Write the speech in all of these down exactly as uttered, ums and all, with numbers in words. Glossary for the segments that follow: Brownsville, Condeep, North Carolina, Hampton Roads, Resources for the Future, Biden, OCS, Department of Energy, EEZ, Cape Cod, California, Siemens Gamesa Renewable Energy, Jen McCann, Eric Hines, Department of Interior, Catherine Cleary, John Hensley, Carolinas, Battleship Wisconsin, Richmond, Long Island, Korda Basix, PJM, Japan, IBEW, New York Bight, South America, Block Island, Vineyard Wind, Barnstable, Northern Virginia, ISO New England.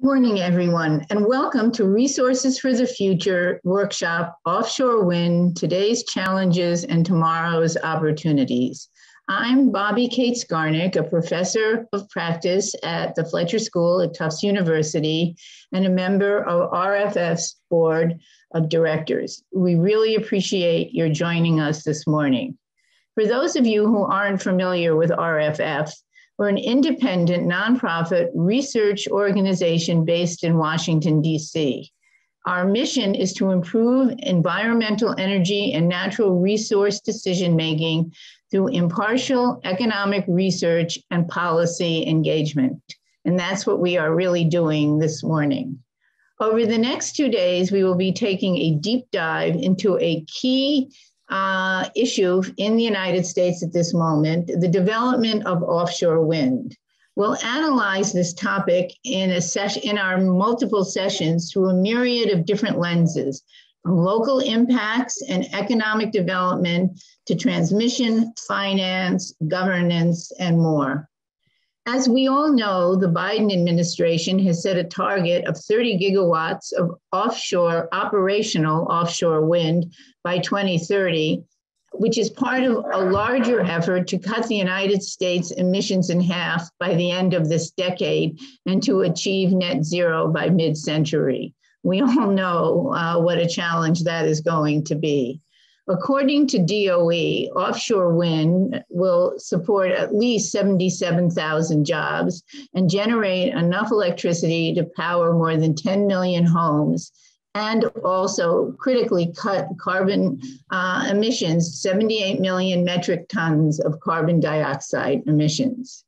Morning, everyone, and welcome to Resources for the Future workshop, Offshore Wind, Today's Challenges and Tomorrow's Opportunities. I'm Bobbi Kate-Scharnick, a professor of practice at the Fletcher School at Tufts University and a member of R F F's Board of Directors. We really appreciate your joining us this morning. For those of you who aren't familiar with R F F, we're an independent nonprofit research organization based in Washington, D C. Our mission is to improve environmental, energy, and natural resource decision-making through impartial economic research and policy engagement. And that's what we are really doing this morning. Over the next two days, we will be taking a deep dive into a key Uh, issue in the United States at this moment, the development of offshore wind. We'll analyze this topic in, a session, in our multiple sessions through a myriad of different lenses, from local impacts and economic development to transmission, finance, governance, and more. As we all know, the Biden administration has set a target of thirty gigawatts of offshore operational offshore wind by twenty thirty, which is part of a larger effort to cut the United States emissions in half by the end of this decade and to achieve net zero by mid-century. We all know uh, what a challenge that is going to be. According to D O E, offshore wind will support at least seventy-seven thousand jobs and generate enough electricity to power more than ten million homes, and also critically cut carbon uh, emissions, seventy-eight million metric tons of carbon dioxide emissions.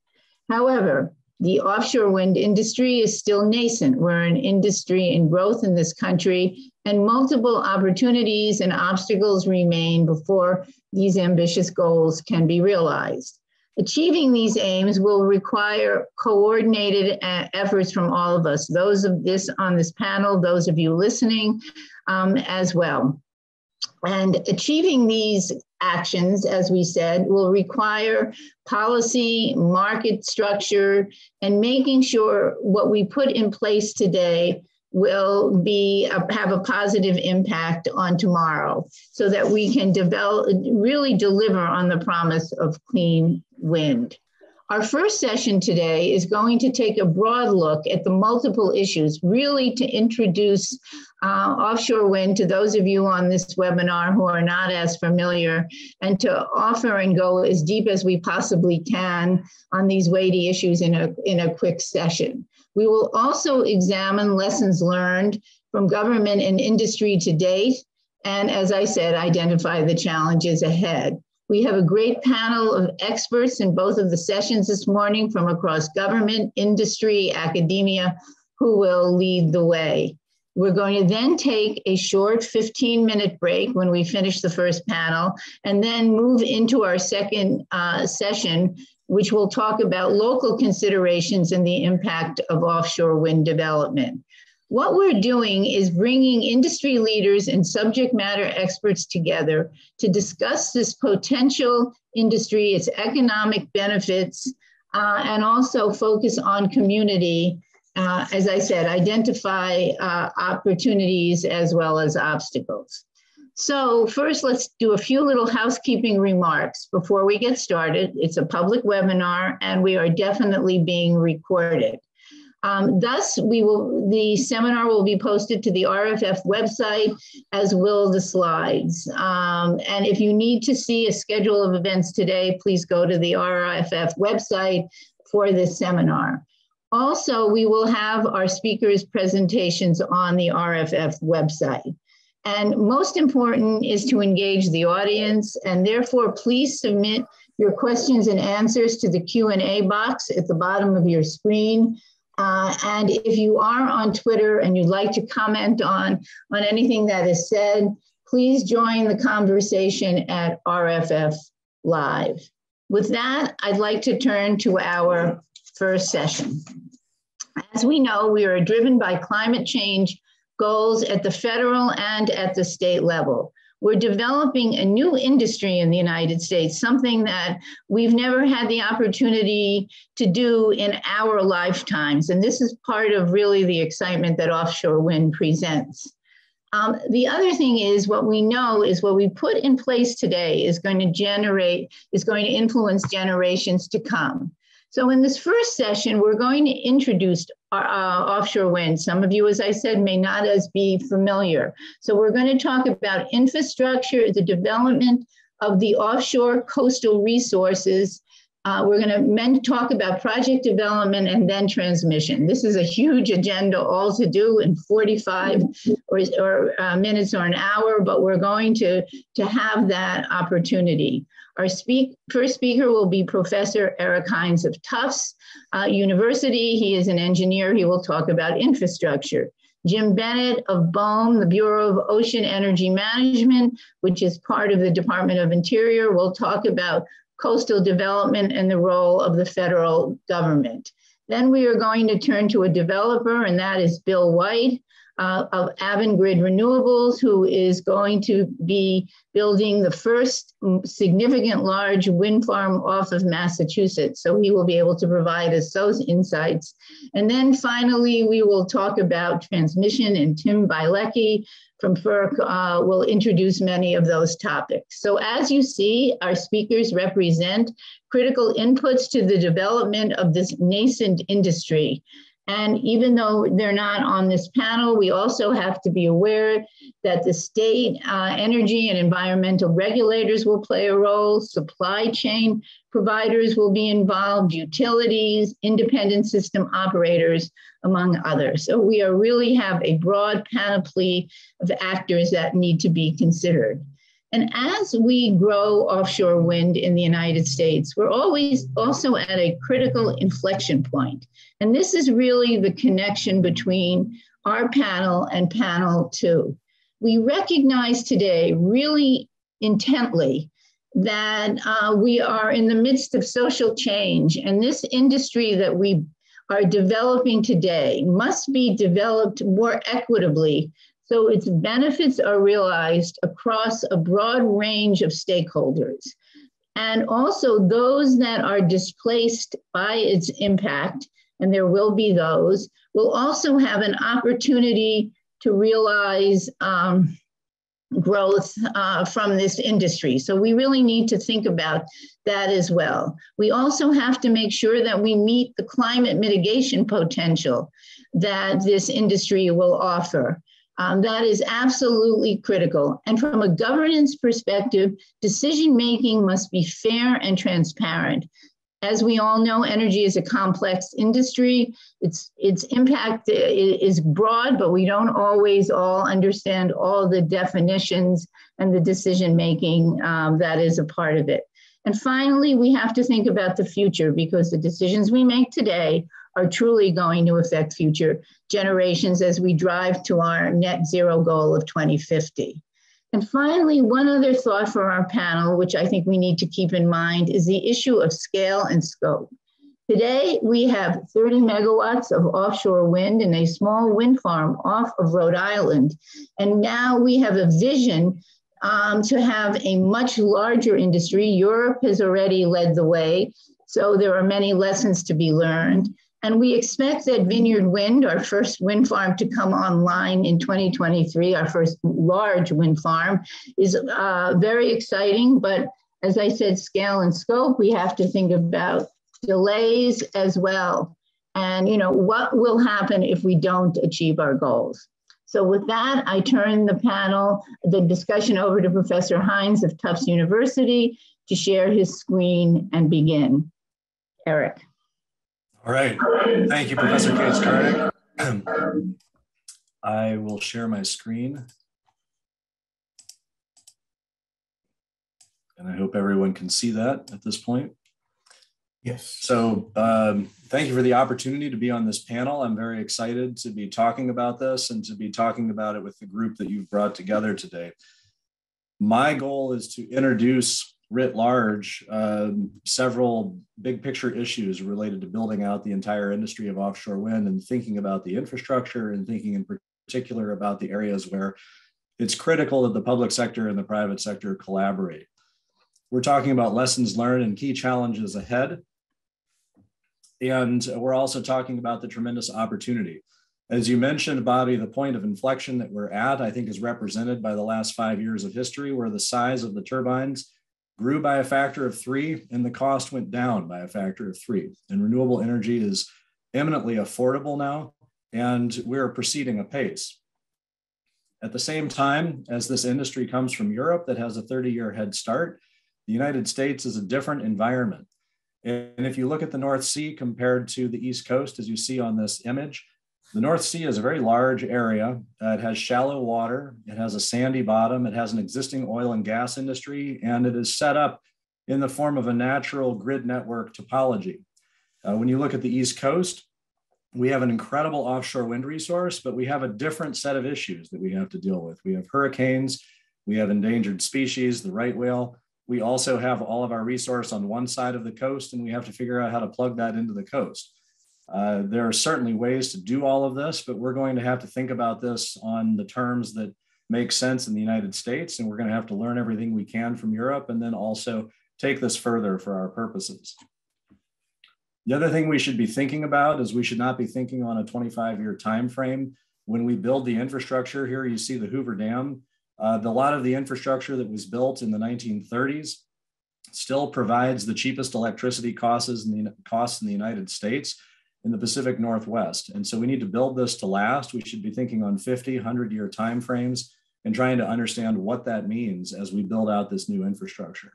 However, the offshore wind industry is still nascent. We're an industry in growth in this country, and multiple opportunities and obstacles remain before these ambitious goals can be realized. Achieving these aims will require coordinated efforts from all of us, those of this on this panel, those of you listening um, as well. And achieving these actions, as we said, will require policy, market structure, and making sure what we put in place today will be a, have a positive impact on tomorrow so that we can develop, really deliver on the promise of clean wind. Our first session today is going to take a broad look at the multiple issues, really to introduce uh, offshore wind to those of you on this webinar who are not as familiar, and to offer and go as deep as we possibly can on these weighty issues in a, in a quick session. We will also examine lessons learned from government and industry to date, and as I said, identify the challenges ahead. We have a great panel of experts in both of the sessions this morning from across government, industry, academia, who will lead the way. We're going to then take a short fifteen minute break when we finish the first panel, and then move into our second uh, session, which will talk about local considerations and the impact of offshore wind development. What we're doing is bringing industry leaders and subject matter experts together to discuss this potential industry, its economic benefits, uh, and also focus on community. Uh, as I said, identify uh, opportunities as well as obstacles. So first, let's do a few little housekeeping remarks before we get started. It's a public webinar, and we are definitely being recorded. Um, thus, we will, the seminar will be posted to the R F F website, as will the slides. Um, and if you need to see a schedule of events today, please go to the R F F website for this seminar. Also, we will have our speakers' presentations on the R F F website. And most important is to engage the audience, and therefore please submit your questions and answers to the Q and A box at the bottom of your screen. Uh, and if you are on Twitter and you'd like to comment on, on anything that is said, please join the conversation at R F F Live. With that, I'd like to turn to our first session. As we know, we are driven by climate change goals at the federal and at the state level. We're developing a new industry in the United States, something that we've never had the opportunity to do in our lifetimes. And this is part of really the excitement that offshore wind presents. Um, the other thing is what we know is what we put in place today is going to generate, is going to influence generations to come. So in this first session, we're going to introduce our, uh, offshore wind. Some of you, as I said, may not as be familiar. So we're going to talk about infrastructure, the development of the offshore coastal resources. Uh, we're going to talk about project development and then transmission. This is a huge agenda, all to do in forty-five or, or uh, minutes or an hour, but we're going to, to have that opportunity. Our speak, first speaker will be Professor Eric Hines of Tufts uh, University. He is an engineer. He will talk about infrastructure. Jim Bennett of BOEM, the Bureau of Ocean Energy Management, which is part of the Department of Interior, will talk about coastal development and the role of the federal government. Then we are going to turn to a developer, and that is Bill White uh, of Avangrid Renewables, who is going to be building the first significant large wind farm off of Massachusetts. So he will be able to provide us those insights. And then finally, we will talk about transmission, and Tim Bialecki from FERC uh, will introduce many of those topics. So as you see, our speakers represent critical inputs to the development of this nascent industry. And even though they're not on this panel, we also have to be aware that the state uh, energy and environmental regulators will play a role, supply chain providers will be involved, utilities, independent system operators, among others. So we are really have a broad panoply of actors that need to be considered. And as we grow offshore wind in the United States, we're always also at a critical inflection point. And this is really the connection between our panel and panel two. We recognize today really intently that uh, we are in the midst of social change, and this industry that we are developing today must be developed more equitably so its benefits are realized across a broad range of stakeholders, and also those that are displaced by its impact, and there will be those, will also have an opportunity to realize um, growth uh, from this industry. So we really need to think about that as well. We also have to make sure that we meet the climate mitigation potential that this industry will offer. Um, that is absolutely critical. And from a governance perspective, decision-making must be fair and transparent. As we all know, energy is a complex industry. Its, its impact is broad, but we don't always all understand all the definitions and the decision-making um, that is a part of it. And finally, we have to think about the future, because the decisions we make today are truly going to affect future generations as we drive to our net zero goal of twenty fifty. And finally, one other thought for our panel, which I think we need to keep in mind, is the issue of scale and scope. Today, we have thirty megawatts of offshore wind and a small wind farm off of Rhode Island. And now we have a vision um, to have a much larger industry. Europe has already led the way, so there are many lessons to be learned. And we expect that Vineyard Wind, our first wind farm to come online in twenty twenty-three, our first large wind farm, is uh, very exciting. But as I said, scale and scope, we have to think about delays as well. And, you know, what will happen if we don't achieve our goals? So with that, I turn the panel, the discussion over to Professor Hines of Tufts University to share his screen and begin. Eric. All right. Thank you, Professor Kate-Scharnick. I will share my screen. And I hope everyone can see that at this point. Yes. So um, thank you for the opportunity to be on this panel. I'm very excited to be talking about this and to be talking about it with the group that you've brought together today. My goal is to introduce writ large, um, several big picture issues related to building out the entire industry of offshore wind and thinking about the infrastructure and thinking in particular about the areas where it's critical that the public sector and the private sector collaborate. We're talking about lessons learned and key challenges ahead. And we're also talking about the tremendous opportunity. As you mentioned, Bobbi, the point of inflection that we're at, I think, is represented by the last five years of history, where the size of the turbines grew by a factor of three and the cost went down by a factor of three. And renewable energy is eminently affordable now, and we're proceeding apace. At the same time, as this industry comes from Europe that has a thirty year head start, the United States is a different environment. And if you look at the North Sea compared to the East Coast, as you see on this image, the North Sea is a very large area. Uh, it has shallow water, it has a sandy bottom, it has an existing oil and gas industry, and it is set up in the form of a natural grid network topology. Uh, when you look at the East Coast, we have an incredible offshore wind resource, but we have a different set of issues that we have to deal with. We have hurricanes, we have endangered species, the right whale. We also have all of our resource on one side of the coast, and we have to figure out how to plug that into the coast. Uh, there are certainly ways to do all of this, but we're going to have to think about this on the terms that make sense in the United States, and we're going to have to learn everything we can from Europe and then also take this further for our purposes. The other thing we should be thinking about is we should not be thinking on a twenty-five year time frame. When we build the infrastructure here, you see the Hoover Dam. Uh, the, a lot of the infrastructure that was built in the nineteen thirties still provides the cheapest electricity costs in the, costs in the United States in the Pacific Northwest. And so we need to build this to last. We should be thinking on fifty, one hundred year time frames and trying to understand what that means as we build out this new infrastructure.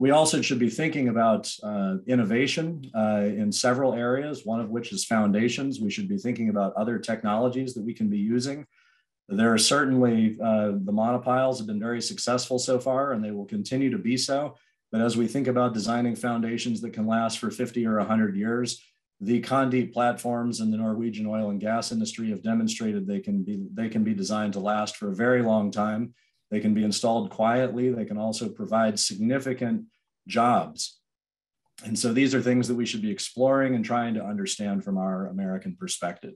We also should be thinking about uh, innovation uh, in several areas, one of which is foundations. We should be thinking about other technologies that we can be using. There are certainly, uh, the monopiles have been very successful so far, and they will continue to be so. But as we think about designing foundations that can last for fifty or one hundred years, the Condeep platforms in the Norwegian oil and gas industry have demonstrated they can be, they can be designed to last for a very long time. They can be installed quietly. They can also provide significant jobs. And so these are things that we should be exploring and trying to understand from our American perspective.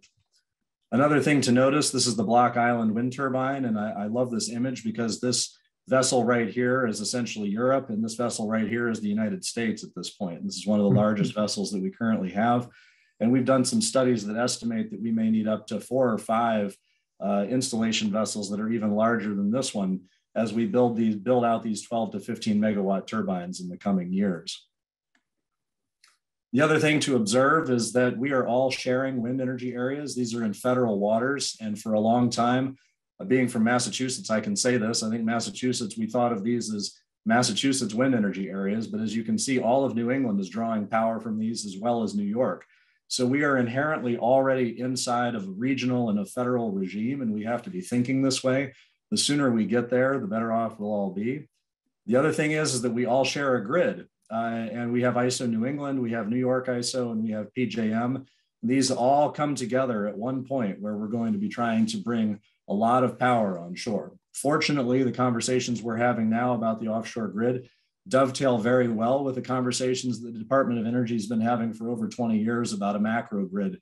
Another thing to notice, this is the Block Island wind turbine. And I, I love this image because this vessel right here is essentially Europe, and this vessel right here is the United States at this point. And this is one of the largest vessels that we currently have. And we've done some studies that estimate that we may need up to four or five Uh, installation vessels that are even larger than this one as we build these, build out these twelve to fifteen megawatt turbines in the coming years. The other thing to observe is that we are all sharing wind energy areas. These are in federal waters, and for a long time, uh, being from Massachusetts, I can say this, I think Massachusetts, we thought of these as Massachusetts wind energy areas, but as you can see, all of New England is drawing power from these as well as New York. So we are inherently already inside of a regional and a federal regime, and we have to be thinking this way. The sooner we get there, the better off we'll all be. The other thing is, is that we all share a grid, uh, and we have I S O New England, we have New York I S O, and we have P J M. These all come together at one point where we're going to be trying to bring a lot of power on shore. Fortunately, the conversations we're having now about the offshore grid dovetail very well with the conversations that the Department of Energy has been having for over twenty years about a macro grid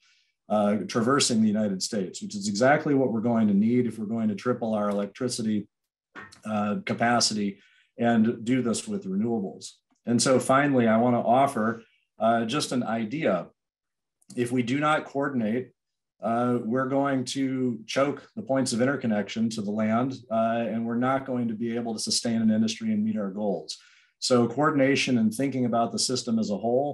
uh, traversing the United States, which is exactly what we're going to need if we're going to triple our electricity uh, capacity and do this with renewables. And so finally, I want to offer uh, just an idea. If we do not coordinate, uh, we're going to choke the points of interconnection to the land, uh, and we're not going to be able to sustain an industry and meet our goals. So coordination and thinking about the system as a whole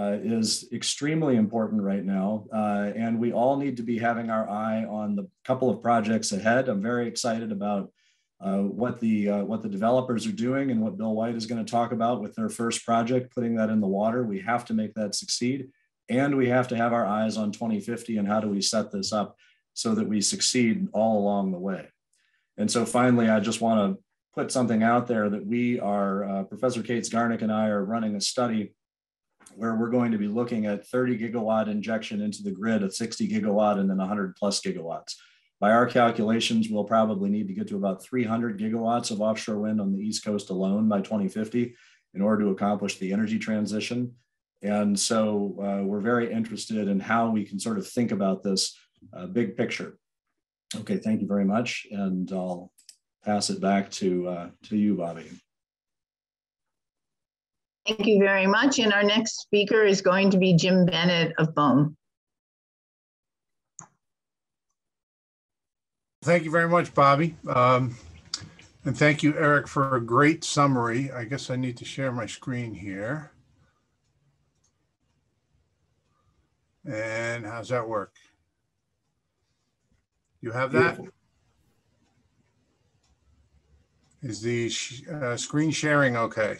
uh, is extremely important right now. Uh, and we all need to be having our eye on the couple of projects ahead. I'm very excited about uh, what, the, uh, what the developers are doing and what Bill White is going to talk about with their first project, putting that in the water. We have to make that succeed. And we have to have our eyes on twenty fifty and how do we set this up so that we succeed all along the way. And so finally, I just want to put something out there that we are, uh, Professor Kate-Scharnick and I are running a study where we're going to be looking at thirty gigawatt injection into the grid at sixty gigawatt and then one hundred plus gigawatts. By our calculations, we'll probably need to get to about three hundred gigawatts of offshore wind on the East Coast alone by twenty fifty in order to accomplish the energy transition. And so uh, we're very interested in how we can sort of think about this uh, big picture. Okay, thank you very much. And I'll pass it back to, uh, to you, Bobbi. Thank you very much. And our next speaker is going to be Jim Bennett of B O E M. Thank you very much, Bobbi. Um, and thank you, Eric, for a great summary. I guess I need to share my screen here. And how's that work? You have that? Beautiful. Is the sh uh, screen sharing okay?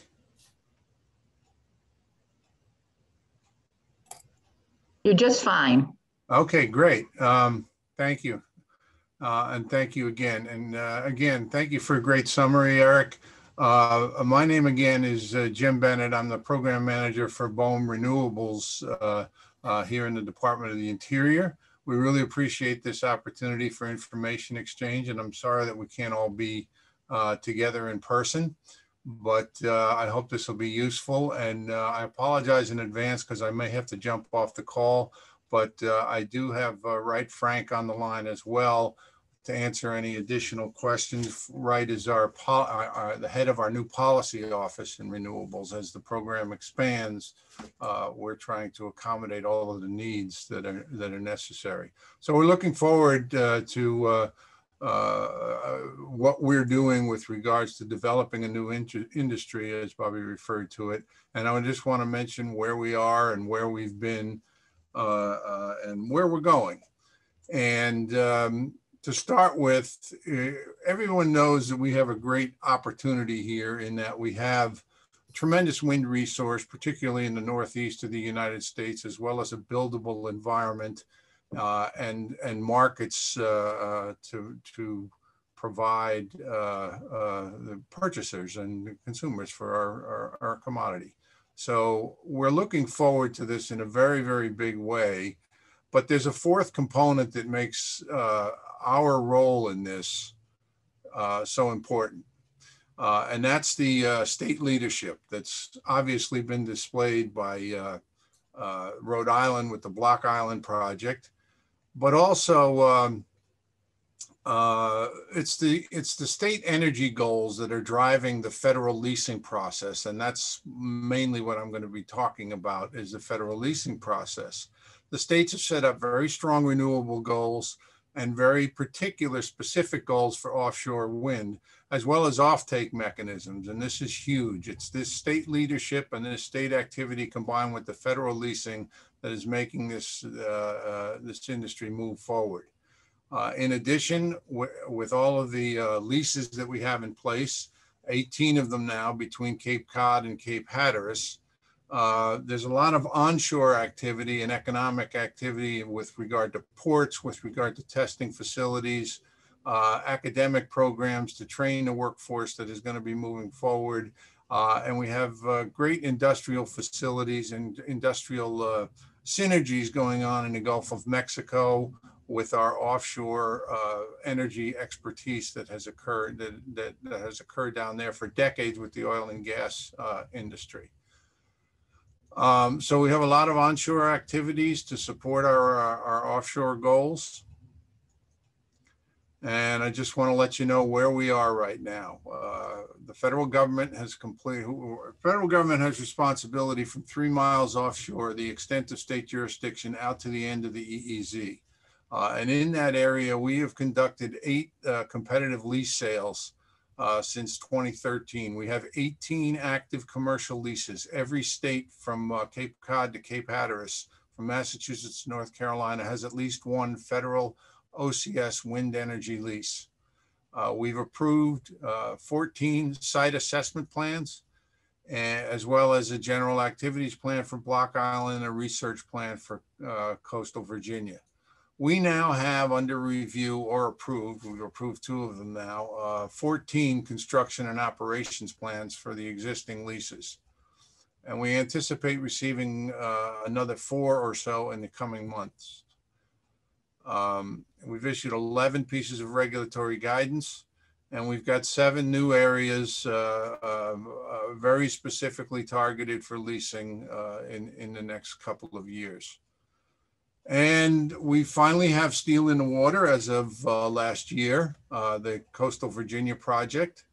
You're just fine. Okay, great. Um, thank you. Uh, and thank you again. And uh, again, thank you for a great summary, Eric. Uh, my name again is uh, Jim Bennett. I'm the program manager for B O E M Renewables uh, uh, here in the Department of the Interior. We really appreciate this opportunity for information exchange, and I'm sorry that we can't all be uh, together in person, but uh, I hope this will be useful. And uh, I apologize in advance because I may have to jump off the call, but uh, I do have uh, Wright Frank on the line as well to answer any additional questions. Wright is our, our, our the head of our new policy office in renewables. As the program expands, uh, we're trying to accommodate all of the needs that are that are necessary. So we're looking forward uh, to uh, uh, what we're doing with regards to developing a new industry, as Bobbi referred to it. And I just want to mention where we are and where we've been uh, uh, and where we're going. And um, to start with, everyone knows that we have a great opportunity here in that we have a tremendous wind resource, particularly in the northeast of the United States, as well as a buildable environment uh, and, and markets uh, uh, to, to provide uh, uh, the purchasers and consumers for our, our, our commodity. So we're looking forward to this in a very, very big way. But there's a fourth component that makes uh, our role in this uh, so important. Uh, and that's the uh, state leadership that's obviously been displayed by uh, uh, Rhode Island with the Block Island project, but also um, uh, it's, the, it's the state energy goals that are driving the federal leasing process. And that's mainly what I'm going to be talking about is the federal leasing process. The states have set up very strong renewable goals and very particular specific goals for offshore wind, as well as offtake mechanisms. And this is huge. It's this state leadership and this state activity combined with the federal leasing that is making this, uh, uh, this industry move forward. Uh, in addition, with all of the uh, leases that we have in place, eighteen of them now between Cape Cod and Cape Hatteras, Uh, there's a lot of onshore activity and economic activity with regard to ports, with regard to testing facilities, uh, academic programs to train the workforce that is going to be moving forward. Uh, and we have uh, great industrial facilities and industrial uh, synergies going on in the Gulf of Mexico with our offshore uh, energy expertise that has occurred that, that, that has occurred down there for decades with the oil and gas uh, industry. Um, so we have a lot of onshore activities to support our, our, our offshore goals. And I just want to let you know where we are right now. Uh, the federal government has complete, federal government has responsibility from three miles offshore, the extent of state jurisdiction out to the end of the E E Z. Uh, and in that area, we have conducted eight uh, competitive lease sales Uh, since twenty thirteen. We have eighteen active commercial leases. Every state from uh, Cape Cod to Cape Hatteras, from Massachusetts to North Carolina, has at least one federal O C S wind energy lease. Uh, we've approved uh, fourteen site assessment plans, as well as a general activities plan for Block Island and a research plan for uh, Coastal Virginia. We now have under review or approved, we've approved two of them now, uh, fourteen construction and operations plans for the existing leases. And we anticipate receiving uh, another four or so in the coming months. Um, we've issued eleven pieces of regulatory guidance, and we've got seven new areas uh, uh, uh, very specifically targeted for leasing uh, in, in the next couple of years. And we finally have steel in the water as of uh, last year, uh, the Coastal Virginia project.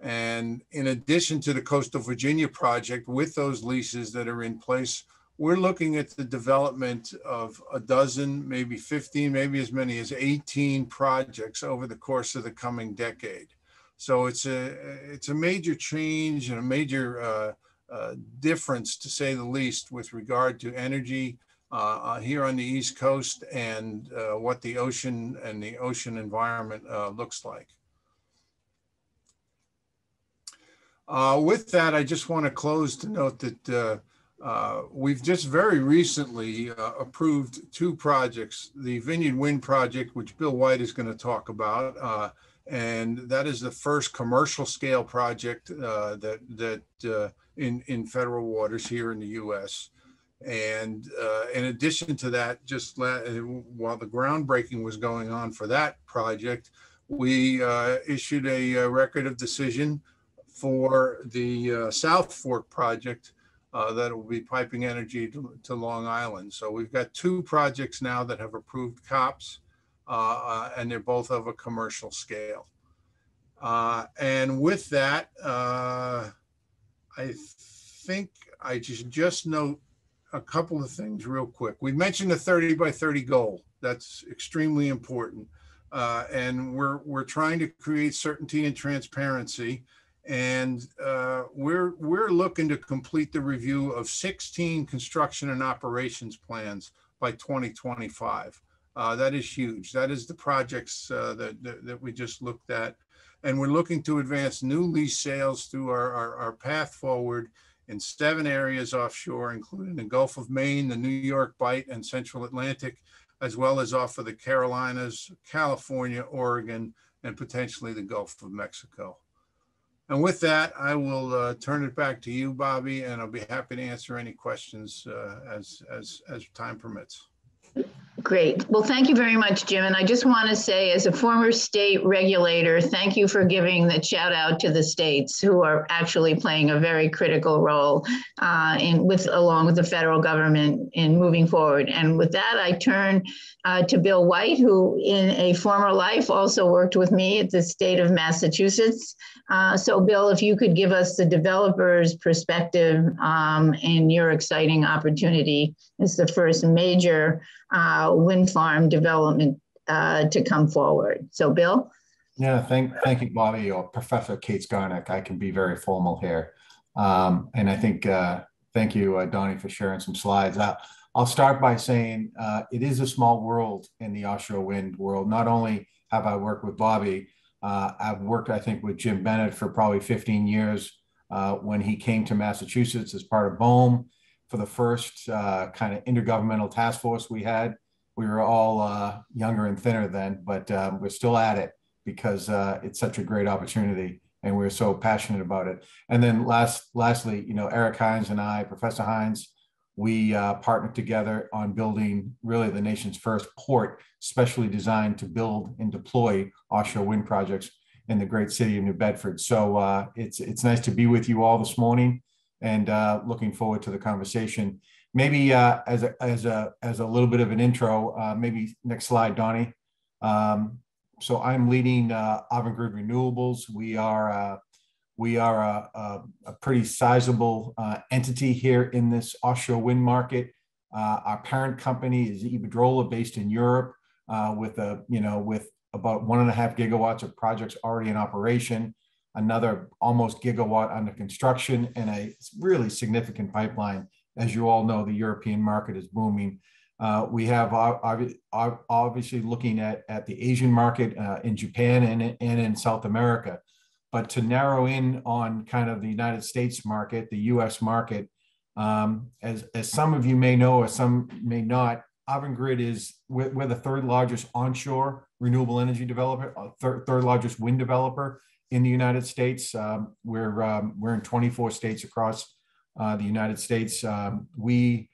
And in addition to the Coastal Virginia project, with those leases that are in place, we're looking at the development of a dozen, maybe fifteen, maybe as many as eighteen projects over the course of the coming decade. So it's a, it's a major change and a major uh, uh, difference, to say the least, with regard to energy Uh, here on the East Coast and uh, what the ocean and the ocean environment uh, looks like. Uh, with that, I just want to close to note that uh, uh, we've just very recently uh, approved two projects, the Vineyard Wind project, which Bill White is going to talk about, uh, and that is the first commercial scale project uh, that, that uh, in, in federal waters here in the U S And uh, in addition to that, just while the groundbreaking was going on for that project, we uh, issued a, a record of decision for the uh, South Fork project uh, that will be piping energy to, to Long Island. So we've got two projects now that have approved C O Ps, uh, and they're both of a commercial scale. Uh, and with that, uh, I think I just, just note a couple of things real quick. We mentioned the thirty by thirty goal. That's extremely important. Uh, and we're, we're trying to create certainty and transparency. And uh, we're, we're looking to complete the review of sixteen construction and operations plans by twenty twenty-five. Uh, that is huge. That is the projects uh, that, that, that we just looked at. And we're looking to advance new lease sales through our, our, our path forward in seven areas offshore, including the Gulf of Maine, the New York Bight, and Central Atlantic, as well as off of the Carolinas, California, Oregon, and potentially the Gulf of Mexico. And with that, I will uh, turn it back to you, Bobbi, and I'll be happy to answer any questions uh, as, as, as time permits. Great. Well, thank you very much, Jim. And I just want to say, as a former state regulator, thank you for giving the shout out to the states who are actually playing a very critical role uh, in with along with the federal government in moving forward. And with that, I turn uh, to Bill White, who in a former life also worked with me at the state of Massachusetts. Uh, so, Bill, if you could give us the developer's perspective um, and your exciting opportunity. It's the first major Uh, wind farm development uh, to come forward. So, Bill? Yeah, thank, thank you, Bobbi, or Professor Kate-Scharnick. I can be very formal here. Um, and I think, uh, thank you, uh, Donnie, for sharing some slides. Uh, I'll start by saying uh, it is a small world in the offshore wind world. Not only have I worked with Bobbi, uh, I've worked, I think, with Jim Bennett for probably fifteen years uh, when he came to Massachusetts as part of B O E M. For the first uh, kind of intergovernmental task force we had. We were all uh, younger and thinner then, but um, we're still at it because uh, it's such a great opportunity and we're so passionate about it. And then last, lastly, you know, Eric Hines and I, Professor Hines, we uh, partnered together on building really the nation's first port, specially designed to build and deploy offshore wind projects in the great city of New Bedford. So uh, it's, it's nice to be with you all this morning. And uh, looking forward to the conversation. Maybe uh, as, a, as, a, as a little bit of an intro, uh, maybe next slide, Donnie. Um, so I'm leading uh, Avangrid Renewables. We are, uh, we are a, a, a pretty sizable uh, entity here in this offshore wind market. Uh, our parent company is Iberdrola, based in Europe, uh, with, a, you know, with about one and a half gigawatts of projects already in operation, another almost gigawatt under construction, and a really significant pipeline. As you all know, the European market is booming. Uh, we have uh, obviously looking at, at the Asian market uh, in Japan and, and in South America. But to narrow in on kind of the United States market, the U S market, um, as, as some of you may know or some may not, Avangrid is, we're, we're the third largest onshore renewable energy developer, third, third largest wind developer in the United States. Um, we're, um, we're in twenty-four states across uh, the United States. Um, we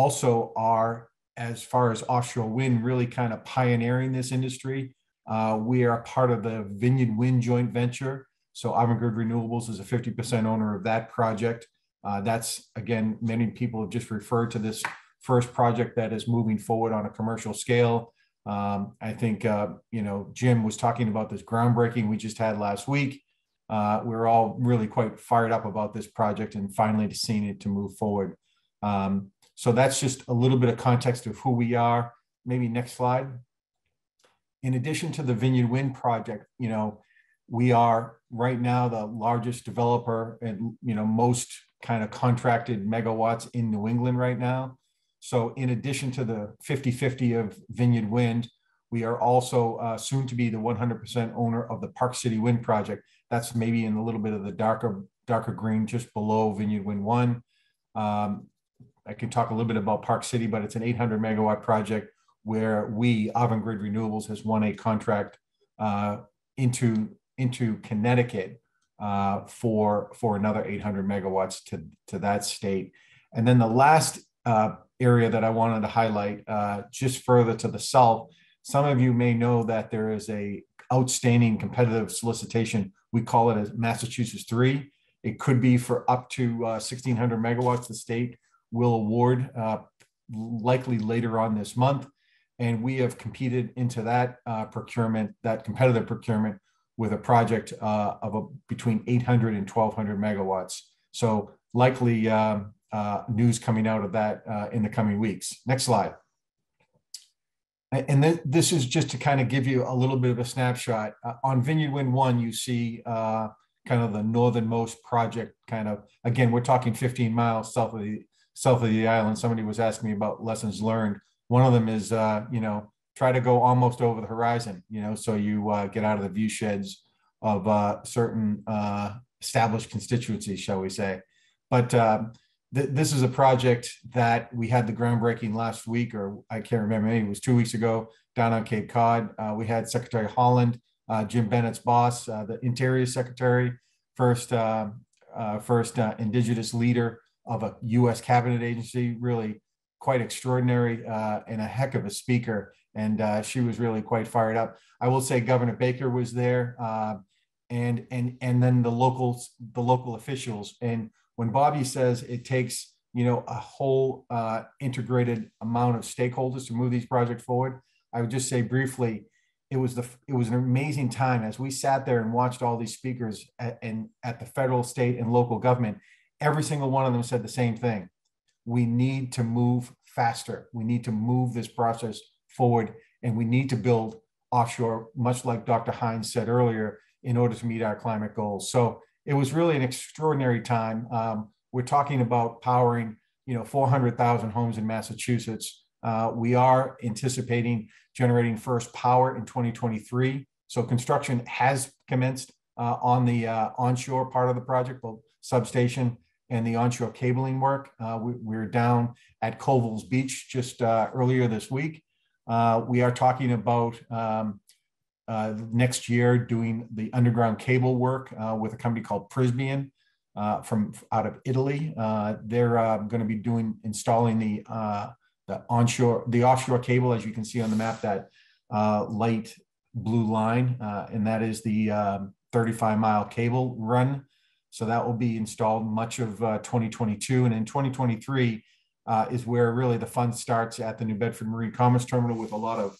also are, as far as offshore wind, really kind of pioneering this industry. Uh, we are part of the Vineyard Wind joint venture. So Avangrid Renewables is a fifty percent owner of that project. Uh, that's, again, many people have just referred to this first project that is moving forward on a commercial scale. Um, I think, uh, you know, Jim was talking about this groundbreaking we just had last week. Uh, we we're all really quite fired up about this project and finally seeing it to move forward. Um, so that's just a little bit of context of who we are. Maybe next slide. In addition to the Vineyard Wind project, you know, we are right now the largest developer and, you know, most kind of contracted megawatts in New England right now. So in addition to the fifty fifty of Vineyard Wind, we are also uh, soon to be the one hundred percent owner of the Park City Wind project. That's maybe in a little bit of the darker, darker green just below Vineyard Wind one. Um, I can talk a little bit about Park City, but it's an eight hundred megawatt project where we, Avangrid Renewables, has won a contract uh, into, into Connecticut uh, for, for another eight hundred megawatts to, to that state. And then the last uh, area that I wanted to highlight, uh, just further to the south, some of you may know that there is a outstanding competitive solicitation. We call it as Massachusetts three. It could be for up to uh, sixteen hundred megawatts. The state will award uh, likely later on this month. And we have competed into that uh, procurement, that competitive procurement, with a project uh, of a, between eight hundred and twelve hundred megawatts. So likely uh, uh, news coming out of that uh, in the coming weeks. Next slide. And this is just to kind of give you a little bit of a snapshot. Uh, on Vineyard Wind one, you see uh, kind of the northernmost project kind of, again, we're talking fifteen miles south of the, south of the island. Somebody was asking me about lessons learned. One of them is, uh, you know, try to go almost over the horizon, you know, so you uh, get out of the view sheds of uh, certain uh, established constituencies, shall we say. But uh, th this is a project that we had the groundbreaking last week, or I can't remember, maybe it was two weeks ago, down on Cape Cod. Uh, we had Secretary Holland, uh, Jim Bennett's boss, uh, the Interior Secretary, first, uh, uh, first uh, Indigenous leader of a U S cabinet agency, really quite extraordinary uh, and a heck of a speaker. And uh, she was really quite fired up. I will say Governor Baker was there, uh, and and and then the locals, the local officials. And when Bobbi says it takes, you know, a whole uh, integrated amount of stakeholders to move these projects forward, I would just say briefly, it was the it was an amazing time as we sat there and watched all these speakers at, and at the federal, state, and local government. Every single one of them said the same thing: we need to move faster. We need to move this process forward, and we need to build offshore, much like Doctor Hines said earlier, in order to meet our climate goals. So it was really an extraordinary time. Um, we're talking about powering, you know, four hundred thousand homes in Massachusetts. Uh, we are anticipating generating first power in twenty twenty-three. So construction has commenced uh, on the uh, onshore part of the project, both substation and the onshore cabling work. Uh, we, we're down at Colville's Beach just uh, earlier this week. Uh, we are talking about um, uh, next year doing the underground cable work uh, with a company called Prisbian uh, from out of Italy. Uh, they're uh, going to be doing installing the uh, the onshore, the offshore cable, as you can see on the map, that uh, light blue line, uh, and that is the uh, thirty-five mile cable run. So that will be installed much of uh, twenty twenty-two, and in twenty twenty-three. Uh, is where really the fun starts at the New Bedford Marine Commerce Terminal, with a lot of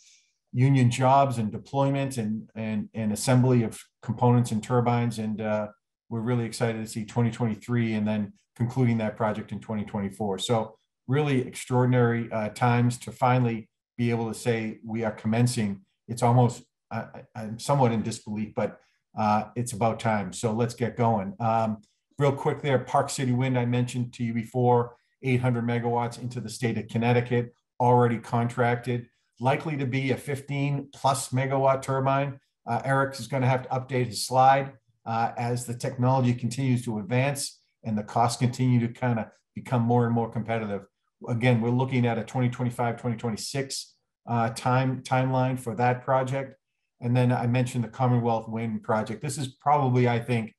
union jobs and deployment and, and, and assembly of components and turbines. And uh, we're really excited to see twenty twenty-three and then concluding that project in twenty twenty-four. So really extraordinary uh, times to finally be able to say we are commencing. It's almost, I, I'm somewhat in disbelief, but uh, it's about time. So let's get going. Um, real quick there, Park City Wind, I mentioned to you before, eight hundred megawatts into the state of Connecticut, already contracted, likely to be a fifteen plus megawatt turbine. Uh, Eric is going to have to update his slide uh, as the technology continues to advance and the costs continue to kind of become more and more competitive. Again, we're looking at a twenty twenty-five, twenty twenty-six uh, time, timeline for that project. And then I mentioned the Commonwealth Wind project. This is probably, I think,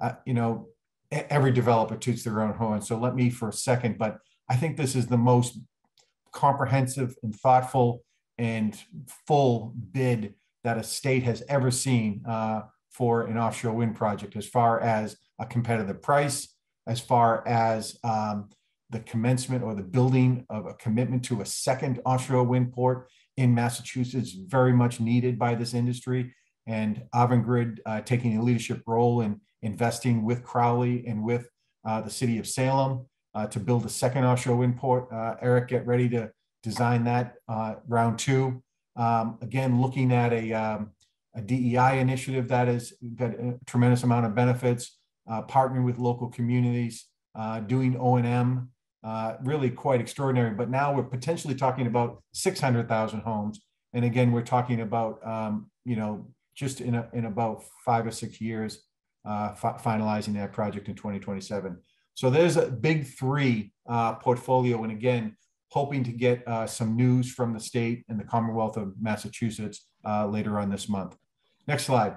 uh, you know, every developer toots their own horn, so let me for a second, but I think this is the most comprehensive and thoughtful and full bid that a state has ever seen uh, for an offshore wind project, as far as a competitive price, as far as um, the commencement or the building of a commitment to a second offshore wind port in Massachusetts, very much needed by this industry. And Avangrid uh, taking a leadership role in investing with Crowley and with uh, the city of Salem uh, to build a second offshore wind port. Uh, Eric, get ready to design that uh, round two. Um, again, looking at a, um, a D E I initiative that has got a tremendous amount of benefits, uh, partnering with local communities, uh, doing O and M, uh, really quite extraordinary. But now we're potentially talking about six hundred thousand homes. And again, we're talking about, um, you know, just in, a, in about five or six years, uh, fi finalizing that project in twenty twenty-seven. So there's a big three uh, portfolio. And again, hoping to get uh, some news from the state and the Commonwealth of Massachusetts uh, later on this month. Next slide.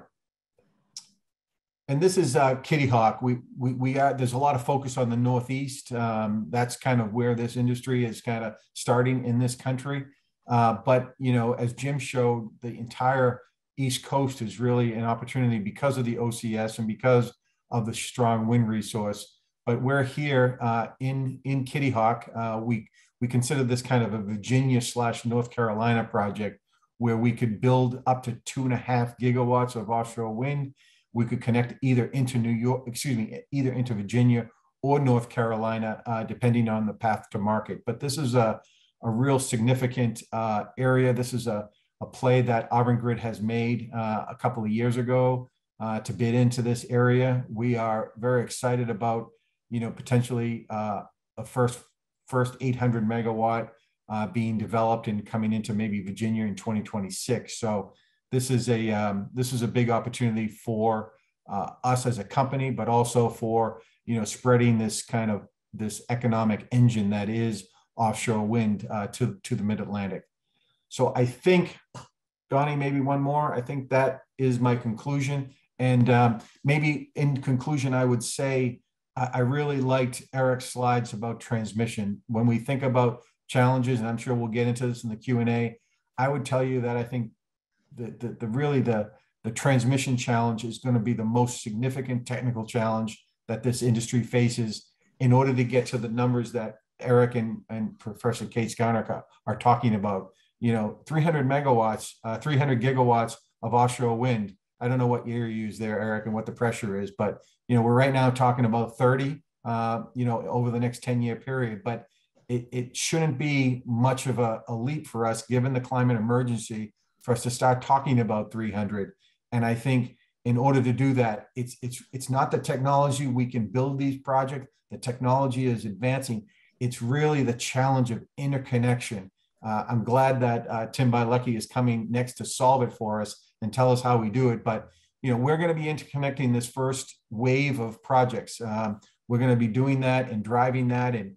And this is uh, Kitty Hawk. We, we, we are, there's a lot of focus on the Northeast. Um, that's kind of where this industry is kind of starting in this country. Uh, but, you know, as Jim showed, the entire East Coast is really an opportunity because of the O C S and because of the strong wind resource. But we're here uh, in, in Kitty Hawk. Uh, we, we consider this kind of a Virginia slash North Carolina project where we could build up to two and a half gigawatts of offshore wind. We could connect either into New York, excuse me, either into Virginia or North Carolina, uh, depending on the path to market. But this is a, a real significant uh, area. This is a a play that Avangrid has made uh, a couple of years ago uh, to bid into this area. We are very excited about, you know, potentially uh, a first first eight hundred megawatt uh, being developed and coming into maybe Virginia in twenty twenty-six. So this is a um, this is a big opportunity for uh, us as a company, but also for, you know, spreading this kind of this economic engine that is offshore wind uh, to to the Mid-Atlantic. So I think, Donnie, maybe one more. I think that is my conclusion. And um, maybe in conclusion, I would say I, I really liked Eric's slides about transmission. When we think about challenges, and I'm sure we'll get into this in the Q and A, I would tell you that I think the, the, the really the, the transmission challenge is going to be the most significant technical challenge that this industry faces in order to get to the numbers that Eric and, and Professor Kate-Scharnick are, are talking about. You know, three hundred megawatts, uh, three hundred gigawatts of offshore wind. I don't know what year you use there, Eric, and what the pressure is, but, you know, we're right now talking about thirty, uh, you know, over the next ten year period, but it, it shouldn't be much of a, a leap for us, given the climate emergency, for us to start talking about three hundred. And I think in order to do that, it's, it's, it's not the technology. We can build these projects. The technology is advancing. It's really the challenge of interconnection. Uh, I'm glad that uh, Tim Bialecki is coming next to solve it for us and tell us how we do it. But, you know, we're going to be interconnecting this first wave of projects. Um, we're going to be doing that and driving that and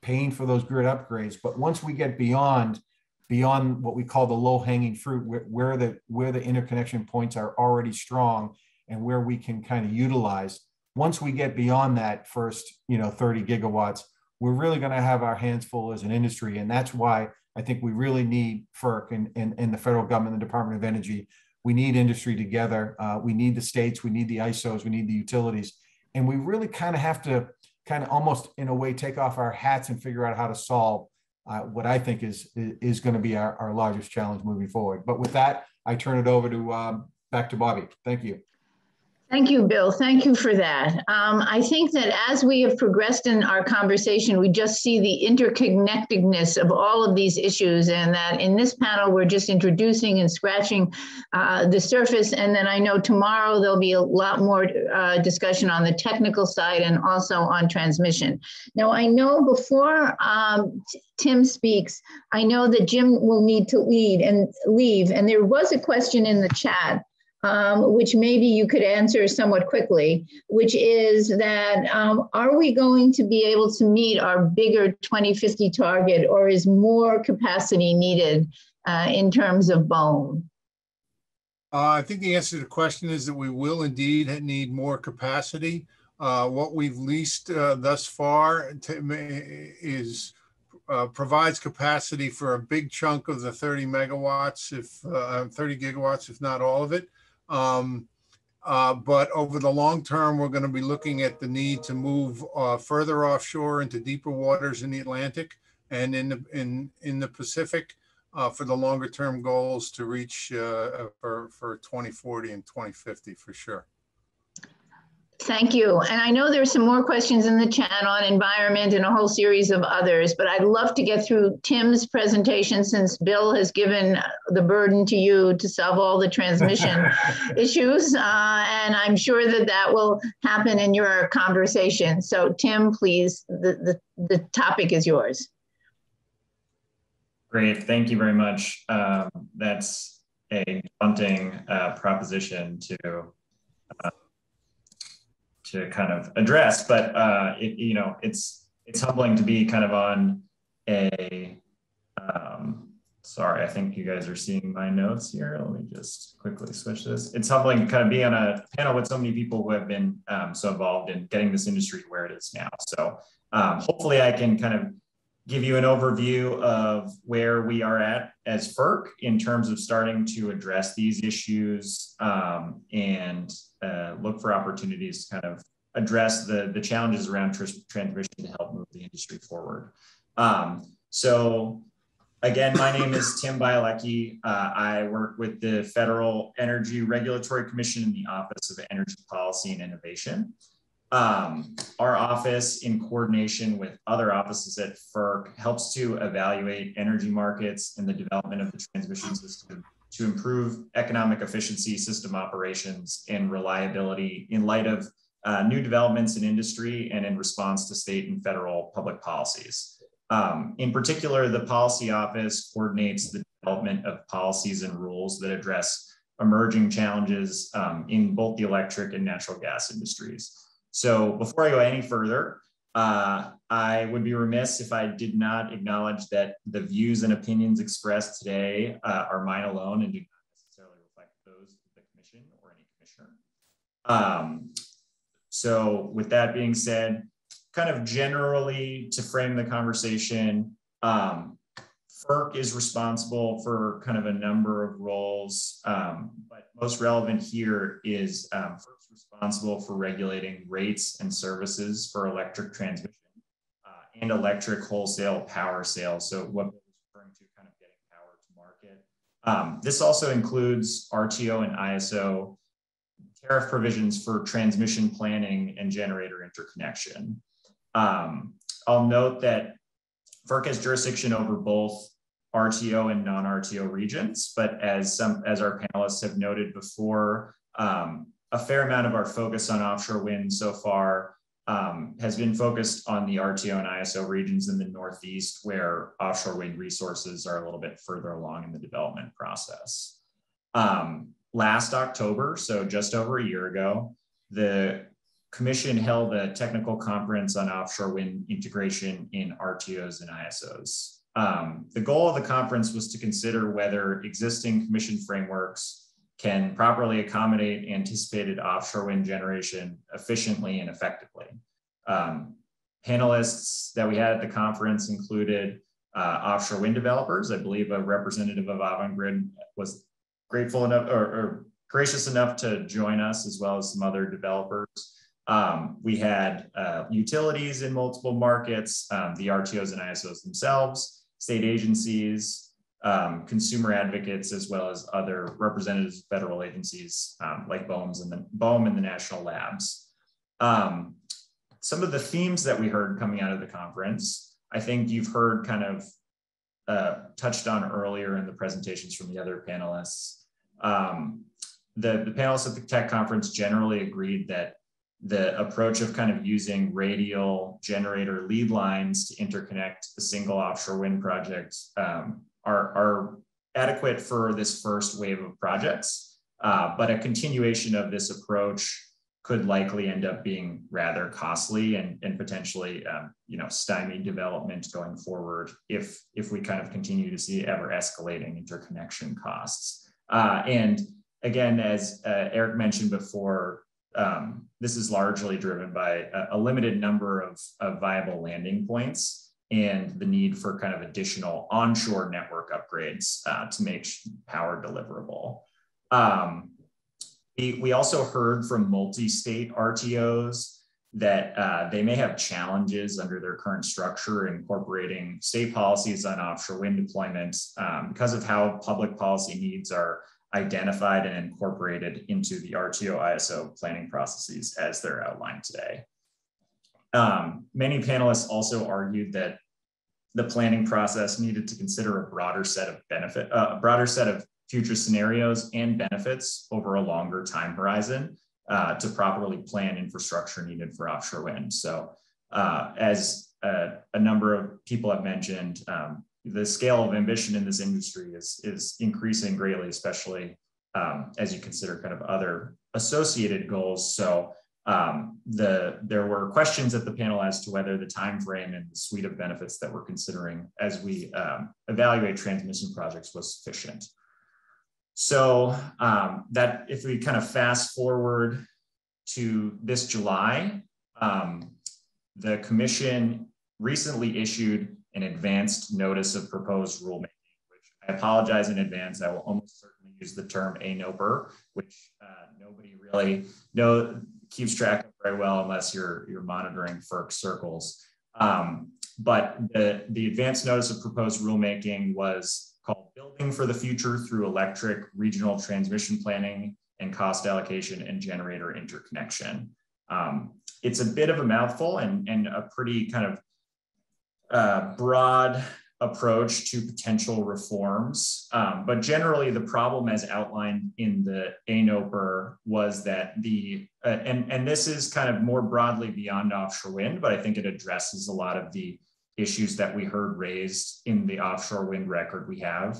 paying for those grid upgrades. But once we get beyond beyond what we call the low hanging fruit, where, where the where the interconnection points are already strong and where we can kind of utilize, once we get beyond that first, you know, thirty gigawatts, we're really going to have our hands full as an industry, and that's why I think we really need F E R C and, and, and the federal government, the Department of Energy. We need industry together. Uh, we need the states, we need the I S Os, we need the utilities. And we really kind of have to kind of almost in a way take off our hats and figure out how to solve uh, what I think is, is going to be our, our largest challenge moving forward. But with that, I turn it over to um, back to Bobbi. Thank you. Thank you, Bill. Thank you for that. Um, I think that as we have progressed in our conversation, we just see the interconnectedness of all of these issues, and that in this panel, we're just introducing and scratching uh, the surface. And then I know tomorrow there'll be a lot more uh, discussion on the technical side and also on transmission. Now, I know before um, Tim speaks, I know that Jim will need to lead and leave. And there was a question in the chat, Um, which maybe you could answer somewhat quickly, which is that um, are we going to be able to meet our bigger twenty fifty target, or is more capacity needed uh, in terms of B O E M? Uh, I think the answer to the question is that we will indeed need more capacity. Uh, what we've leased uh, thus far to, is Uh, provides capacity for a big chunk of the thirty megawatts, if uh, thirty gigawatts, if not all of it. Um, Uh, but over the long term, we're going to be looking at the need to move uh, further offshore into deeper waters in the Atlantic and in the, in, in the Pacific uh, for the longer term goals to reach uh, for, for twenty forty and twenty fifty for sure. Thank you. And I know there's some more questions in the chat on environment and a whole series of others, but I'd love to get through Tim's presentation since Bill has given the burden to you to solve all the transmission issues. Uh, and I'm sure that that will happen in your conversation. So Tim, please, the, the, the topic is yours. Great. Thank you very much. Um, that's a daunting uh, proposition to uh, to kind of address, but uh, it, you know, it's it's humbling to be kind of on a, um, sorry, I think you guys are seeing my notes here. Let me just quickly switch this. It's humbling to kind of be on a panel with so many people who have been um, so involved in getting this industry where it is now. So um, hopefully I can kind of give you an overview of where we are at as FERC in terms of starting to address these issues um, and uh, look for opportunities to kind of address the, the challenges around tr transmission to help move the industry forward. Um, so again, my name is Tim Bialecki. Uh, I work with the Federal Energy Regulatory Commission in the Office of Energy Policy and Innovation. Um, our office, in coordination with other offices at FERC, helps to evaluate energy markets and the development of the transmission system to improve economic efficiency, system operations, and reliability in light of uh, new developments in industry and in response to state and federal public policies. Um, in particular, the Policy Office coordinates the development of policies and rules that address emerging challenges um, in both the electric and natural gas industries. So before I go any further, uh, I would be remiss if I did not acknowledge that the views and opinions expressed today uh, are mine alone and do not necessarily reflect those of the commission or any commissioner. Um, so with that being said, kind of generally to frame the conversation, um, FERC is responsible for kind of a number of roles, um, but most relevant here is um, FERC responsible for regulating rates and services for electric transmission uh, and electric wholesale power sales. So what we're referring to, kind of getting power to market. Um, this also includes R T O and I S O tariff provisions for transmission planning and generator interconnection. Um, I'll note that FERC has jurisdiction over both R T O and non-R T O regions, but as some as our panelists have noted before, um, a fair amount of our focus on offshore wind so far um, has been focused on the R T O and I S O regions in the Northeast, where offshore wind resources are a little bit further along in the development process. Um, last October, so just over a year ago, the Commission held a technical conference on offshore wind integration in R T Os and I S Os. Um, the goal of the conference was to consider whether existing Commission frameworks can properly accommodate anticipated offshore wind generation efficiently and effectively. Um, panelists that we had at the conference included uh, offshore wind developers. I believe a representative of Avangrid was grateful enough or, or gracious enough to join us, as well as some other developers. Um, we had uh, utilities in multiple markets, um, the R T Os and I S Os themselves, state agencies, Um, consumer advocates, as well as other representatives of federal agencies um, like B O E Ms and the B O E M and the national labs. Um, some of the themes that we heard coming out of the conference, I think you've heard kind of uh, touched on earlier in the presentations from the other panelists. Um, the, the panelists at the tech conference generally agreed that the approach of kind of using radial generator lead lines to interconnect a single offshore wind project um, Are, are adequate for this first wave of projects, uh, but a continuation of this approach could likely end up being rather costly and, and potentially, um, you know, stymie development going forward if, if we kind of continue to see ever escalating interconnection costs. Uh, and again, as uh, Eric mentioned before, um, this is largely driven by a, a limited number of, of viable landing points and the need for kind of additional onshore network upgrades uh, to make power deliverable. Um, We also heard from multi-state R T Os that uh, they may have challenges under their current structure incorporating state policies on offshore wind deployments um, because of how public policy needs are identified and incorporated into the R T O I S O planning processes as they're outlined today. Um, many panelists also argued that the planning process needed to consider a broader set of benefit, uh, a broader set of future scenarios and benefits over a longer time horizon uh, to properly plan infrastructure needed for offshore wind. So uh, as a, a number of people have mentioned, um, the scale of ambition in this industry is, is increasing greatly, especially um, as you consider kind of other associated goals. So um, the, there were questions at the panel as to whether the time frame and the suite of benefits that we're considering as we um, evaluate transmission projects was sufficient. So um, that if we kind of fast forward to this July, um, the commission recently issued an advanced notice of proposed rulemaking, which I apologize in advance. I will almost certainly use the term A N O P R, which uh, nobody really know, keeps track of very well unless you're, you're monitoring FERC circles. Um, but the, the advanced notice of proposed rulemaking was called Building for the Future through Electric Regional Transmission Planning and Cost Allocation and Generator Interconnection. Um, it's a bit of a mouthful and, and a pretty kind of uh, broad approach to potential reforms. Um, but generally the problem as outlined in the A N O P R was that the, uh, and, and this is kind of more broadly beyond offshore wind, but I think it addresses a lot of the issues that we heard raised in the offshore wind record we have.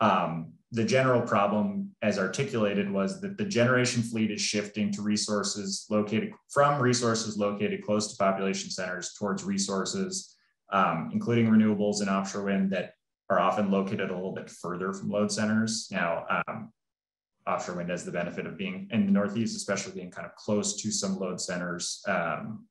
Um, the general problem as articulated was that the generation fleet is shifting to resources located from resources located close to population centers towards resources, um, including renewables and offshore wind that are often located a little bit further from load centers. Now, um, offshore wind has the benefit of being in the Northeast, especially being kind of close to some load centers um,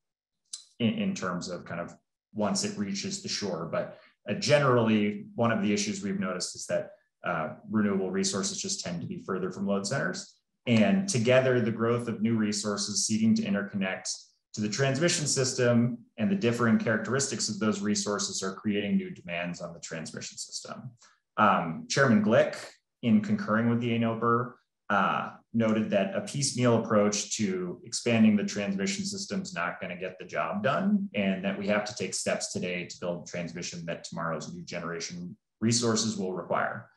in, in terms of kind of once it reaches the shore. But uh, generally, one of the issues we've noticed is that uh, renewable resources just tend to be further from load centers. And together, the growth of new resources seeking to interconnect to the transmission system and the differing characteristics of those resources are creating new demands on the transmission system. Um, Chairman Glick, in concurring with the A N O P R, uh, noted that a piecemeal approach to expanding the transmission system is not going to get the job done, and that we have to take steps today to build transmission that tomorrow's new generation resources will require.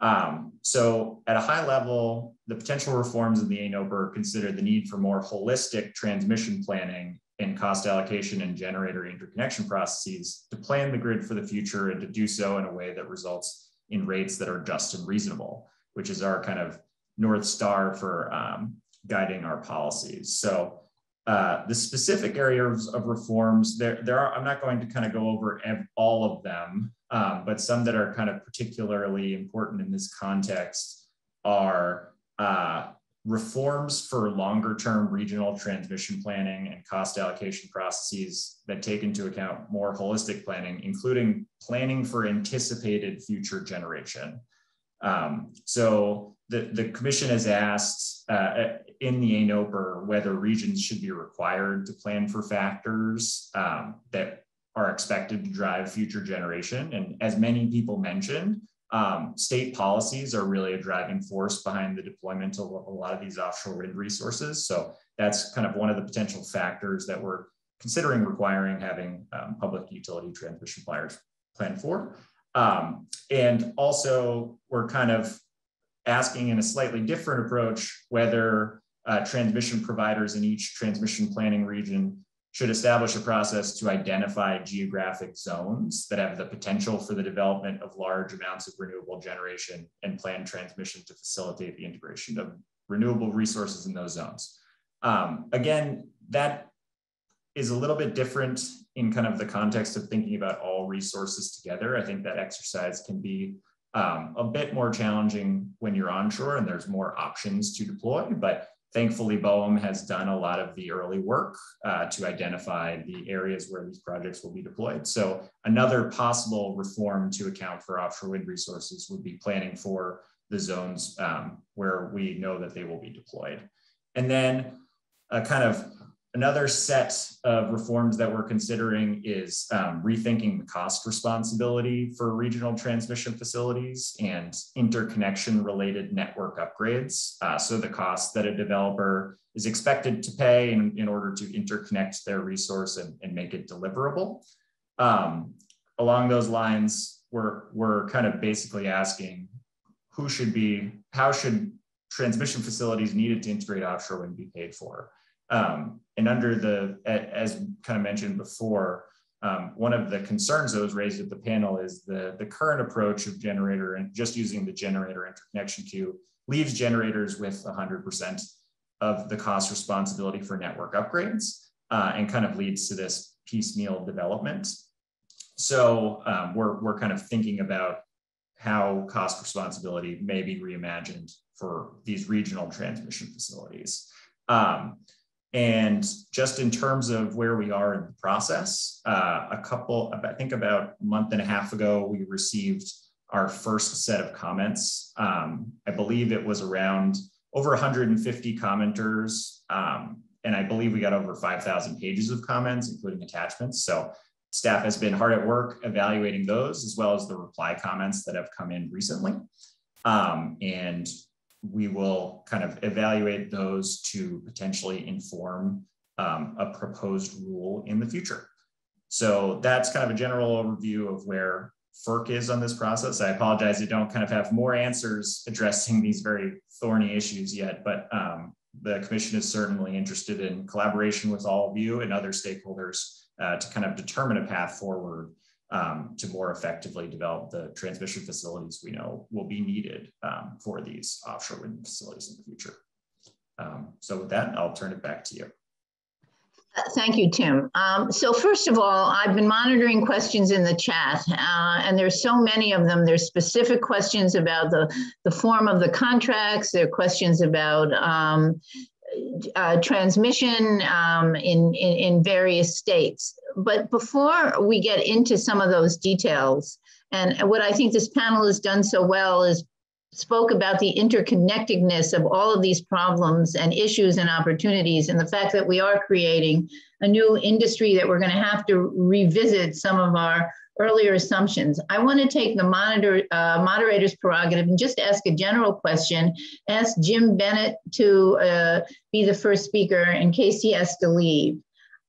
Um, so at a high level, the potential reforms in the A N O P R consider the need for more holistic transmission planning and cost allocation and generator interconnection processes to plan the grid for the future and to do so in a way that results in rates that are just and reasonable, which is our kind of North Star for um, guiding our policies. So uh, the specific areas of reforms, there, there are, I'm not going to kind of go over all of them, um, but some that are kind of particularly important in this context are uh, reforms for longer term regional transmission planning and cost allocation processes that take into account more holistic planning, including planning for anticipated future generation. Um, so the, the commission has asked uh, in the A N O P R whether regions should be required to plan for factors um, that are expected to drive future generation. And as many people mentioned, um, state policies are really a driving force behind the deployment of a lot of these offshore wind resources. So that's kind of one of the potential factors that we're considering requiring having um, public utility transmission planners plan for. Um, and also, we're kind of asking in a slightly different approach whether uh, transmission providers in each transmission planning region should establish a process to identify geographic zones that have the potential for the development of large amounts of renewable generation and plan transmission to facilitate the integration of renewable resources in those zones. Um, again, that is a little bit different in kind of the context of thinking about all resources together. I think that exercise can be um, a bit more challenging when you're onshore and there's more options to deploy, but thankfully BOEM has done a lot of the early work uh, to identify the areas where these projects will be deployed. So another possible reform to account for offshore wind resources would be planning for the zones um, where we know that they will be deployed. And then a kind of another set of reforms that we're considering is um, rethinking the cost responsibility for regional transmission facilities and interconnection related network upgrades. Uh, so the cost that a developer is expected to pay in, in order to interconnect their resource and, and make it deliverable. Um, along those lines, we're, we're kind of basically asking who should be, how should transmission facilities needed to integrate offshore wind be paid for? Um, and under the, as kind of mentioned before, um, one of the concerns that was raised at the panel is the, the current approach of generator and just using the generator interconnection queue leaves generators with one hundred percent of the cost responsibility for network upgrades uh, and kind of leads to this piecemeal development. So um, we're, we're kind of thinking about how cost responsibility may be reimagined for these regional transmission facilities. Um, And just in terms of where we are in the process, uh, a couple, I think about a month and a half ago, we received our first set of comments. Um, I believe it was around over one hundred fifty commenters. Um, and I believe we got over five thousand pages of comments, including attachments. So staff has been hard at work evaluating those, as well as the reply comments that have come in recently. Um, and we will kind of evaluate those to potentially inform um, a proposed rule in the future. So that's kind of a general overview of where F E R C is on this process. I apologize, I don't kind of have more answers addressing these very thorny issues yet, but um, the commission is certainly interested in collaboration with all of you and other stakeholders uh, to kind of determine a path forward Um, to more effectively develop the transmission facilities we know will be needed um, for these offshore wind facilities in the future. Um, so with that, I'll turn it back to you. Thank you, Tim. Um, so first of all, I've been monitoring questions in the chat, uh, and there's so many of them. There's specific questions about the, the form of the contracts. There are questions about um, Uh, transmission um, in, in, in various states. But before we get into some of those details, and what I think this panel has done so well is spoke about the interconnectedness of all of these problems and issues and opportunities, and the fact that we are creating a new industry that we're going to have to revisit some of our earlier assumptions. I want to take the monitor, uh, moderator's prerogative and just ask a general question, ask Jim Bennett to uh, be the first speaker in case he has to leave.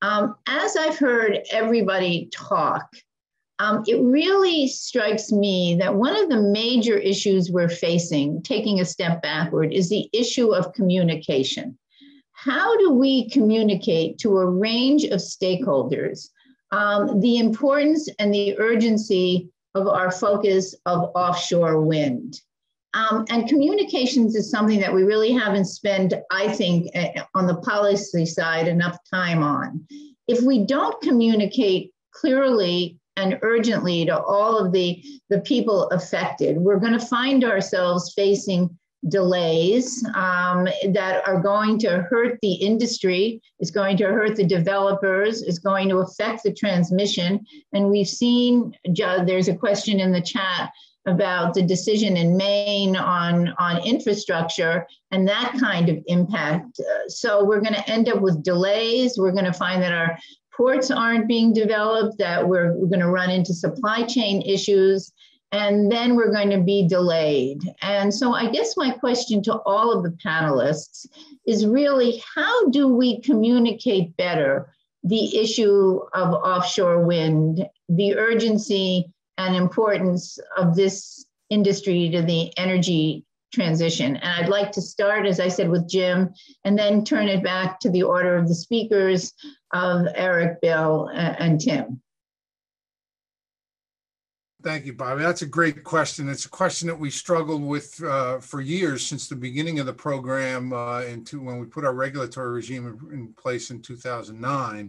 Um, as I've heard everybody talk, um, it really strikes me that one of the major issues we're facing, taking a step backward, is the issue of communication. How do we communicate to a range of stakeholders Um, the importance and the urgency of our focus of offshore wind? Um, and communications is something that we really haven't spent, I think, uh, on the policy side enough time on. If we don't communicate clearly and urgently to all of the, the people affected, we're going to find ourselves facing delays um, that are going to hurt the industry, is going to hurt the developers, is going to affect the transmission. And we've seen, there's a question in the chat about the decision in Maine on, on infrastructure and that kind of impact. So we're going to end up with delays. We're going to find that our ports aren't being developed, that we're, we're going to run into supply chain issues, and then we're going to be delayed. And so I guess my question to all of the panelists is really, how do we communicate better the issue of offshore wind, the urgency and importance of this industry to the energy transition? And I'd like to start, as I said, with Jim, and then turn it back to the order of the speakers of Eric, Bill, and Tim. Thank you, Bobbi. That's a great question. It's a question that we struggled with uh, for years since the beginning of the program uh, into when we put our regulatory regime in place in two thousand nine.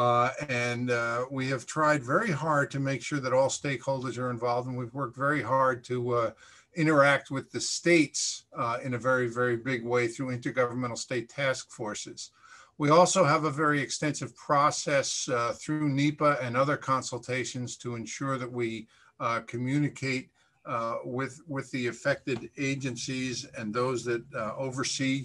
Uh, and uh, we have tried very hard to make sure that all stakeholders are involved, and we've worked very hard to uh, interact with the states uh, in a very, very big way through intergovernmental state task forces. We also have a very extensive process uh, through NEPA and other consultations to ensure that we Uh, communicate uh, with, with the affected agencies and those that uh, oversee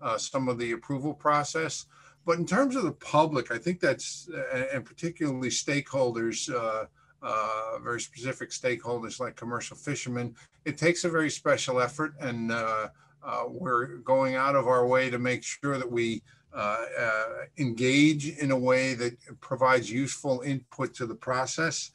uh, some of the approval process. But in terms of the public, I think that's, and particularly stakeholders, uh, uh, very specific stakeholders like commercial fishermen, it takes a very special effort, and uh, uh, we're going out of our way to make sure that we uh, uh, engage in a way that provides useful input to the process.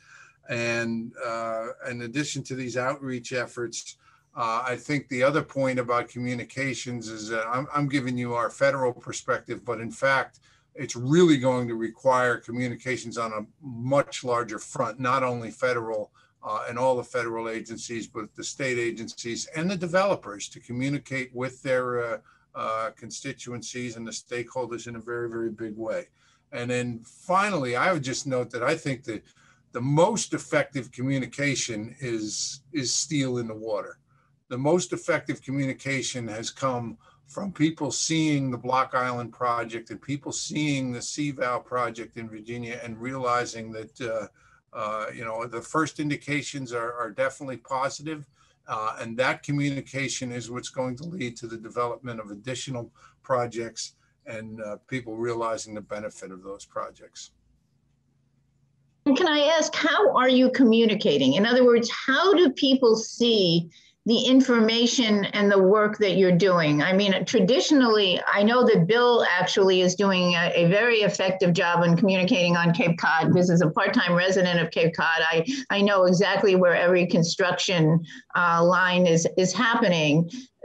And uh, in addition to these outreach efforts, Uh, I think the other point about communications is that I'm, I'm giving you our federal perspective, but in fact, it's really going to require communications on a much larger front, not only federal uh, and all the federal agencies, but the state agencies and the developers to communicate with their uh, uh, constituencies and the stakeholders in a very, very big way. And then finally, I would just note that I think that the most effective communication is, is steel in the water. The most effective communication has come from people seeing the Block Island project and people seeing the Sea Val project in Virginia and realizing that, uh, uh, you know, the first indications are, are definitely positive. Uh, and that communication is what's going to lead to the development of additional projects and uh, people realizing the benefit of those projects. And can I ask, how are you communicating? In other words, how do people see the information and the work that you're doing? I mean, traditionally, I know that Bill actually is doing a, a very effective job in communicating on Cape Cod. This is a part-time resident of Cape Cod. I, I know exactly where every construction uh, line is, is happening.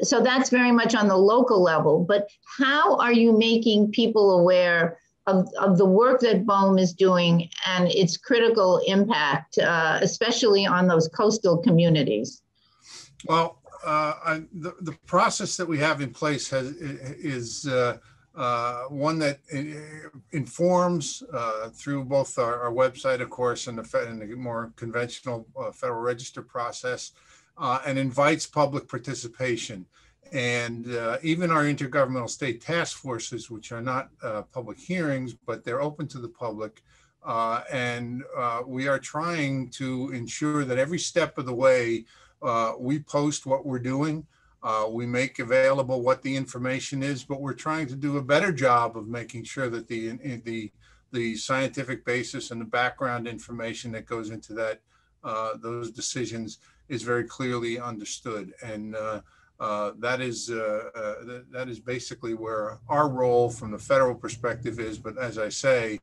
So that's very much on the local level. But how are you making people aware of, of the work that BOEM is doing and its critical impact, uh, especially on those coastal communities? Well, uh, I, the, the process that we have in place has, is uh, uh, one that informs uh, through both our, our website, of course, and the, and the more conventional uh, Federal Register process, uh, and invites public participation. And uh, even our intergovernmental state task forces, which are not uh, public hearings, but they're open to the public. Uh, and uh, we are trying to ensure that every step of the way, Uh, we post what we're doing, uh, we make available what the information is, but we're trying to do a better job of making sure that the, in, the, the scientific basis and the background information that goes into that, uh, those decisions is very clearly understood. And uh, uh, that is, uh, uh, that is basically where our role from the federal perspective is. But as I say,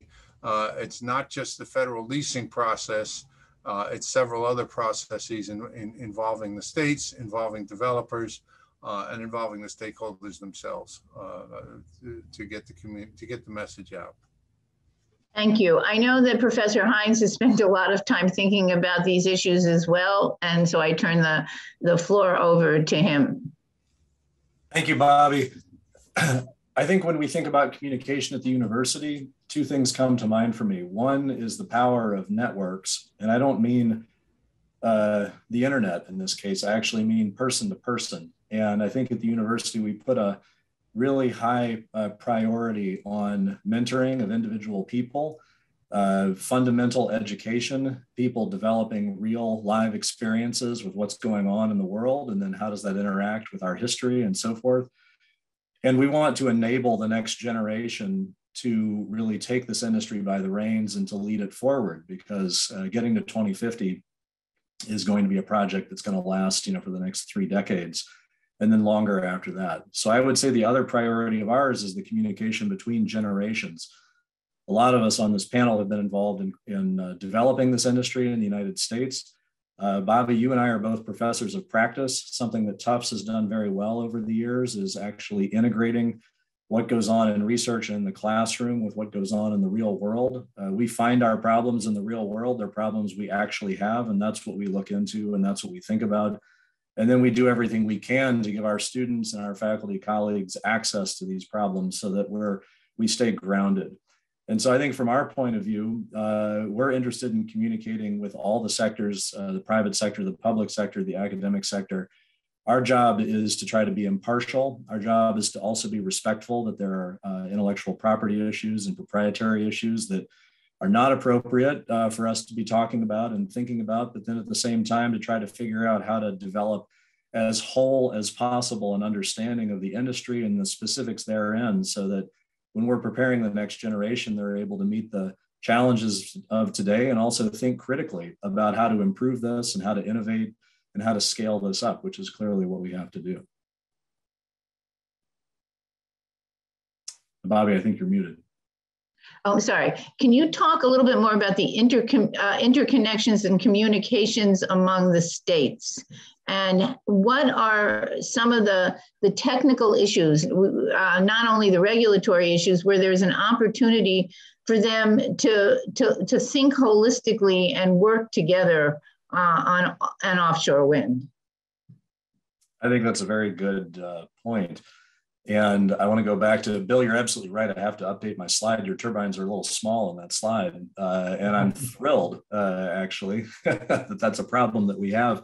uh, it's not just the federal leasing process. Uh, it's several other processes in, in, involving the states, involving developers, uh, and involving the stakeholders themselves uh, to, to get the community, to get the message out. Thank you. I know that Professor Hines has spent a lot of time thinking about these issues as well, and so I turn the, the floor over to him. Thank you, Bobbi. I think when we think about communication at the university, two things come to mind for me. One is the power of networks, and I don't mean uh, the internet in this case. I actually mean person to person. And I think at the university, we put a really high uh, priority on mentoring of individual people, uh, fundamental education, people developing real live experiences with what's going on in the world, and then how does that interact with our history and so forth. And we want to enable the next generation to really take this industry by the reins and to lead it forward, because uh, getting to twenty fifty is going to be a project that's going to last, you know, for the next three decades and then longer after that. So I would say the other priority of ours is the communication between generations. A lot of us on this panel have been involved in, in uh, developing this industry in the United States. Uh, Bobbi, you and I are both professors of practice. Something that Tufts has done very well over the years is actually integrating what goes on in research in the classroom with what goes on in the real world. Uh, we find our problems in the real world. They're problems we actually have, and that's what we look into, and that's what we think about. And then we do everything we can to give our students and our faculty colleagues access to these problems so that we're, we stay grounded. And so I think from our point of view, uh, we're interested in communicating with all the sectors, uh, the private sector, the public sector, the academic sector. Our job is to try to be impartial. Our job is to also be respectful that there are uh, intellectual property issues and proprietary issues that are not appropriate uh, for us to be talking about and thinking about, but then at the same time to try to figure out how to develop as whole as possible an understanding of the industry and the specifics therein, so that when we're preparing the next generation, they're able to meet the challenges of today and also think critically about how to improve this and how to innovate and how to scale this up, which is clearly what we have to do. Bobbi, I think you're muted. Oh, sorry. Can you talk a little bit more about the intercon uh, interconnections and communications among the states? And what are some of the, the technical issues, uh, not only the regulatory issues, where there's an opportunity for them to, to, to think holistically and work together uh, on an offshore wind? I think that's a very good uh, point. And I want to go back to, Bill, you're absolutely right. I have to update my slide. Your turbines are a little small on that slide. Uh, and I'm thrilled, uh, actually, that that's a problem that we have.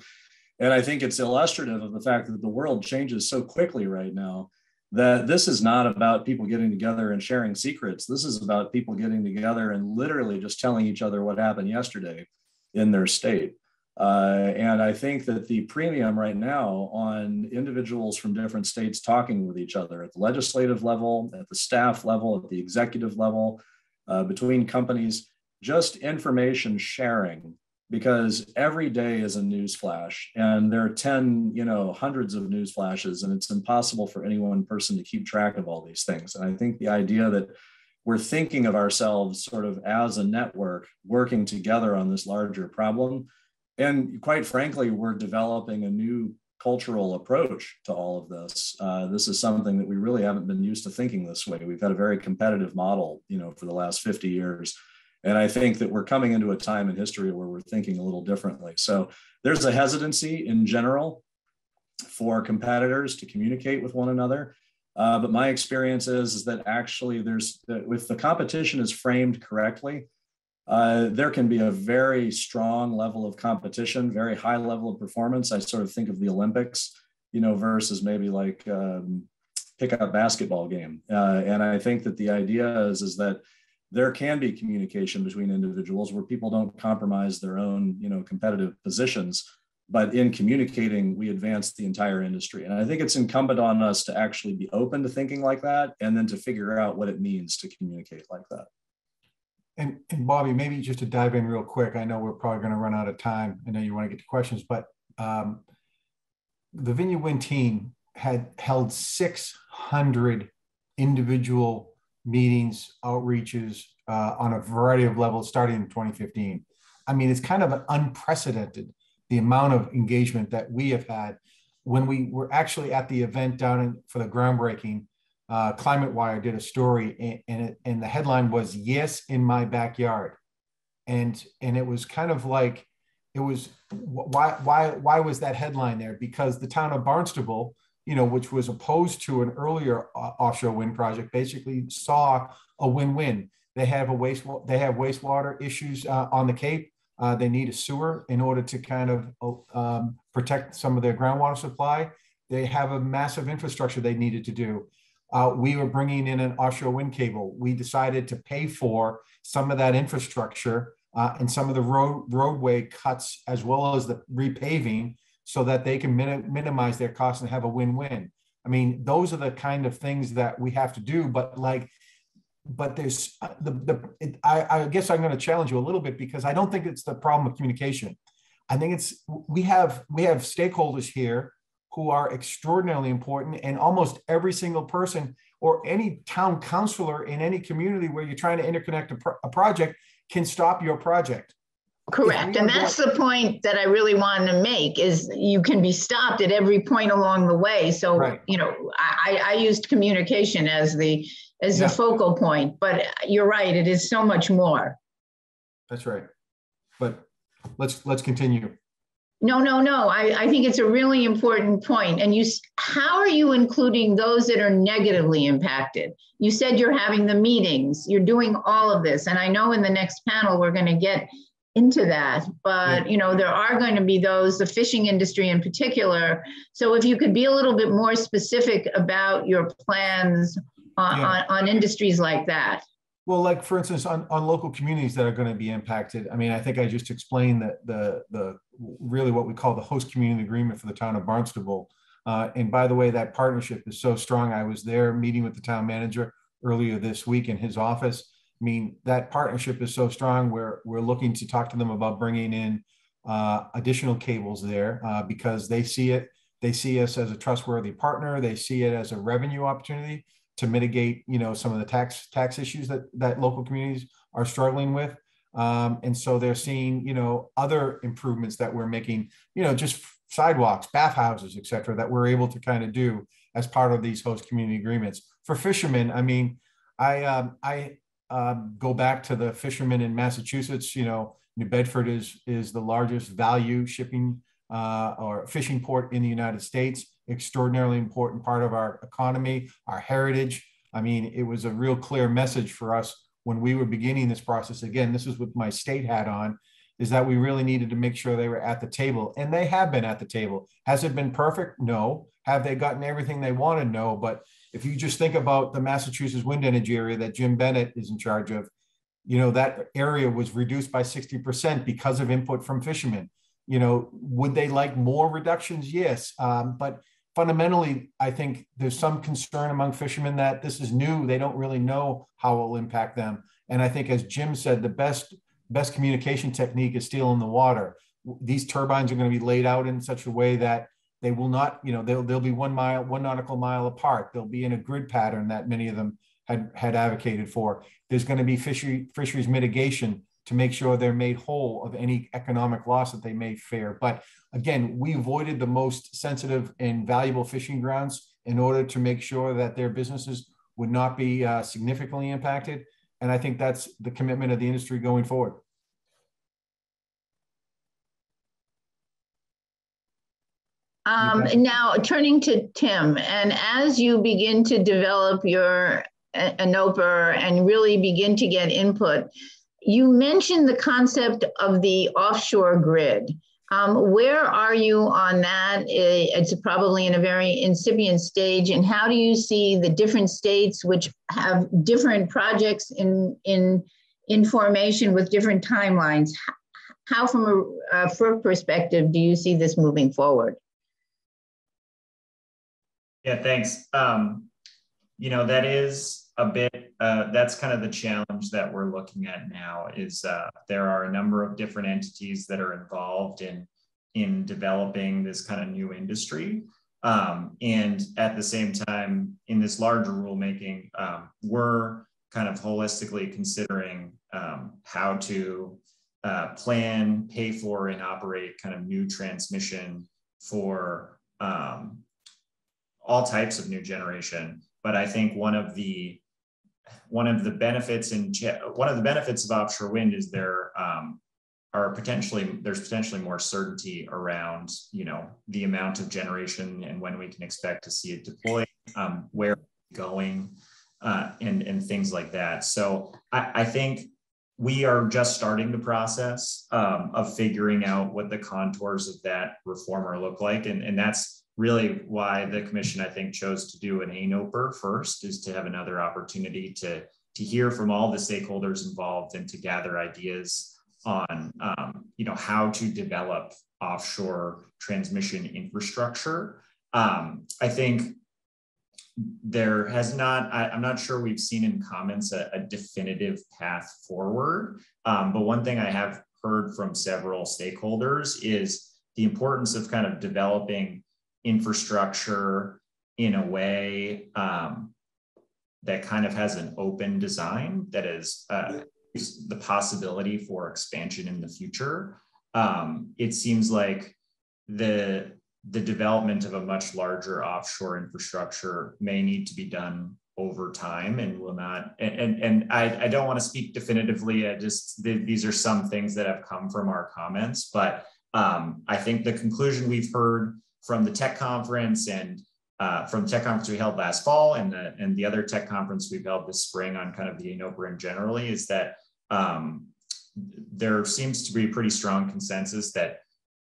And I think it's illustrative of the fact that the world changes so quickly right now that this is not about people getting together and sharing secrets. This is about people getting together and literally just telling each other what happened yesterday in their state. Uh, and I think that the premium right now on individuals from different states talking with each other at the legislative level, at the staff level, at the executive level, uh, between companies, just information sharing, because every day is a news flash, and there are ten, you know, hundreds of news flashes, and it's impossible for any one person to keep track of all these things. And I think the idea that we're thinking of ourselves sort of as a network working together on this larger problem. And quite frankly, we're developing a new cultural approach to all of this. Uh, this is something that we really haven't been used to thinking this way. We've had a very competitive model, you know, for the last fifty years. And I think that we're coming into a time in history where we're thinking a little differently. So there's a hesitancy in general for competitors to communicate with one another. Uh, but my experience is, is that actually there's, if the competition is framed correctly, Uh, there can be a very strong level of competition, very high level of performance. I sort of think of the Olympics, you know, versus maybe like um, pickup basketball game. Uh, and I think that the idea is, is that there can be communication between individuals where people don't compromise their own, you know, competitive positions, but in communicating, we advance the entire industry. And I think it's incumbent on us to actually be open to thinking like that, and then to figure out what it means to communicate like that. And, and Bobbi, maybe just to dive in real quick, I know we're probably going to run out of time. I know you want to get to questions, but um, the Vineyard Wind team had held six hundred individual meetings, outreaches uh, on a variety of levels starting in twenty fifteen. I mean, it's kind of unprecedented, the amount of engagement that we have had. When we were actually at the event down in, for the groundbreaking, Uh, Climate Wire did a story, and and, it, and the headline was "Yes, in my backyard," and and it was kind of like, it was why why why was that headline there? Because the town of Barnstable, you know, which was opposed to an earlier uh, offshore wind project, basically saw a win-win. They have a waste they have wastewater issues uh, on the Cape. Uh, they need a sewer in order to kind of um, protect some of their groundwater supply. They have a massive infrastructure they needed to do. Uh, we were bringing in an offshore wind cable. We decided to pay for some of that infrastructure uh, and some of the road, roadway cuts, as well as the repaving, so that they can min minimize their costs and have a win-win. I mean, those are the kind of things that we have to do. But like, but there's the, the it, I, I guess I'm going to challenge you a little bit, because I don't think it's the problem of communication. I think it's we have we have stakeholders here who are extraordinarily important, and almost every single person or any town councilor in any community where you're trying to interconnect a, pro a project can stop your project. Correct, and that's the point that I really wanted to make, is you can be stopped at every point along the way. So, right. you know, I, I used communication as the, as yeah. the focal point, but you're right, it is so much more. That's right, but let's, let's continue. No, no, no. I, I think it's a really important point. And you, how are you including those that are negatively impacted? You said you're having the meetings, you're doing all of this. And I know in the next panel, we're going to get into that. But, yeah. you know, there are going to be those, the fishing industry in particular. So if you could be a little bit more specific about your plans on, yeah. on, on industries like that. Well, like, for instance, on, on local communities that are going to be impacted. I mean, I think I just explained that the, the really what we call the host community agreement for the town of Barnstable. Uh, and by the way, that partnership is so strong. I was there meeting with the town manager earlier this week in his office. I mean, that partnership is so strong, we're, we're looking to talk to them about bringing in uh, additional cables there uh, because they see it. They see us as a trustworthy partner. They see it as a revenue opportunity to mitigate, you know, some of the tax tax issues that, that local communities are struggling with. Um, and so they're seeing, you know, other improvements that we're making, you know, just sidewalks, bathhouses, et cetera, that we're able to kind of do as part of these host community agreements. For fishermen, I mean, I, um, I um, go back to the fishermen in Massachusetts. You know, New Bedford is, is the largest value shipping uh, or fishing port in the United States, extraordinarily important part of our economy, our heritage. I mean, it was a real clear message for us when we were beginning this process. Again, this is with my state hat on, is that we really needed to make sure they were at the table, and they have been at the table. Has it been perfect? No. Have they gotten everything they wanted? No. But if you just think about the Massachusetts wind energy area that Jim Bennett is in charge of, you know, that area was reduced by sixty percent because of input from fishermen. You know, would they like more reductions? Yes. Um, but fundamentally, I think there's some concern among fishermen that this is new. They don't really know how it will impact them. And I think, as Jim said, the best best communication technique is still in the water. These turbines are going to be laid out in such a way that they will not, you know, they'll, they'll be one mile, one nautical mile apart. They'll be in a grid pattern that many of them had, had advocated for. There's going to be fishery, fisheries mitigation to make sure they're made whole of any economic loss that they may fare. But again, we avoided the most sensitive and valuable fishing grounds in order to make sure that their businesses would not be uh, significantly impacted. And I think that's the commitment of the industry going forward. Um, and now turning to Tim, and as you begin to develop your ANOPA and really begin to get input, you mentioned the concept of the offshore grid. Um, where are you on that? It's probably in a very incipient stage. And how do you see the different states which have different projects in, in, in formation with different timelines? How, from a, a F E R C perspective, do you see this moving forward? Yeah, thanks. Um, you know, that is a bit, uh, that's kind of the challenge that we're looking at now is uh, there are a number of different entities that are involved in, in developing this kind of new industry. Um, and at the same time, in this larger rulemaking, um, we're kind of holistically considering um, how to uh, plan, pay for, and operate kind of new transmission for um, all types of new generation. But I think one of the one of the benefits in one of the benefits of offshore wind is there um, are potentially there's potentially more certainty around, you know, the amount of generation and when we can expect to see it deployed, um, where it's going, uh, and and things like that. So I, I think we are just starting the process um, of figuring out what the contours of that reformer look like, and and that's really why the commission, I think, chose to do an ANOPA first, is to have another opportunity to, to hear from all the stakeholders involved and to gather ideas on um, you know, how to develop offshore transmission infrastructure. Um, I think there has not, I, I'm not sure we've seen in comments a, a definitive path forward, um, but one thing I have heard from several stakeholders is the importance of kind of developing infrastructure in a way um, that kind of has an open design that is uh, the possibility for expansion in the future. Um, it seems like the, the development of a much larger offshore infrastructure may need to be done over time and will not, and, and, and I, I don't want to speak definitively, I just, th these are some things that have come from our comments, but um, I think the conclusion we've heard from the tech conference and uh, from the tech conference we held last fall and the, and the other tech conference we've held this spring on kind of the ANOPA and generally is that um, there seems to be a pretty strong consensus that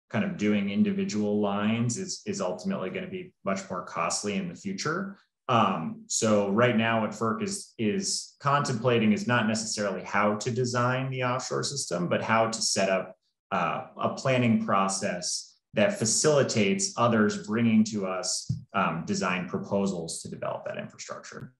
kind of doing individual lines is, is ultimately going to be much more costly in the future. Um, so right now what F E R C is, is contemplating is not necessarily how to design the offshore system, but how to set up uh, a planning process that facilitates others bringing to us um, design proposals to develop that infrastructure.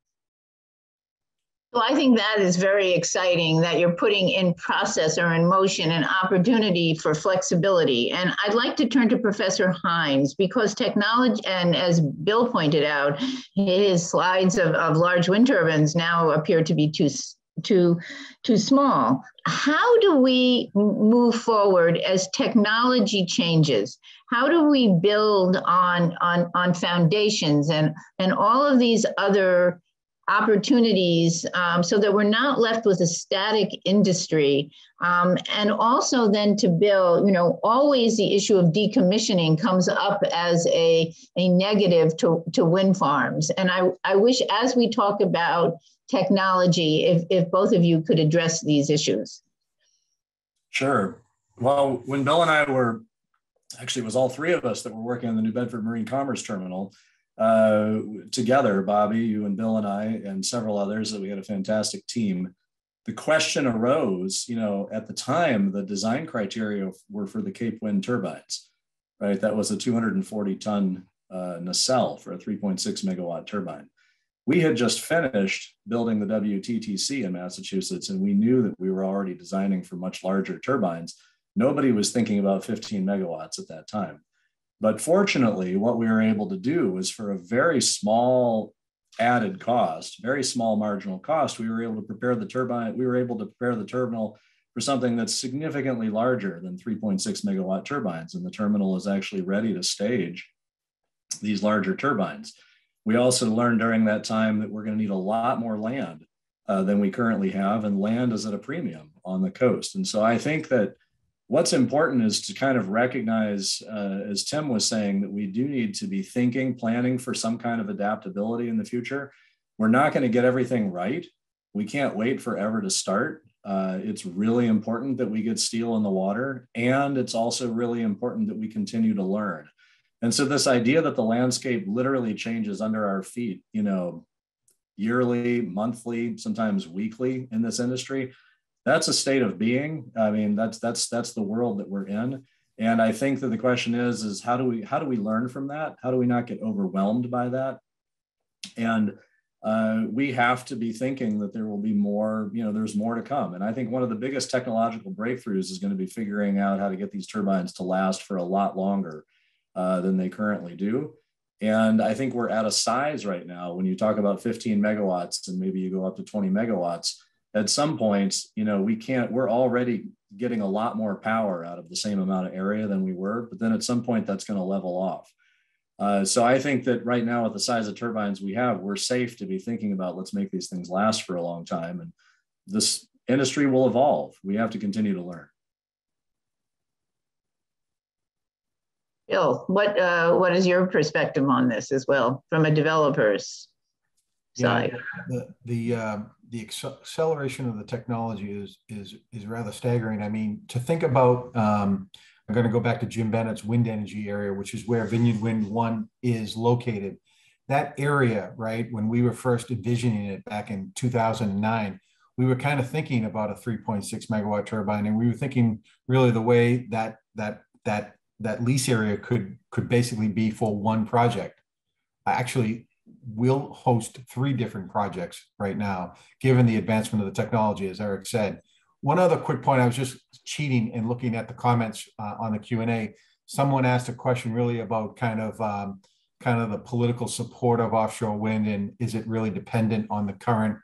Well, I think that is very exciting that you're putting in process or in motion an opportunity for flexibility. And I'd like to turn to Professor Hines, because technology, and as Bill pointed out, his slides of, of large wind turbines now appear to be too too too small. How do we move forward as technology changes? How do we build on on on foundations and and all of these other opportunities um, so that we're not left with a static industry? Um, and also then to build, you know, always the issue of decommissioning comes up as a, a negative to, to wind farms. And I, I wish as we talk about technology, if, if both of you could address these issues. Sure. Well, when Bill and I were, actually it was all three of us that were working on the New Bedford Marine Commerce Terminal, Uh, together, Bobbi, you and Bill and I, and several others, that we had a fantastic team. The question arose, you know, at the time, the design criteria were for the Cape Wind turbines, right? That was a two hundred forty ton uh, nacelle for a three point six megawatt turbine. We had just finished building the W T T C in Massachusetts, and we knew that we were already designing for much larger turbines. Nobody was thinking about fifteen megawatts at that time. But fortunately, what we were able to do was, for a very small added cost, very small marginal cost, we were able to prepare the turbine, we were able to prepare the terminal for something that's significantly larger than three point six megawatt turbines. And the terminal is actually ready to stage these larger turbines. We also learned during that time that we're going to need a lot more land uh, than we currently have, and land is at a premium on the coast. And so I think that what's important is to kind of recognize, uh, as Tim was saying, that we do need to be thinking, planning for some kind of adaptability in the future. We're not going to get everything right. We can't wait forever to start. Uh, it's really important that we get steel in the water, and it's also really important that we continue to learn. And so this idea that the landscape literally changes under our feet, you know, yearly, monthly, sometimes weekly in this industry, that's a state of being. I mean, that's that's that's the world that we're in. And I think that the question is, is how do we how do we learn from that? How do we not get overwhelmed by that? And uh, we have to be thinking that there will be more, you know, there's more to come. And I think one of the biggest technological breakthroughs is going to be figuring out how to get these turbines to last for a lot longer uh, than they currently do. And I think we're at a size right now, when you talk about fifteen megawatts and maybe you go up to twenty megawatts, at some points, you know, we can't, we're already getting a lot more power out of the same amount of area than we were, but then at some point that's going to level off. Uh, so I think that right now, with the size of turbines we have, we're safe to be thinking about, let's make these things last for a long time. And this industry will evolve. We have to continue to learn. Bill, what, uh, what is your perspective on this as well, from a developer's side? Yeah, the, the, uh... the acceleration of the technology is is is rather staggering. I mean, to think about, um, I'm going to go back to Jim Bennett's wind energy area, which is where Vineyard Wind one is located. That area, right, when we were first envisioning it back in two thousand nine, we were kind of thinking about a three point six megawatt turbine, and we were thinking really the way that that that that lease area could could basically be for one project. Actually, we'll host three different projects right now, given the advancement of the technology, as Eric said. One other quick point, I was just cheating and looking at the comments uh, on the Q and A. Someone asked a question really about kind of um, kind of the political support of offshore wind, and is it really dependent on the current,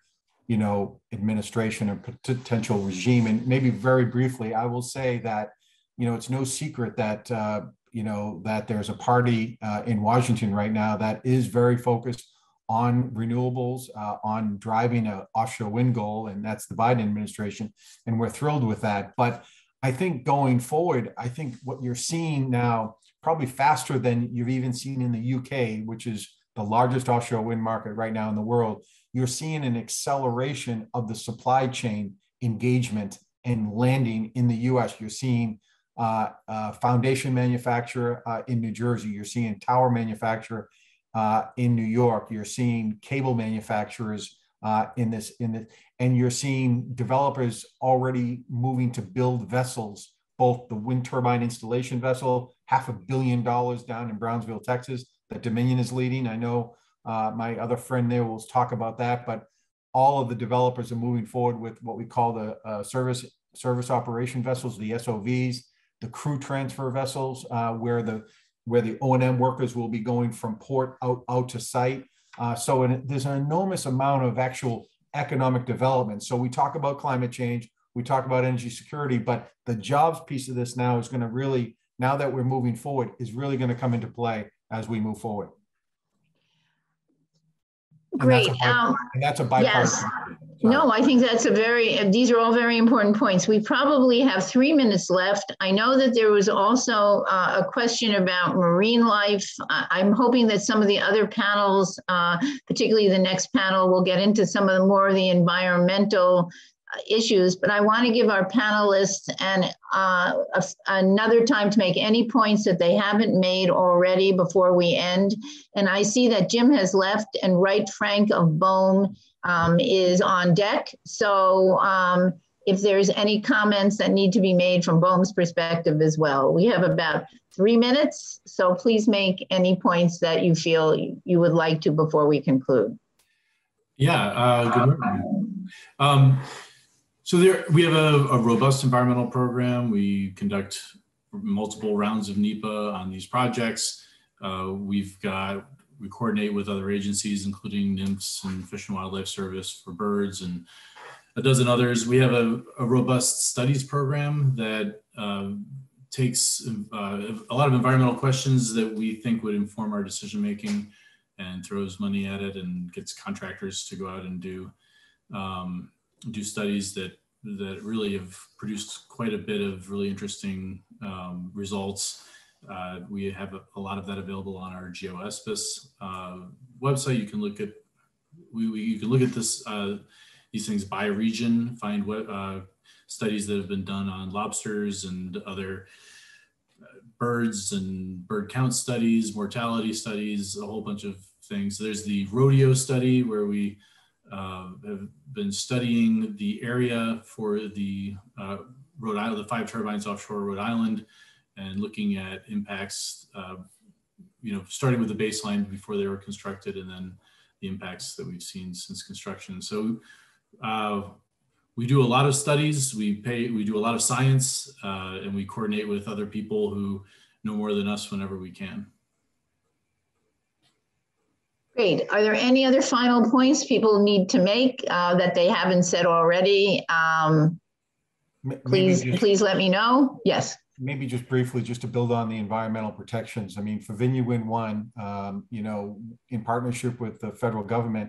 you know, administration or potential regime? And maybe very briefly, I will say that, you know, it's no secret that uh, you know, that there's a party uh, in Washington right now that is very focused on renewables, uh, on driving an offshore wind goal, and that's the Biden administration, and we're thrilled with that. But I think going forward, I think what you're seeing now, probably faster than you've even seen in the U K, which is the largest offshore wind market right now in the world, you're seeing an acceleration of the supply chain engagement and landing in the U S. You're seeing Uh, uh, foundation manufacturer uh, in New Jersey. You're seeing tower manufacturer uh, in New York. You're seeing cable manufacturers uh, in this, in this, and you're seeing developers already moving to build vessels, both the wind turbine installation vessel, half a billion dollars down in Brownsville, Texas, that Dominion is leading. I know uh, my other friend there will talk about that, but all of the developers are moving forward with what we call the uh, service service operation vessels, the S O Vs, the crew transfer vessels, uh, where the where the O and M workers will be going from port out, out to site. Uh, so in, there's an enormous amount of actual economic development. So we talk about climate change, we talk about energy security, but the jobs piece of this now is going to really, now that we're moving forward, is really going to come into play as we move forward. Great. And that's a, um, and that's a bipartisan. Yes. No, I think that's a very, these are all very important points. We probably have three minutes left. I know that there was also uh, a question about marine life. Uh, I'm hoping that some of the other panels, uh, particularly the next panel, will get into some of the more of the environmental issues, but I want to give our panelists and uh, a, another time to make any points that they haven't made already before we end. And I see that Jim has left and Wright Frank of BOEM um, is on deck. So um, if there's any comments that need to be made from BOEM's perspective as well, we have about three minutes. So please make any points that you feel you would like to before we conclude. Yeah, uh, good morning. Um, So there, we have a, a robust environmental program. We conduct multiple rounds of NEPA on these projects. Uh, we've got, we coordinate with other agencies, including NIMFS and Fish and Wildlife Service for birds and a dozen others. We have a, a robust studies program that uh, takes uh, a lot of environmental questions that we think would inform our decision-making and throws money at it and gets contractors to go out and do, um, do studies that that really have produced quite a bit of really interesting um, results. Uh, we have a, a lot of that available on our GeoESPIS uh, website. You can look at we, we you can look at this uh, these things by region. Find what uh, studies that have been done on lobsters and other birds and bird count studies, mortality studies, a whole bunch of things. So there's the rodeo study where we Uh, have been studying the area for the uh, Rhode Island, the five turbines offshore Rhode Island, and looking at impacts, uh, you know, starting with the baseline before they were constructed and then the impacts that we've seen since construction. So uh, we do a lot of studies, we pay, we do a lot of science, uh, and we coordinate with other people who know more than us whenever we can. Great. Are there any other final points people need to make uh, that they haven't said already? Um, please, just, please let me know. Yes. Maybe just briefly, just to build on the environmental protections. I mean, for Virginia Wind One, um, you know, in partnership with the federal government,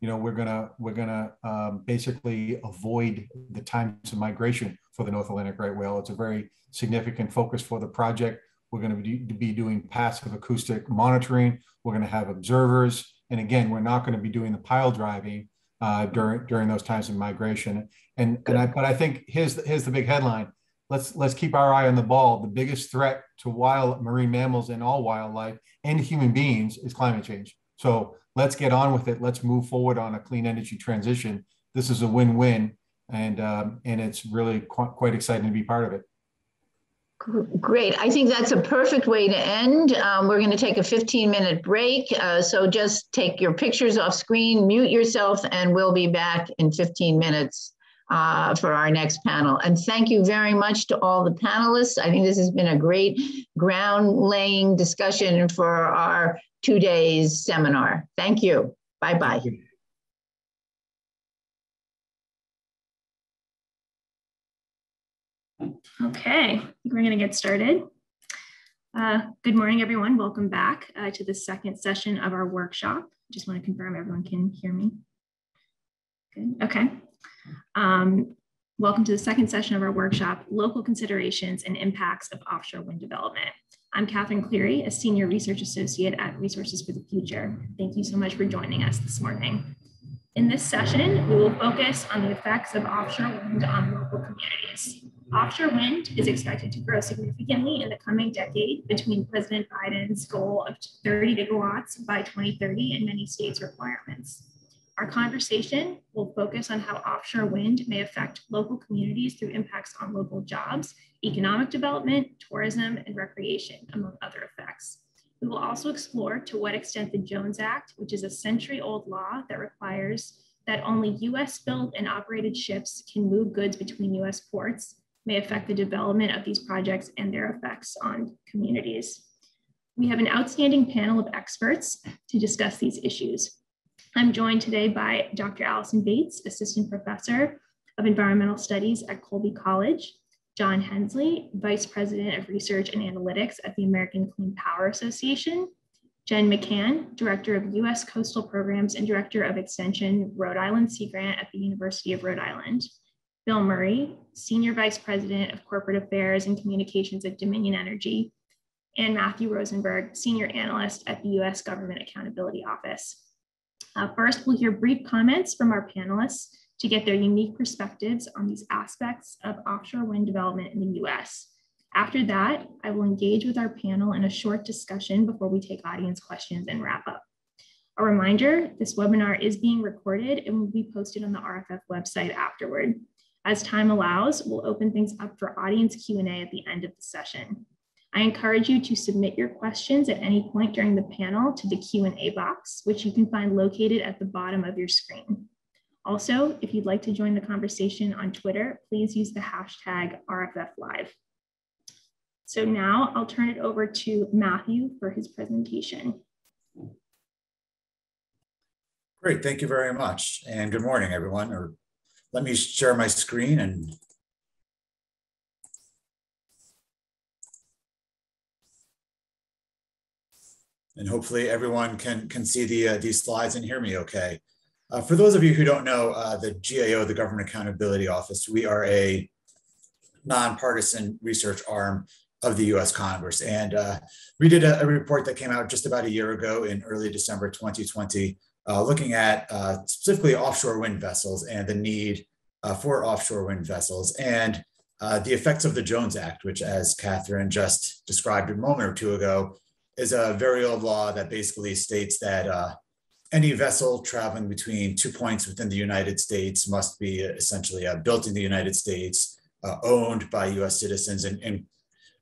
you know, we're gonna we're gonna um, basically avoid the times of migration for the North Atlantic right whale. It's a very significant focus for the project. We're going to be doing passive acoustic monitoring. We're going to have observers. And again, we're not going to be doing the pile driving uh, during, during those times of migration. And, and I, but I think here's the, here's the big headline. Let's, let's keep our eye on the ball. The biggest threat to wild marine mammals and all wildlife and human beings is climate change. So let's get on with it. Let's move forward on a clean energy transition. This is a win-win. And, um, and it's really qu quite exciting to be part of it. Great. I think that's a perfect way to end. Um, we're going to take a fifteen minute break. Uh, so just take your pictures off screen, mute yourself, and we'll be back in fifteen minutes uh, for our next panel. And thank you very much to all the panelists. I think this has been a great ground laying discussion for our two days seminar. Thank you. Bye-bye. Thank you. Okay, I think we're going to get started. Uh, good morning, everyone. Welcome back uh, to the second session of our workshop. Just want to confirm everyone can hear me. Good. Okay. Um, welcome to the second session of our workshop, Local Considerations and Impacts of Offshore Wind Development. I'm Catherine Cleary, a Senior Research Associate at Resources for the Future. Thank you so much for joining us this morning. In this session, we will focus on the effects of offshore wind on local communities. Offshore wind is expected to grow significantly in the coming decade between President Biden's goal of thirty gigawatts by twenty thirty and many states' requirements. Our conversation will focus on how offshore wind may affect local communities through impacts on local jobs, economic development, tourism, and recreation, among other effects. We will also explore to what extent the Jones Act, which is a century-old law that requires that only U S built and operated ships can move goods between U S ports, may affect the development of these projects and their effects on communities. We have an outstanding panel of experts to discuss these issues. I'm joined today by Doctor Allison Bates, Assistant Professor of Environmental Studies at Colby College, John Hensley, Vice President of Research and Analytics at the American Clean Power Association, Jen McCann, Director of U S Coastal Programs and Director of Extension Rhode Island Sea Grant at the University of Rhode Island, Bill Murray, Senior Vice President of Corporate Affairs and Communications at Dominion Energy, and Matthew Rosenberg, Senior Analyst at the U S Government Accountability Office. Uh, first, we'll hear brief comments from our panelists to get their unique perspectives on these aspects of offshore wind development in the U S. After that, I will engage with our panel in a short discussion before we take audience questions and wrap up. A reminder, this webinar is being recorded and will be posted on the R F F website afterward. As time allows, we'll open things up for audience Q and A at the end of the session. I encourage you to submit your questions at any point during the panel to the Q and A box, which you can find located at the bottom of your screen. Also, if you'd like to join the conversation on Twitter, please use the hashtag R F F Live. So now I'll turn it over to Matthew for his presentation. Great, thank you very much. And good morning, everyone. Or let me share my screen and And hopefully everyone can, can see the, uh, these slides and hear me okay. Uh, for those of you who don't know, uh, the G A O, the Government Accountability Office, we are a nonpartisan research arm of the U S Congress. And uh, we did a, a report that came out just about a year ago in early December twenty twenty, uh, looking at uh, specifically offshore wind vessels and the need uh, for offshore wind vessels and uh, the effects of the Jones Act, which, as Catherine just described a moment or two ago, is a very old law that basically states that uh, any vessel traveling between two points within the United States must be essentially uh, built in the United States, uh, owned by U S citizens, and, and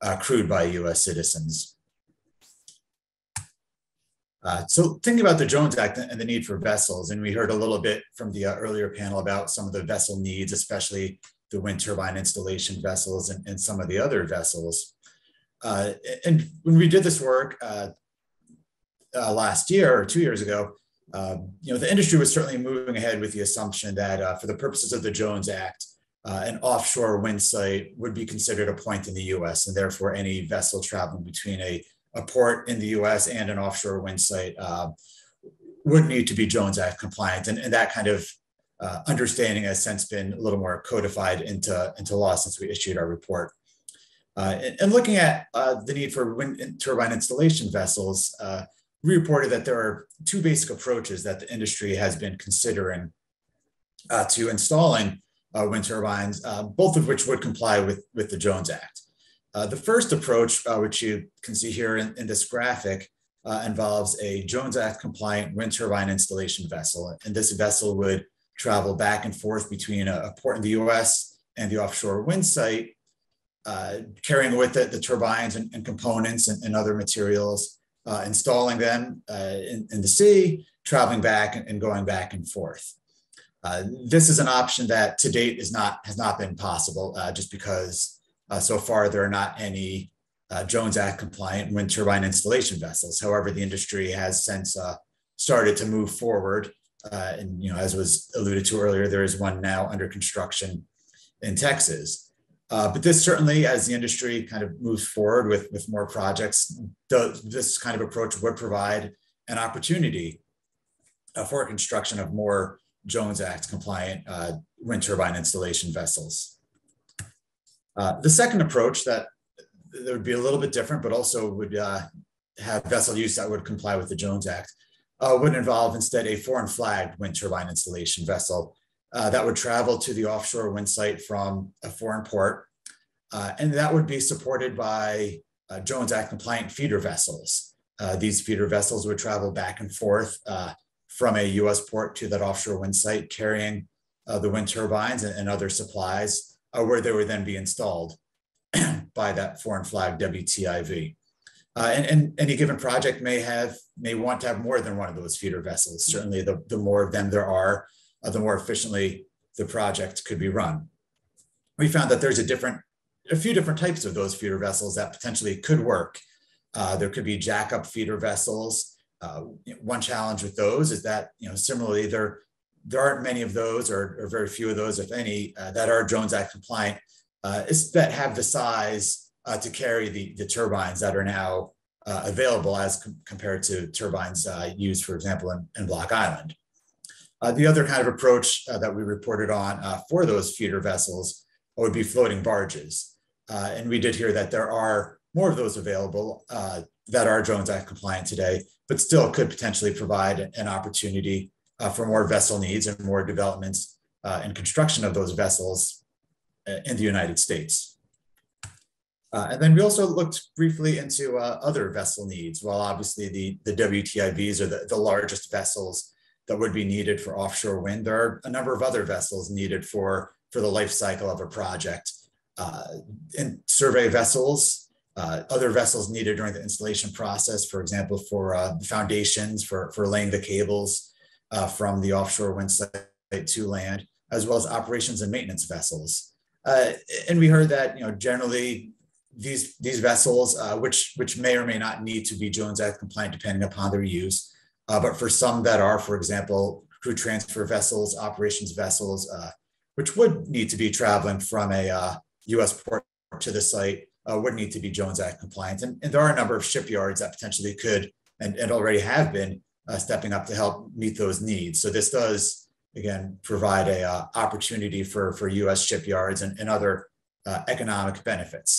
uh, crewed by U S citizens. Uh, so thinking about the Jones Act and the need for vessels, and we heard a little bit from the uh, earlier panel about some of the vessel needs, especially the wind turbine installation vessels and, and some of the other vessels. Uh, and when we did this work uh, uh, last year or two years ago, uh, you know, the industry was certainly moving ahead with the assumption that uh, for the purposes of the Jones Act, uh, an offshore wind site would be considered a point in the U S, and therefore any vessel traveling between a, a port in the U S and an offshore wind site uh, would need to be Jones Act compliant. And, and that kind of uh, understanding has since been a little more codified into, into law since we issued our report. Uh, and, and looking at uh, the need for wind turbine installation vessels, uh, we reported that there are two basic approaches that the industry has been considering uh, to installing uh, wind turbines, uh, both of which would comply with, with the Jones Act. Uh, the first approach, uh, which you can see here in, in this graphic, uh, involves a Jones Act compliant wind turbine installation vessel. And this vessel would travel back and forth between a, a port in the U S and the offshore wind site, Uh, carrying with it the turbines and, and components and, and other materials, uh, installing them uh, in, in the sea, traveling back and going back and forth. Uh, this is an option that to date is not, has not been possible uh, just because uh, so far there are not any uh, Jones Act compliant wind turbine installation vessels. However, the industry has since uh, started to move forward. Uh, and you know, as was alluded to earlier, there is one now under construction in Texas. Uh, but this certainly, as the industry kind of moves forward with, with more projects, the, this kind of approach would provide an opportunity uh, for construction of more Jones Act compliant uh, wind turbine installation vessels. Uh, the second approach that, that would be a little bit different, but also would uh, have vessel use that would comply with the Jones Act, uh, would involve instead a foreign flagged wind turbine installation vessel Uh, that would travel to the offshore wind site from a foreign port. Uh, and that would be supported by uh, Jones Act compliant feeder vessels. Uh, these feeder vessels would travel back and forth uh, from a U S port to that offshore wind site, carrying uh, the wind turbines and, and other supplies, uh, where they would then be installed by that foreign flag W T I V. Uh, and, and any given project may have may want to have more than one of those feeder vessels. Certainly, the, the more of them there are, uh, the more efficiently the project could be run. We found that there's a different, a few different types of those feeder vessels that potentially could work. Uh, there could be jack-up feeder vessels. Uh, one challenge with those is that, you know, similarly, there, there aren't many of those, or, or very few of those, if any, uh, that are Jones Act compliant, uh, that have the size Uh, to carry the, the turbines that are now uh, available as com compared to turbines uh, used, for example, in, in Block Island. Uh, the other kind of approach uh, that we reported on uh, for those feeder vessels would be floating barges. Uh, and we did hear that there are more of those available uh, that are Jones Act compliant today, but still could potentially provide an opportunity uh, for more vessel needs and more developments uh, and construction of those vessels in the United States. Uh, and then we also looked briefly into uh, other vessel needs. Well, obviously the, the W T I Vs are the, the largest vessels that would be needed for offshore wind. There are a number of other vessels needed for, for the life cycle of a project. Uh, and survey vessels, uh, other vessels needed during the installation process, for example, for uh, foundations, for, for laying the cables uh, from the offshore wind site to land, as well as operations and maintenance vessels. Uh, and we heard that, you know, generally, These, these vessels, uh, which, which may or may not need to be Jones Act compliant depending upon their use, uh, but for some that are, for example, crew transfer vessels, operations vessels, uh, which would need to be traveling from a uh, U S port to the site, uh, would need to be Jones Act compliant. And, and there are a number of shipyards that potentially could and, and already have been uh, stepping up to help meet those needs. So this does, again, provide a uh, opportunity for, for U S shipyards and, and other uh, economic benefits.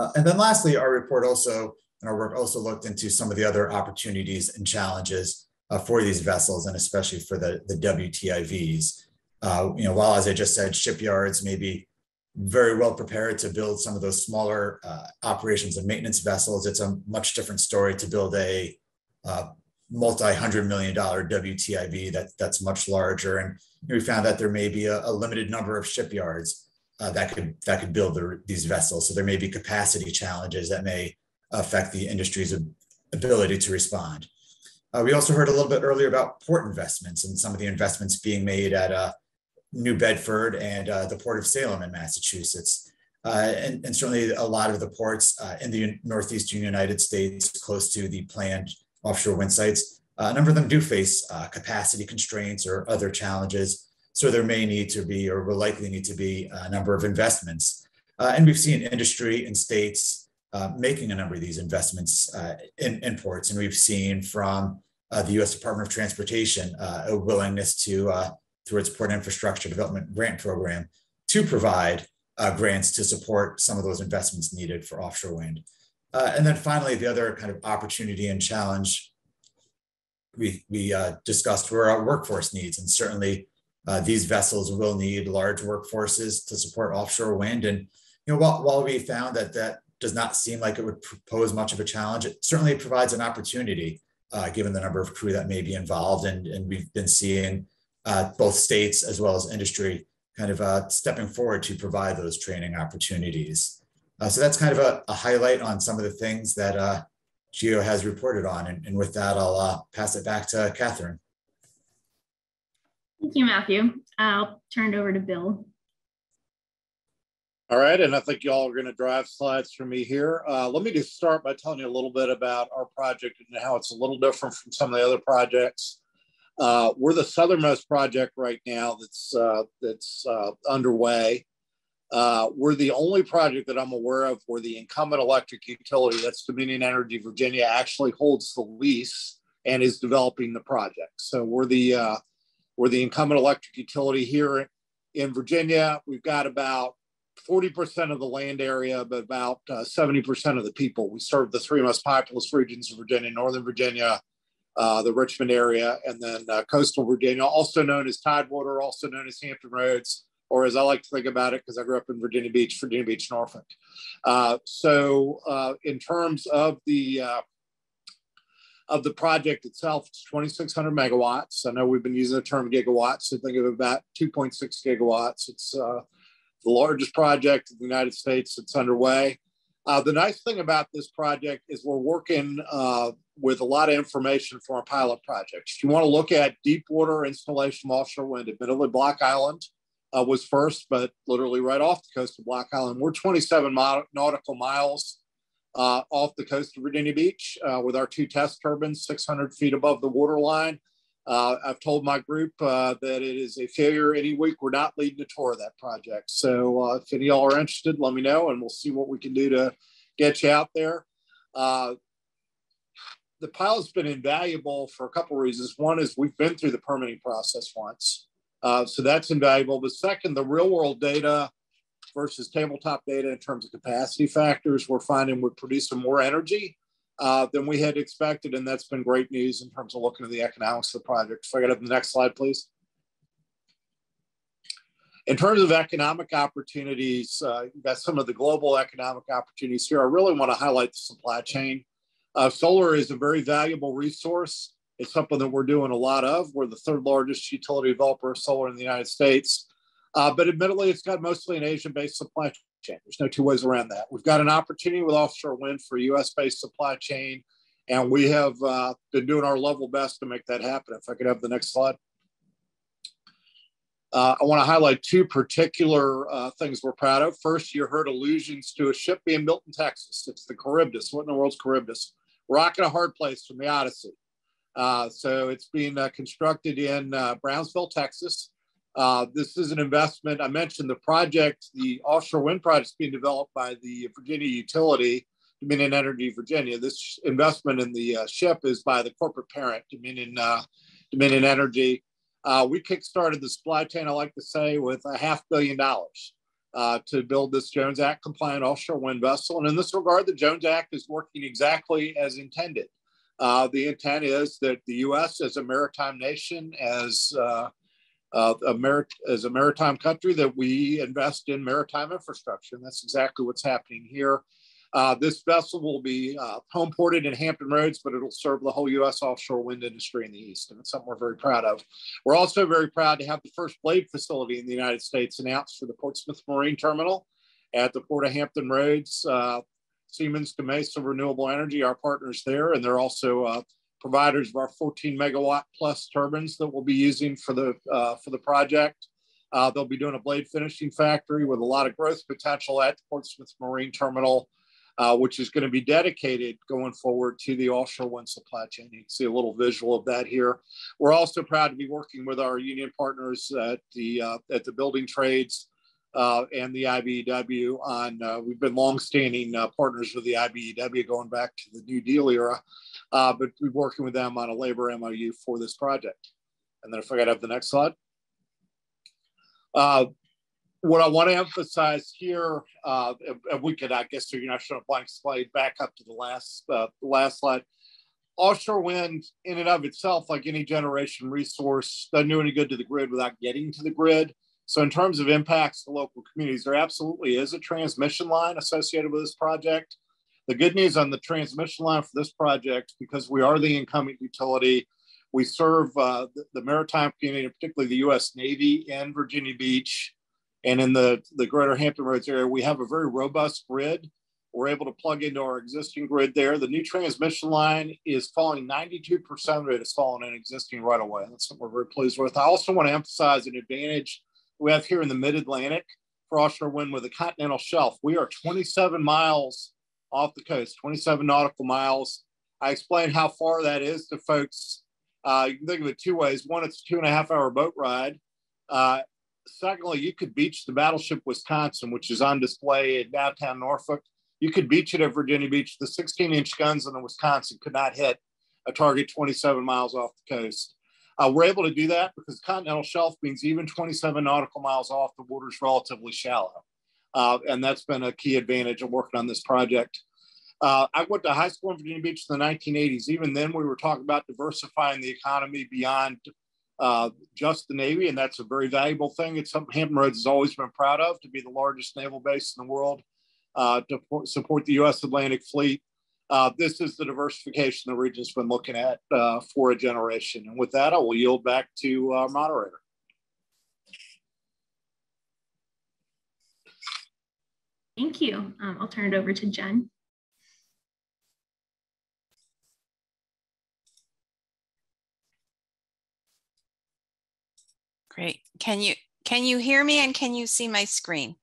Uh, and then lastly, our report also, and our work also looked into some of the other opportunities and challenges uh, for these vessels, and especially for the, the W T I Vs. Uh, you know, while, as I just said, shipyards may be very well prepared to build some of those smaller uh, operations and maintenance vessels, it's a much different story to build a uh, multi-hundred million dollar W T I V that, that's much larger. And we found that there may be a, a limited number of shipyards Uh, that could that could build the, these vessels. So there may be capacity challenges that may affect the industry's ability to respond. Uh, we also heard a little bit earlier about port investments and some of the investments being made at uh, New Bedford and uh, the Port of Salem in Massachusetts. Uh, and, and certainly a lot of the ports uh, in the northeastern United States close to the planned offshore wind sites, uh, a number of them do face uh, capacity constraints or other challenges. So there may need to be, or will likely need to be, a number of investments. Uh, and we've seen industry and states uh, making a number of these investments uh, in, in ports. And we've seen from uh, the U S Department of Transportation uh, a willingness to, uh, through its Port Infrastructure Development Grant Program, to provide uh, grants to support some of those investments needed for offshore wind. Uh, and then finally, the other kind of opportunity and challenge we, we uh, discussed were our workforce needs, and certainly Uh, these vessels will need large workforces to support offshore wind. And you know, while, while we found that that does not seem like it would pose much of a challenge, it certainly provides an opportunity uh, given the number of crew that may be involved. And, and we've been seeing uh, both states as well as industry kind of uh, stepping forward to provide those training opportunities. Uh, so that's kind of a, a highlight on some of the things that uh, GEO has reported on. And, and with that, I'll uh, pass it back to Catherine. Thank you, Matthew. I'll turn it over to Bill. All right, and I think y'all are going to drive slides for me here. Uh, let me just start by telling you a little bit about our project and how it's a little different from some of the other projects. Uh, we're the southernmost project right now that's, uh, that's uh, underway. Uh, we're the only project that I'm aware of where the incumbent electric utility, that's Dominion Energy Virginia, actually holds the lease and is developing the project. So we're the uh, We're the incumbent electric utility here in Virginia. We've got about forty percent of the land area, but about seventy percent of the people. We serve the three most populous regions of Virginia: Northern Virginia, uh, the Richmond area, and then uh, Coastal Virginia, also known as Tidewater, also known as Hampton Roads, or as I like to think about it, because I grew up in Virginia Beach, Virginia Beach, Norfolk. Uh, so uh, in terms of the uh, of the project itself, it's twenty-six hundred megawatts. I know we've been using the term gigawatts, so think of about two point six gigawatts. It's uh, the largest project in the United States that's underway. Uh, the nice thing about this project is we're working uh, with a lot of information for our pilot projects. If you want to look at deep water installation of offshore wind, admittedly Block Island uh, was first, but literally right off the coast of Block Island, we're twenty-seven nautical miles uh, off the coast of Virginia Beach uh, with our two test turbines, six hundred feet above the waterline. Uh, I've told my group uh, that it is a failure any week. We're not leading a tour of that project. So uh, if any of y'all are interested, let me know and we'll see what we can do to get you out there. Uh, the pilot's been invaluable for a couple of reasons. One is we've been through the permitting process once. Uh, so that's invaluable. But second, the real world data versus tabletop data in terms of capacity factors, we're finding we're producing more energy Uh, than we had expected, and that's been great news in terms of looking at the economics of the project. If I get up to the next slide, please. In terms of economic opportunities, uh, you've got some of the global economic opportunities here. I really want to highlight the supply chain. Uh, solar is a very valuable resource. It's something that we're doing a lot of. We're the third largest utility developer of solar in the United States, uh, but admittedly, it's got mostly an Asian-based supply chain. There's no two ways around that. We've got an opportunity with offshore wind for U S based supply chain, and we have uh, been doing our level best to make that happen. If I could have the next slide. Uh, I want to highlight two particular uh, things we're proud of. First, you heard allusions to a ship being built in Texas. It's the Charybdis. What in the world's Charybdis? Rocking a hard place from the Odyssey. Uh, so it's being uh, constructed in uh, Brownsville, Texas. Uh, this is an investment. I mentioned the project, the offshore wind project is being developed by the Virginia utility, Dominion Energy Virginia. This investment in the uh, ship is by the corporate parent, Dominion, uh, Dominion Energy. Uh, we kickstarted the supply chain, I like to say, with a half billion dollars uh, to build this Jones Act compliant offshore wind vessel. And in this regard, the Jones Act is working exactly as intended. Uh, the intent is that the U S as a maritime nation, as uh, Uh, a merit, as a maritime country, that we invest in maritime infrastructure. And that's exactly what's happening here. Uh, this vessel will be uh, home ported in Hampton Roads, but it'll serve the whole U S offshore wind industry in the East. And it's something we're very proud of. We're also very proud to have the first blade facility in the United States announced for the Portsmouth Marine Terminal at the Port of Hampton Roads. Uh, Siemens Gamesa Renewable Energy, our partners there, and they're also uh, providers of our fourteen megawatt plus turbines that we'll be using for the uh, for the project. Uh, they'll be doing a blade finishing factory with a lot of growth potential at the Portsmouth Marine Terminal, uh, which is going to be dedicated going forward to the offshore wind supply chain. You can see a little visual of that here. We're also proud to be working with our union partners at the uh, at the building trades uh, and the I B E W on. Uh, we've been longstanding uh, partners with the I B E W going back to the New Deal era. Uh, but we're working with them on a labor M O U for this project. And then if I could have the next slide. Uh, what I want to emphasize here, uh, if, if we could, I guess, so you're not showing a blank slide, back up to the last, uh, the last slide. Offshore wind in and of itself, like any generation resource, doesn't do any good to the grid without getting to the grid. So in terms of impacts to local communities, there absolutely is a transmission line associated with this project. The good news on the transmission line for this project, because we are the incumbent utility, we serve uh, the, the maritime community, particularly the U S Navy in Virginia Beach and in the, the greater Hampton Roads area. We have a very robust grid. We're able to plug into our existing grid there. The new transmission line is falling, ninety-two percent of it is falling in existing right away. That's what we're very pleased with. I also want to emphasize an advantage we have here in the mid-Atlantic for offshore wind with the continental shelf. We are twenty-seven miles off the coast, twenty-seven nautical miles. I explained how far that is to folks. Uh, you can think of it two ways. One, it's a two and a half hour boat ride. Uh, secondly, you could beach the Battleship Wisconsin, which is on display in downtown Norfolk. You could beach it at Virginia Beach. The sixteen inch guns on the Wisconsin could not hit a target twenty-seven miles off the coast. Uh, we're able to do that because the continental shelf means even twenty-seven nautical miles off, the water's relatively shallow. Uh, and that's been a key advantage of working on this project. Uh, I went to high school in Virginia Beach in the nineteen eighties. Even then, we were talking about diversifying the economy beyond uh, just the Navy, and that's a very valuable thing. It's something Hampton Roads has always been proud of, to be the largest naval base in the world, uh, to support the U S Atlantic Fleet. uh, this is the diversification the region's been looking at uh, for a generation. And with that, I will yield back to our moderator. Thank you. Um, I'll turn it over to Jen. Great. Can you can you hear me and can you see my screen?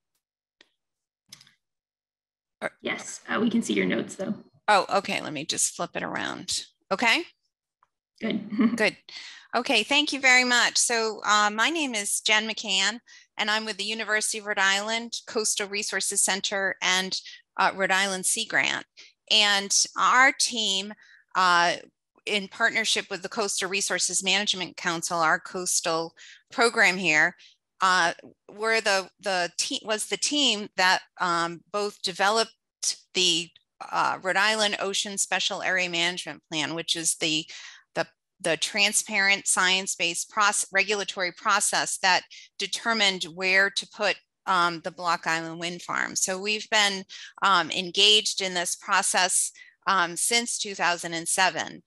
Yes, uh, we can see your notes though. Oh, okay. Let me just flip it around. Okay. Good. Good. Okay. Thank you very much. So uh, my name is Jen McCann, and I'm with the University of Rhode Island Coastal Resources Center and uh, Rhode Island Sea Grant. And our team, uh, in partnership with the Coastal Resources Management Council, our coastal program here, uh, were the, the team was the team that um, both developed the uh, Rhode Island Ocean Special Area Management Plan, which is the the transparent science-based process, regulatory process that determined where to put um, the Block Island wind farm. So we've been um, engaged in this process um, since two thousand seven.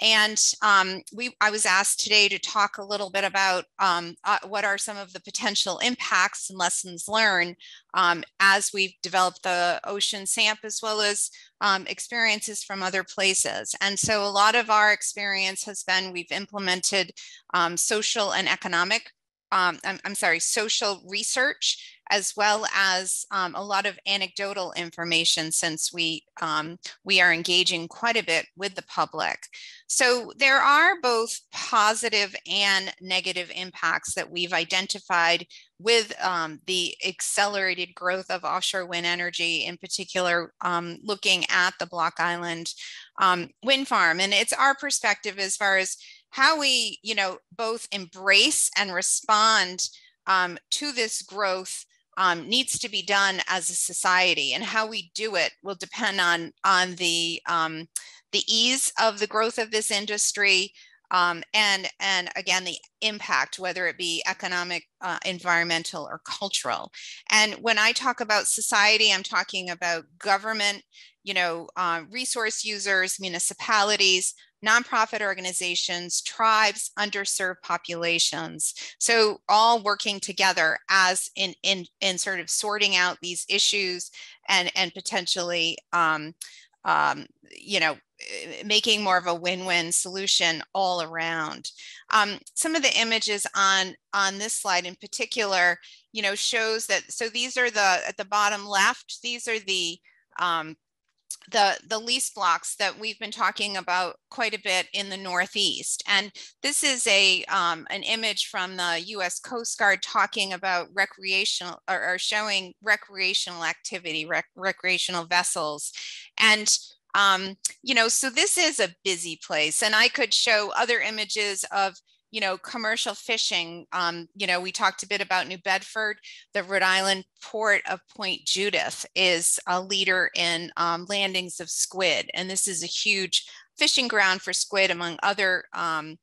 And um, we, I was asked today to talk a little bit about um, uh, what are some of the potential impacts and lessons learned um, as we've developed the ocean S A M P, as well as um, experiences from other places. And so a lot of our experience has been, we've implemented um, social and economic, um, I'm, I'm sorry, social research, as well as um, a lot of anecdotal information, since we, um, we are engaging quite a bit with the public. So there are both positive and negative impacts that we've identified with um, the accelerated growth of offshore wind energy, in particular, um, looking at the Block Island um, wind farm. And it's our perspective as far as how we, you know, both embrace and respond um, to this growth Um, needs to be done as a society, and how we do it will depend on on the um, the ease of the growth of this industry, um, and and again the impact, whether it be economic, uh, environmental, or cultural. And when I talk about society, I'm talking about government, you know, uh, resource users, municipalities, nonprofit organizations, tribes, underserved populations. So all working together as in, in, in sort of sorting out these issues and, and potentially, um, um, you know, making more of a win-win solution all around. Um, some of the images on, on this slide in particular, you know, shows that, so these are the, at the bottom left, these are the, um, the the lease blocks that we've been talking about quite a bit in the Northeast. And this is a um, an image from the U S Coast Guard talking about recreational, or, or showing recreational activity, rec recreational vessels. And, um, you know, so this is a busy place, and I could show other images of, you know, commercial fishing. Um, you know, we talked a bit about New Bedford. The Rhode Island port of Point Judith is a leader in um, landings of squid. And this is a huge fishing ground for squid, among other um,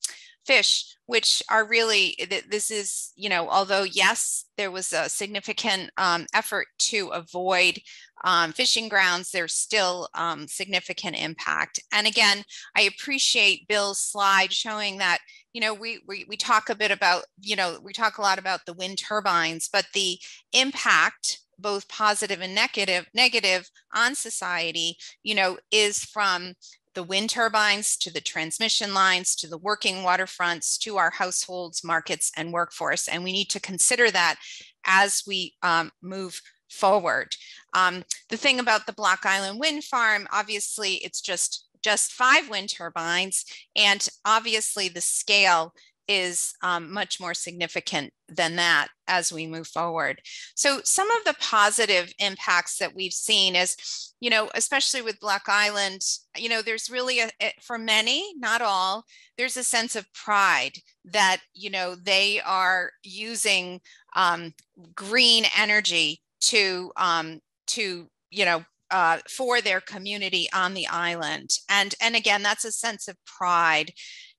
fish, which are really, this is, you know, although yes, there was a significant um, effort to avoid um, fishing grounds, there's still um, significant impact. And again, I appreciate Bill's slide showing that, you know, we, we, we talk a bit about, you know, we talk a lot about the wind turbines, but the impact, both positive and negative, negative on society, you know, is from the wind turbines to the transmission lines, to the working waterfronts, to our households, markets, and workforce. And we need to consider that as we um, move forward. Um, the thing about the Block Island wind farm, obviously, it's just just five wind turbines, and obviously the scale is um, much more significant than that as we move forward. So some of the positive impacts that we've seen is, you know, especially with Block Island, you know, there's really, a, for many, not all, there's a sense of pride that, you know, they are using um, green energy to, um, to you know, Uh, for their community on the island. And, and again, that's a sense of pride.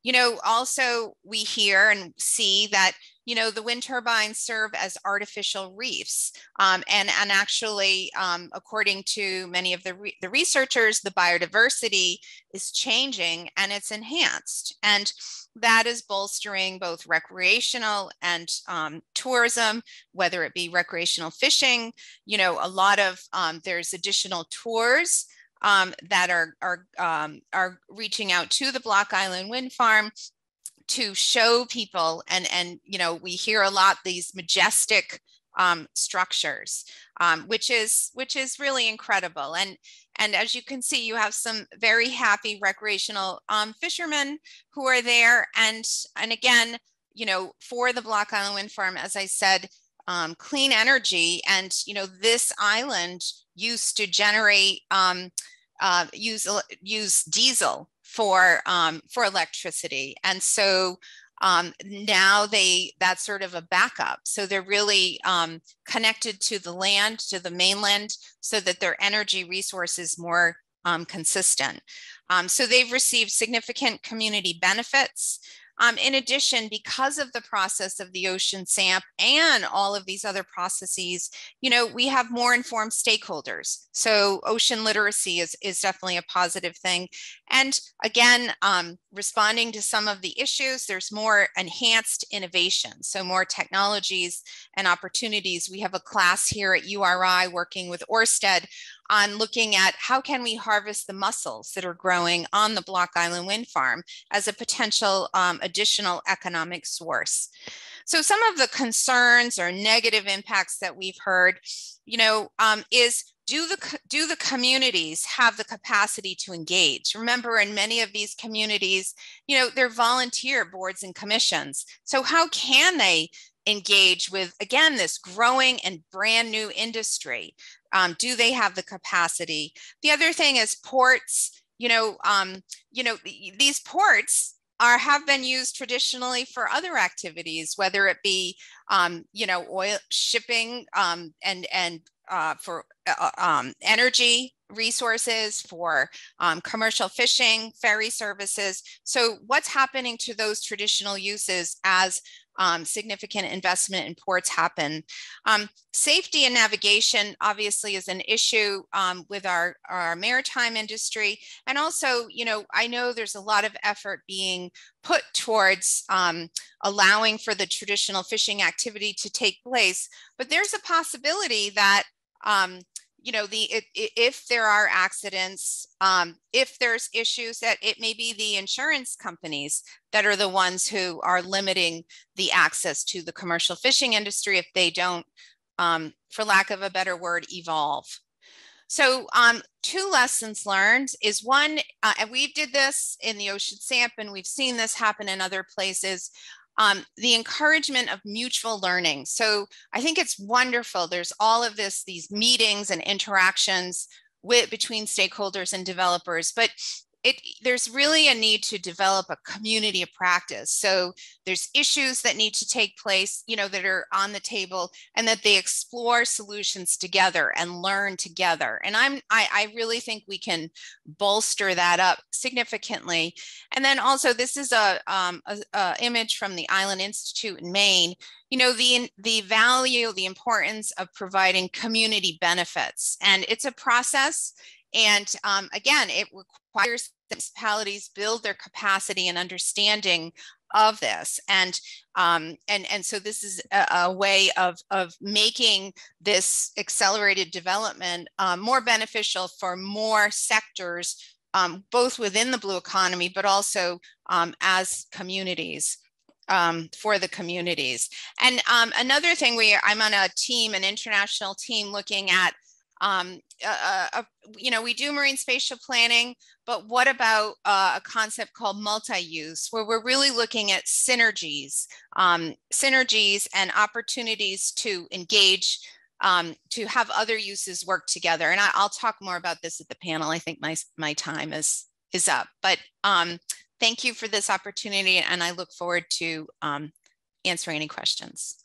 You know, also we hear and see that, you know, the wind turbines serve as artificial reefs. Um, and, and actually, um, according to many of the, re the researchers, the biodiversity is changing and it's enhanced. And that is bolstering both recreational and um, tourism, whether it be recreational fishing. You know, a lot of, um, there's additional tours Um, that are, are, um, are reaching out to the Block Island Wind Farm to show people. And, and you know, we hear a lot these majestic um, structures, um, which is, which is really incredible. And, and as you can see, you have some very happy recreational um, fishermen who are there. And, and again, you know, for the Block Island Wind Farm, as I said, um, clean energy. And, you know, this island used to generate, um, uh, use, use diesel for, um, for electricity. And so um, now they, that's sort of a backup. So they're really um, connected to the land, to the mainland, so that their energy resource is more um, consistent. Um, so they've received significant community benefits. Um, in addition, because of the process of the ocean S A M P and all of these other processes, you know, we have more informed stakeholders. So ocean literacy is, is definitely a positive thing. And again, um, responding to some of the issues, there's more enhanced innovation. So more technologies and opportunities. We have a class here at U R I working with Orsted on looking at how can we harvest the mussels that are growing on the Block Island Wind Farm as a potential um, additional economic source. So some of the concerns or negative impacts that we've heard, you know, um, is do the, do the communities have the capacity to engage? Remember, in many of these communities, you know, they're volunteer boards and commissions. So how can they engage with, again, this growing and brand new industry? Um, do they have the capacity? The other thing is ports. You know, um, you know, these ports are have been used traditionally for other activities, whether it be, um, you know, oil shipping um, and and uh, for uh, um, energy resources, for um, commercial fishing, ferry services. So what's happening to those traditional uses as Um, significant investment in ports happen? Um, safety and navigation obviously is an issue um, with our, our maritime industry. And also, you know, I know there's a lot of effort being put towards um, allowing for the traditional fishing activity to take place, but there's a possibility that, um, you know, the it, if there are accidents, um, if there's issues, that it may be the insurance companies that are the ones who are limiting the access to the commercial fishing industry if they don't, um, for lack of a better word, evolve. So um, two lessons learned is one, uh, and we did this in the ocean S A M P, and we've seen this happen in other places. Um, the encouragement of mutual learning. So I think it's wonderful. There's all of this, these meetings and interactions with, between stakeholders and developers, but it, there's really a need to develop a community of practice. So there's issues that need to take place, you know, that are on the table, and that they explore solutions together and learn together. And I'm, I, I really think we can bolster that up significantly. And then also, this is a, um, a, a image from the Island Institute in Maine. You know, the, the value, the importance of providing community benefits. And it's a process. And um, again, it requires that municipalities build their capacity and understanding of this. And, um, and, and so this is a, a way of, of making this accelerated development uh, more beneficial for more sectors, um, both within the blue economy, but also um, as communities. Um, for the communities. And um, another thing, we I'm on a team, an international team, looking at, um, uh, uh, you know, we do marine spatial planning, but what about uh, a concept called multi-use, where we're really looking at synergies, um, synergies and opportunities to engage, um, to have other uses work together. And I, I'll talk more about this at the panel. I think my, my time is, is up, but um, thank you for this opportunity, and I look forward to um, answering any questions.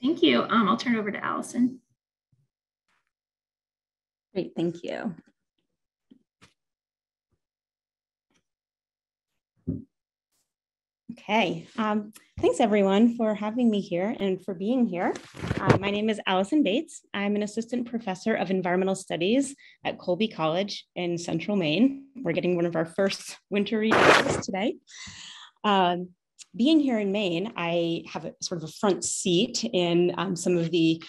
Thank you. Um, I'll turn it over to Allison. Great, thank you. Okay, um, thanks everyone for having me here and for being here. Uh, my name is Allison Bates. I'm an assistant professor of environmental studies at Colby College in central Maine. We're getting one of our first wintry days today. Um, being here in Maine, I have a, sort of a front seat in um, some of the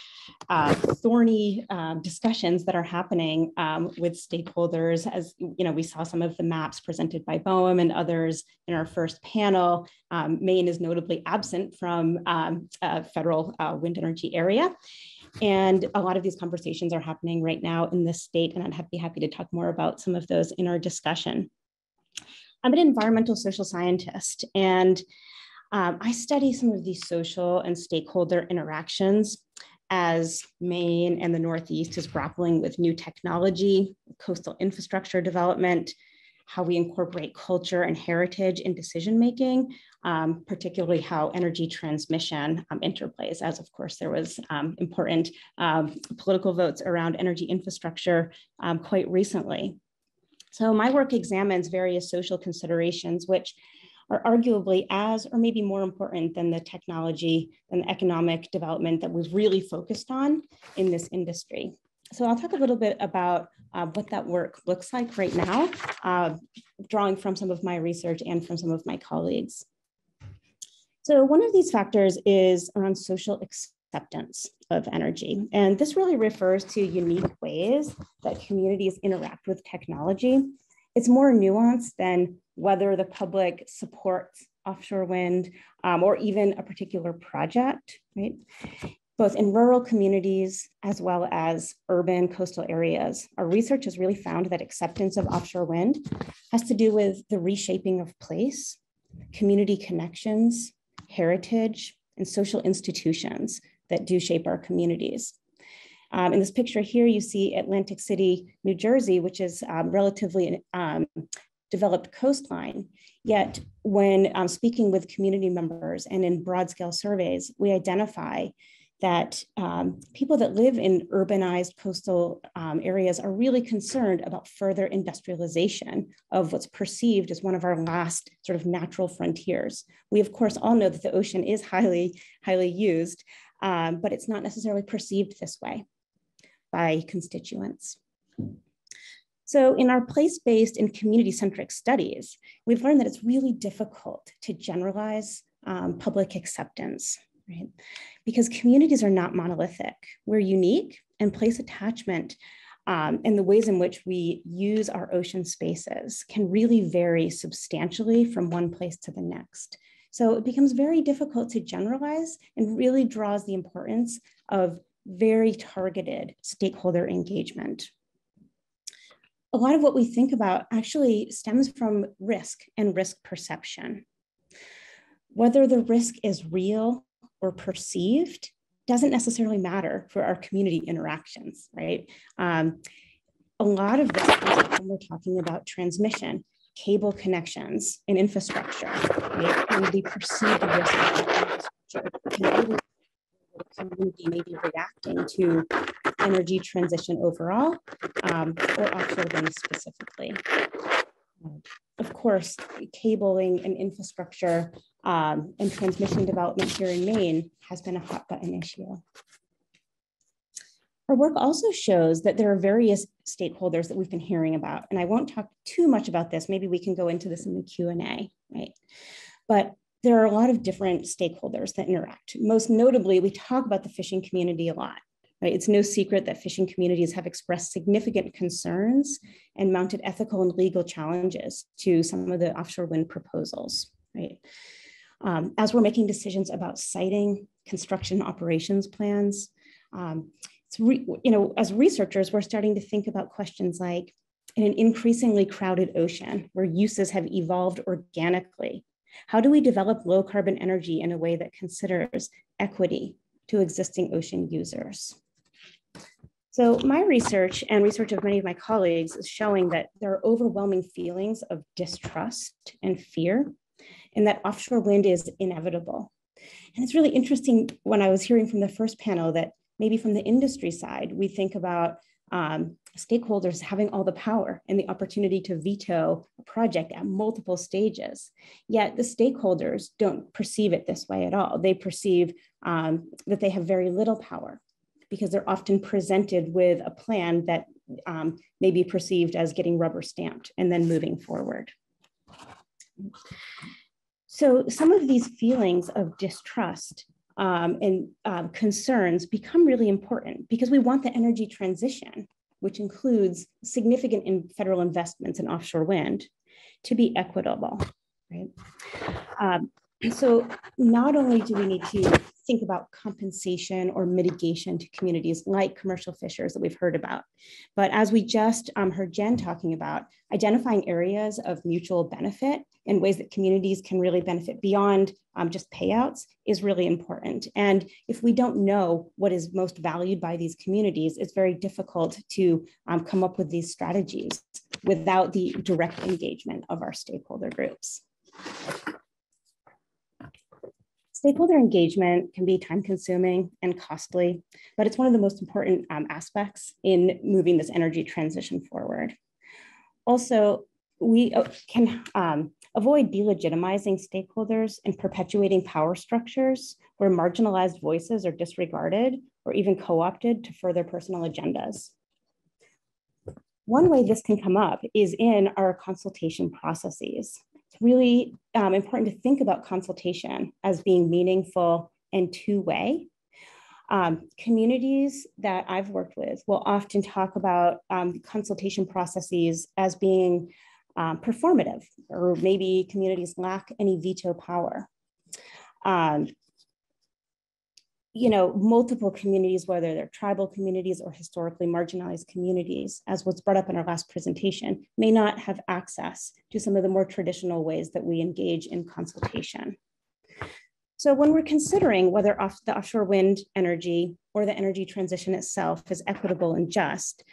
uh, thorny uh, discussions that are happening um, with stakeholders. As you know, we saw some of the maps presented by B O E M and others in our first panel. Um, Maine is notably absent from um, a federal uh, wind energy area. And a lot of these conversations are happening right now in this state, and I'd be happy to talk more about some of those in our discussion. I'm an environmental social scientist, and um, I study some of these social and stakeholder interactions as Maine and the Northeast is grappling with new technology, coastal infrastructure development, how we incorporate culture and heritage in decision-making, um, particularly how energy transmission um, interplays, as of course there was um, important um, political votes around energy infrastructure um, quite recently. So my work examines various social considerations, which are arguably as, or maybe more important than the technology and the economic development that we've really focused on in this industry. So I'll talk a little bit about uh, what that work looks like right now, uh, drawing from some of my research and from some of my colleagues. So one of these factors is around social acceptance of energy. And this really refers to unique ways that communities interact with technology. It's more nuanced than whether the public supports offshore wind um, or even a particular project, right? Both in rural communities as well as urban coastal areas. Our research has really found that acceptance of offshore wind has to do with the reshaping of place, community connections, heritage, and social institutions that do shape our communities. Um, in this picture here, you see Atlantic City, New Jersey, which is um, relatively an, um, developed coastline. Yet when um, speaking with community members and in broad scale surveys, we identify that um, people that live in urbanized coastal um, areas are really concerned about further industrialization of what's perceived as one of our last sort of natural frontiers. We of course all know that the ocean is highly, highly used, um, but it's not necessarily perceived this way by constituents. So in our place-based and community-centric studies, we've learned that it's really difficult to generalize um, public acceptance. Right? Because communities are not monolithic. We're unique, and place attachment um, and the ways in which we use our ocean spaces can really vary substantially from one place to the next. So it becomes very difficult to generalize and really draws the importance of very targeted stakeholder engagement. A lot of what we think about actually stems from risk and risk perception. Whether the risk is real or perceived doesn't necessarily matter for our community interactions, right? Um, a lot of this is when we're talking about transmission, cable connections, and infrastructure, right? And the perceived risk of infrastructure. The community may be reacting to energy transition overall um, or offshore wind specifically. Of course, cabling and infrastructure um, and transmission development here in Maine has been a hot button issue. Our work also shows that there are various stakeholders that we've been hearing about, and I won't talk too much about this. Maybe we can go into this in the Q and A, right? But there are a lot of different stakeholders that interact. Most notably, we talk about the fishing community a lot. Right? It's no secret that fishing communities have expressed significant concerns and mounted ethical and legal challenges to some of the offshore wind proposals. Right? Um, as we're making decisions about siting, construction operations plans, um, it's re you know, as researchers, we're starting to think about questions like, in an increasingly crowded ocean where uses have evolved organically, how do we develop low carbon energy in a way that considers equity to existing ocean users? So my research and research of many of my colleagues is showing that there are overwhelming feelings of distrust and fear, and that offshore wind is inevitable. And it's really interesting when I was hearing from the first panel that maybe from the industry side, we think about um, stakeholders having all the power and the opportunity to veto a project at multiple stages. Yet the stakeholders don't perceive it this way at all. They perceive um, that they have very little power because they're often presented with a plan that um, may be perceived as getting rubber stamped and then moving forward. So some of these feelings of distrust um, and uh, concerns become really important because we want the energy transition, which includes significant in federal investments in offshore wind, to be equitable, right? Um, so not only do we need to think about compensation or mitigation to communities like commercial fishers that we've heard about, but as we just um, heard Jen talking about, identifying areas of mutual benefit and ways that communities can really benefit beyond um, just payouts is really important. And if we don't know what is most valued by these communities, it's very difficult to um, come up with these strategies without the direct engagement of our stakeholder groups. Stakeholder engagement can be time-consuming and costly, but it's one of the most important um, aspects in moving this energy transition forward. Also, we can um, avoid delegitimizing stakeholders and perpetuating power structures where marginalized voices are disregarded or even co-opted to further personal agendas. One way this can come up is in our consultation processes. It's really um, important to think about consultation as being meaningful and two-way. Um, communities that I've worked with will often talk about um, consultation processes as being um, performative, or maybe communities lack any veto power. Um, you know, multiple communities, whether they're tribal communities or historically marginalized communities, as was brought up in our last presentation, may not have access to some of the more traditional ways that we engage in consultation. So when we're considering whether off the offshore wind energy or the energy transition itself is equitable and just,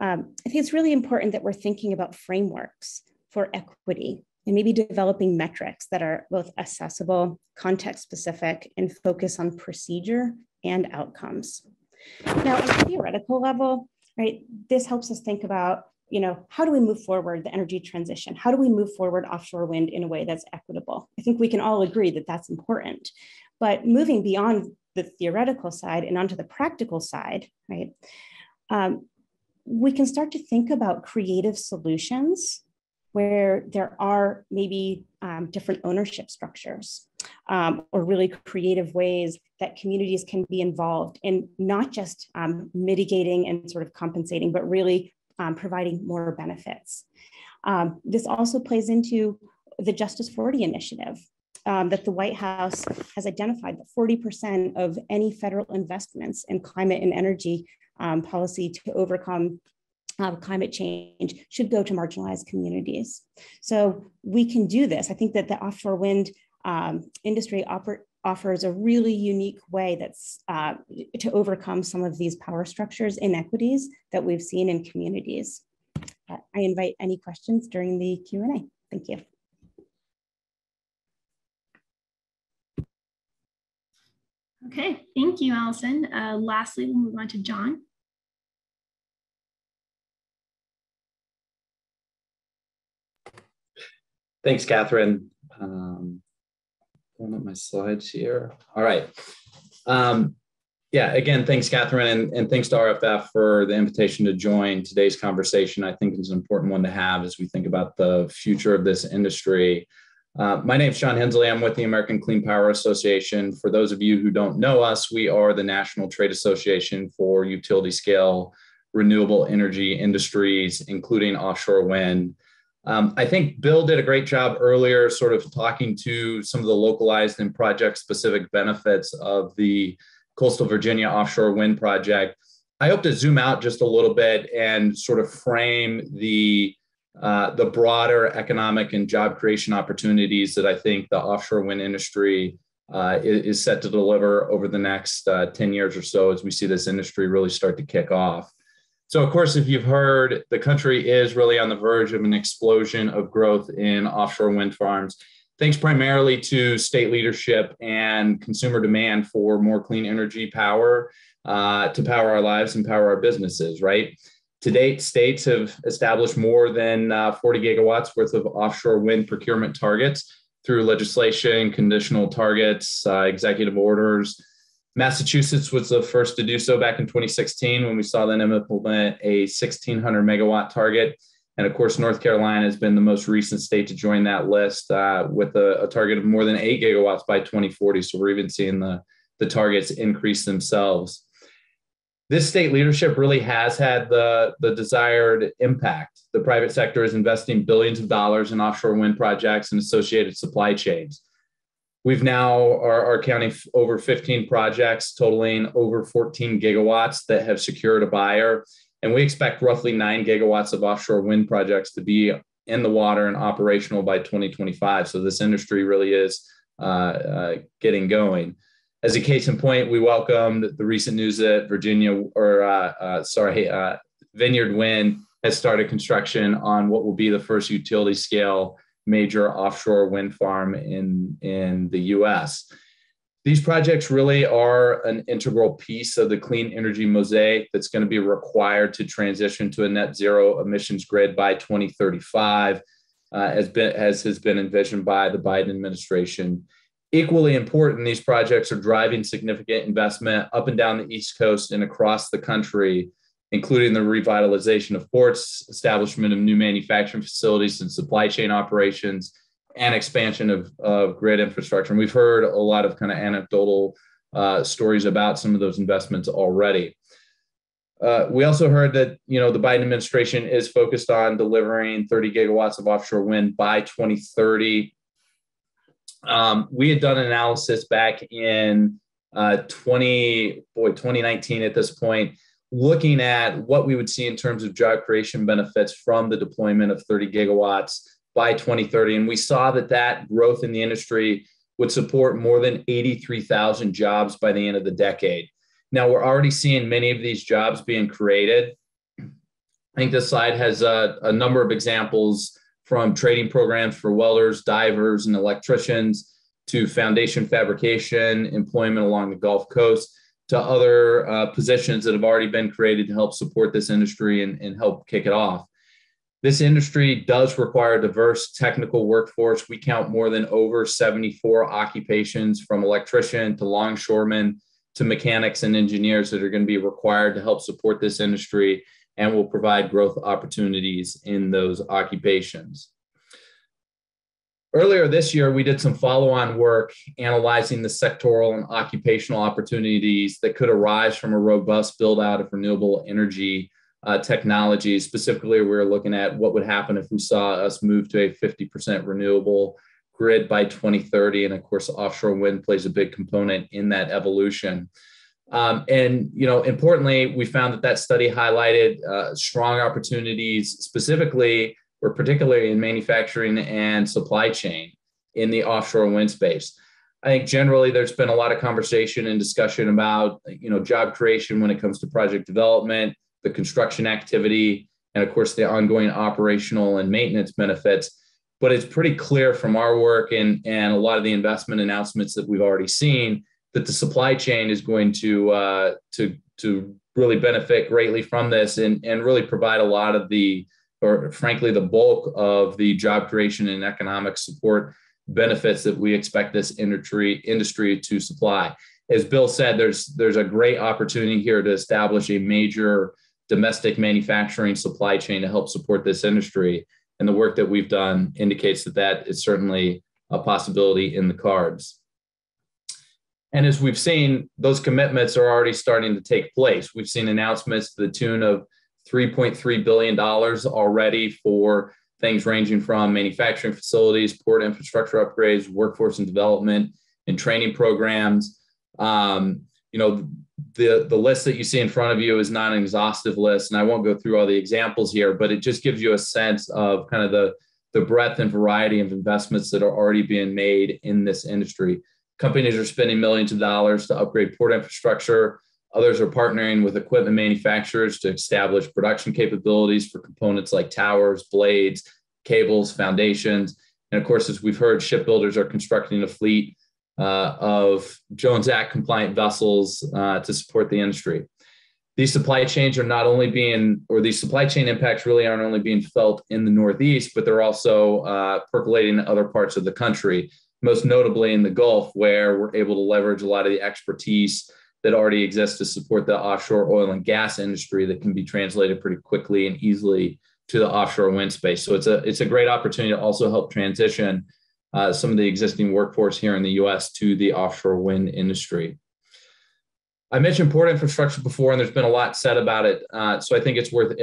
um, I think it's really important that we're thinking about frameworks for equity and maybe developing metrics that are both accessible, context-specific, and focus on procedure and outcomes. Now, on a theoretical level, right, this helps us think about, you know, how do we move forward the energy transition? How do we move forward offshore wind in a way that's equitable? I think we can all agree that that's important. But moving beyond the theoretical side and onto the practical side, right, um, we can start to think about creative solutions where there are maybe um, different ownership structures um, or really creative ways that communities can be involved in not just um, mitigating and sort of compensating, but really um, providing more benefits. Um, this also plays into the Justice forty initiative um, that the White House has identified that forty percent of any federal investments in climate and energy um, policy to overcome Uh, climate change should go to marginalized communities. So we can do this. I think that the offshore wind um, industry offers a really unique way that's uh, to overcome some of these power structures inequities that we've seen in communities. Uh, I invite any questions during the Q and A. Thank you. Okay, thank you, Allison. Uh, lastly, we'll move on to John. Thanks, Catherine. Um, pulling up my slides here. All right. Um, yeah, again, thanks, Catherine, and, and thanks to R F F for the invitation to join today's conversation. I think it's an important one to have as we think about the future of this industry. Uh, my name is Sean Hensley. I'm with the American Clean Power Association. For those of you who don't know us, we are the National Trade Association for utility scale renewable energy industries, including offshore wind. Um, I think Bill did a great job earlier sort of talking to some of the localized and project-specific benefits of the Coastal Virginia offshore wind project. I hope to zoom out just a little bit and sort of frame the, uh, the broader economic and job creation opportunities that I think the offshore wind industry uh, is, is set to deliver over the next uh, ten years or so as we see this industry really start to kick off. So, of course, if you've heard, the country is really on the verge of an explosion of growth in offshore wind farms, thanks primarily to state leadership and consumer demand for more clean energy power uh, to power our lives and power our businesses, right? To date, states have established more than uh, forty gigawatts worth of offshore wind procurement targets through legislation, conditional targets, uh, executive orders. Massachusetts was the first to do so back in twenty sixteen when we saw them implement a sixteen hundred megawatt target. And of course, North Carolina has been the most recent state to join that list uh, with a, a target of more than eight gigawatts by twenty forty. So we're even seeing the, the targets increase themselves. This state leadership really has had the, the desired impact. The private sector is investing billions of dollars in offshore wind projects and associated supply chains. We've now are, are counting over fifteen projects totaling over fourteen gigawatts that have secured a buyer. And we expect roughly nine gigawatts of offshore wind projects to be in the water and operational by twenty twenty-five. So this industry really is uh, uh, getting going. As a case in point, we welcomed the recent news that Virginia, or uh, uh, sorry, uh, Vineyard Wind has started construction on what will be the first utility scale major offshore wind farm in, in the U S. These projects really are an integral piece of the clean energy mosaic that's going to be required to transition to a net zero emissions grid by twenty thirty-five, uh, as, been, as has been envisioned by the Biden administration. Equally important, these projects are driving significant investment up and down the East Coast and across the country, including the revitalization of ports, establishment of new manufacturing facilities and supply chain operations, and expansion of, of grid infrastructure. And we've heard a lot of kind of anecdotal uh, stories about some of those investments already. Uh, we also heard that, you know, the Biden administration is focused on delivering thirty gigawatts of offshore wind by twenty thirty. Um, we had done an analysis back in uh, twenty, boy, twenty nineteen at this point, looking at what we would see in terms of job creation benefits from the deployment of thirty gigawatts by twenty thirty. And we saw that that growth in the industry would support more than eighty-three thousand jobs by the end of the decade. Now, we're already seeing many of these jobs being created. I think this slide has a, a number of examples, from training programs for welders, divers, and electricians, to foundation fabrication, employment along the Gulf Coast, to other uh, positions that have already been created to help support this industry and, and help kick it off. This industry does require a diverse technical workforce. We count more than over seventy-four occupations, from electrician to longshoremen to mechanics and engineers, that are going to be required to help support this industry and will provide growth opportunities in those occupations. Earlier this year, we did some follow-on work analyzing the sectoral and occupational opportunities that could arise from a robust build-out of renewable energy uh, technologies. Specifically, we were looking at what would happen if we saw us move to a fifty percent renewable grid by twenty thirty. And of course, offshore wind plays a big component in that evolution. Um, and, you know, importantly, we found that that study highlighted uh, strong opportunities specifically, or particularly in manufacturing and supply chain in the offshore wind space. I think generally there's been a lot of conversation and discussion about, you know, job creation when it comes to project development, the construction activity, and of course, the ongoing operational and maintenance benefits. But it's pretty clear from our work and, and a lot of the investment announcements that we've already seen that the supply chain is going to uh, to to really benefit greatly from this, and, and really provide a lot of the, or frankly, the bulk of the job creation and economic support benefits that we expect this industry industry to supply. As Bill said, there's there's a great opportunity here to establish a major domestic manufacturing supply chain to help support this industry. And the work that we've done indicates that that is certainly a possibility in the cards. And as we've seen, those commitments are already starting to take place. We've seen announcements to the tune of three point three billion dollars already for things ranging from manufacturing facilities, port infrastructure upgrades, workforce and development, and training programs. Um, you know, the, the list that you see in front of you is not an exhaustive list, and I won't go through all the examples here, but it just gives you a sense of kind of the, the breadth and variety of investments that are already being made in this industry. Companies are spending millions of dollars to upgrade port infrastructure. Others are partnering with equipment manufacturers to establish production capabilities for components like towers, blades, cables, foundations. And of course, as we've heard, shipbuilders are constructing a fleet uh, of Jones Act compliant vessels uh, to support the industry. these supply chains are not only being, or these supply chain impacts really aren't only being felt in the Northeast, but they're also uh, percolating to other parts of the country, most notably in the Gulf, where we're able to leverage a lot of the expertise that already exists to support the offshore oil and gas industry that can be translated pretty quickly and easily to the offshore wind space. So it's a, it's a great opportunity to also help transition uh, some of the existing workforce here in the U S to the offshore wind industry. I mentioned port infrastructure before, and there's been a lot said about it. Uh, so I think it's worth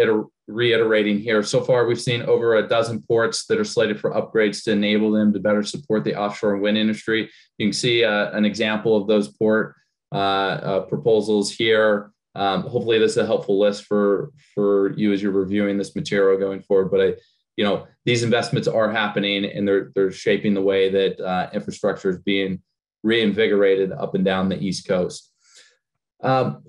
reiterating here. So far, we've seen over a dozen ports that are slated for upgrades to enable them to better support the offshore wind industry. You can see uh, an example of those port uh, uh, proposals here. Um, hopefully this is a helpful list for, for you as you're reviewing this material going forward. But I, you know, these investments are happening, and they're, they're shaping the way that uh, infrastructure is being reinvigorated up and down the East Coast. Um,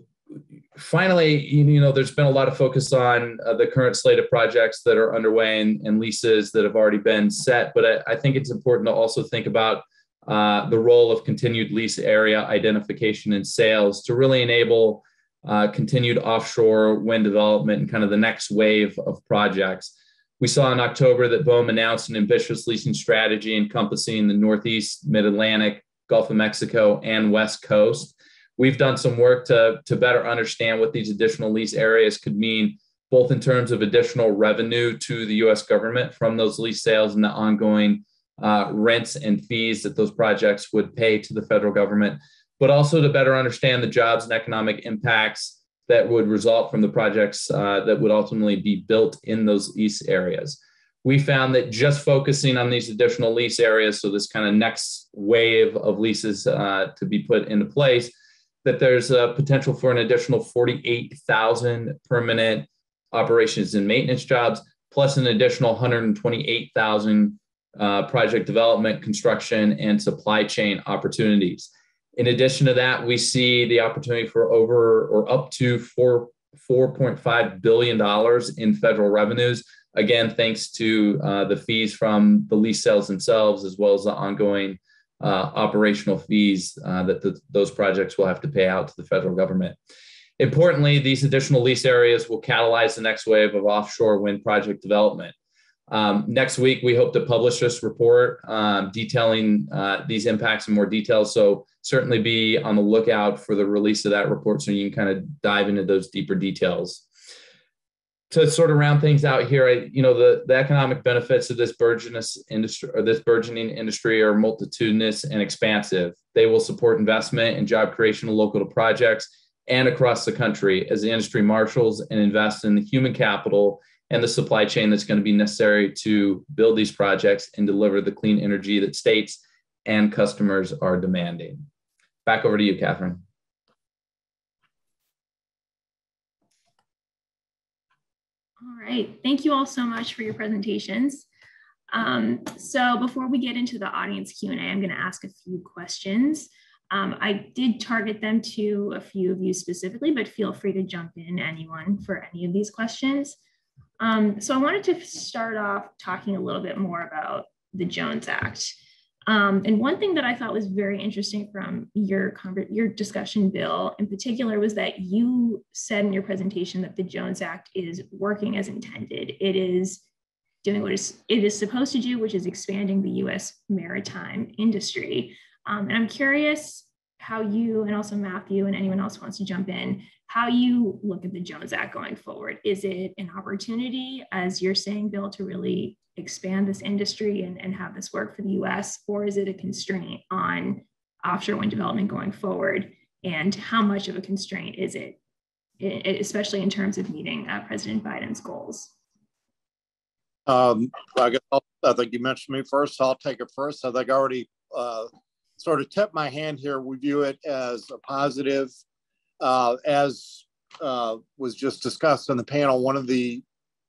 finally, you, you know, there's been a lot of focus on uh, the current slate of projects that are underway and, and leases that have already been set. But I, I think it's important to also think about uh, the role of continued lease area identification and sales to really enable uh, continued offshore wind development and kind of the next wave of projects. We saw in October that B O E M announced an ambitious leasing strategy encompassing the Northeast, Mid-Atlantic, Gulf of Mexico, and West Coast. We've done some work to, to better understand what these additional lease areas could mean, both in terms of additional revenue to the U S government from those lease sales and the ongoing uh, rents and fees that those projects would pay to the federal government, but also to better understand the jobs and economic impacts that would result from the projects uh, that would ultimately be built in those lease areas. We found that just focusing on these additional lease areas, so this kind of next wave of leases uh, to be put into place, that there's a potential for an additional forty-eight thousand permanent operations and maintenance jobs, plus an additional one hundred twenty-eight thousand uh, project development, construction, and supply chain opportunities. In addition to that, we see the opportunity for over or up to four point five billion dollars in federal revenues, again, thanks to uh, the fees from the lease sales themselves, as well as the ongoing Uh, operational fees uh, that the, those projects will have to pay out to the federal government. Importantly, these additional lease areas will catalyze the next wave of offshore wind project development. Um, next week, we hope to publish this report um, detailing uh, these impacts in more detail. So certainly be on the lookout for the release of that report so you can kind of dive into those deeper details. To sort of round things out here, I, you know, the, the economic benefits of this burgeoning industry or this burgeoning industry are multitudinous and expansive. They will support investment and job creation local to projects and across the country as the industry marshals and invests in the human capital and the supply chain that's going to be necessary to build these projects and deliver the clean energy that states and customers are demanding. Back over to you, Catherine. All right, thank you all so much for your presentations. Um, so before we get into the audience Q and A, I'm gonna ask a few questions. Um, I did target them to a few of you specifically, but feel free to jump in, anyone, for any of these questions. Um, so I wanted to start off talking a little bit more about the Jones Act. Um, and one thing that I thought was very interesting from your, your discussion, Bill, in particular, was that you said in your presentation that the Jones Act is working as intended. It is doing what it is supposed to do, which is expanding the U S maritime industry. Um, and I'm curious how you, and also Matthew and anyone else who wants to jump in, how you look at the Jones Act going forward. Is it an opportunity, as you're saying, Bill, to really expand this industry and, and have this work for the U S, or is it a constraint on offshore wind development going forward? And how much of a constraint is it, especially in terms of meeting uh, President Biden's goals? Um, I, guess I'll, I think you mentioned me first, so I'll take it first. I think I already uh, sort of tipped my hand here. We view it as a positive. Uh, as uh, was just discussed on the panel, one of the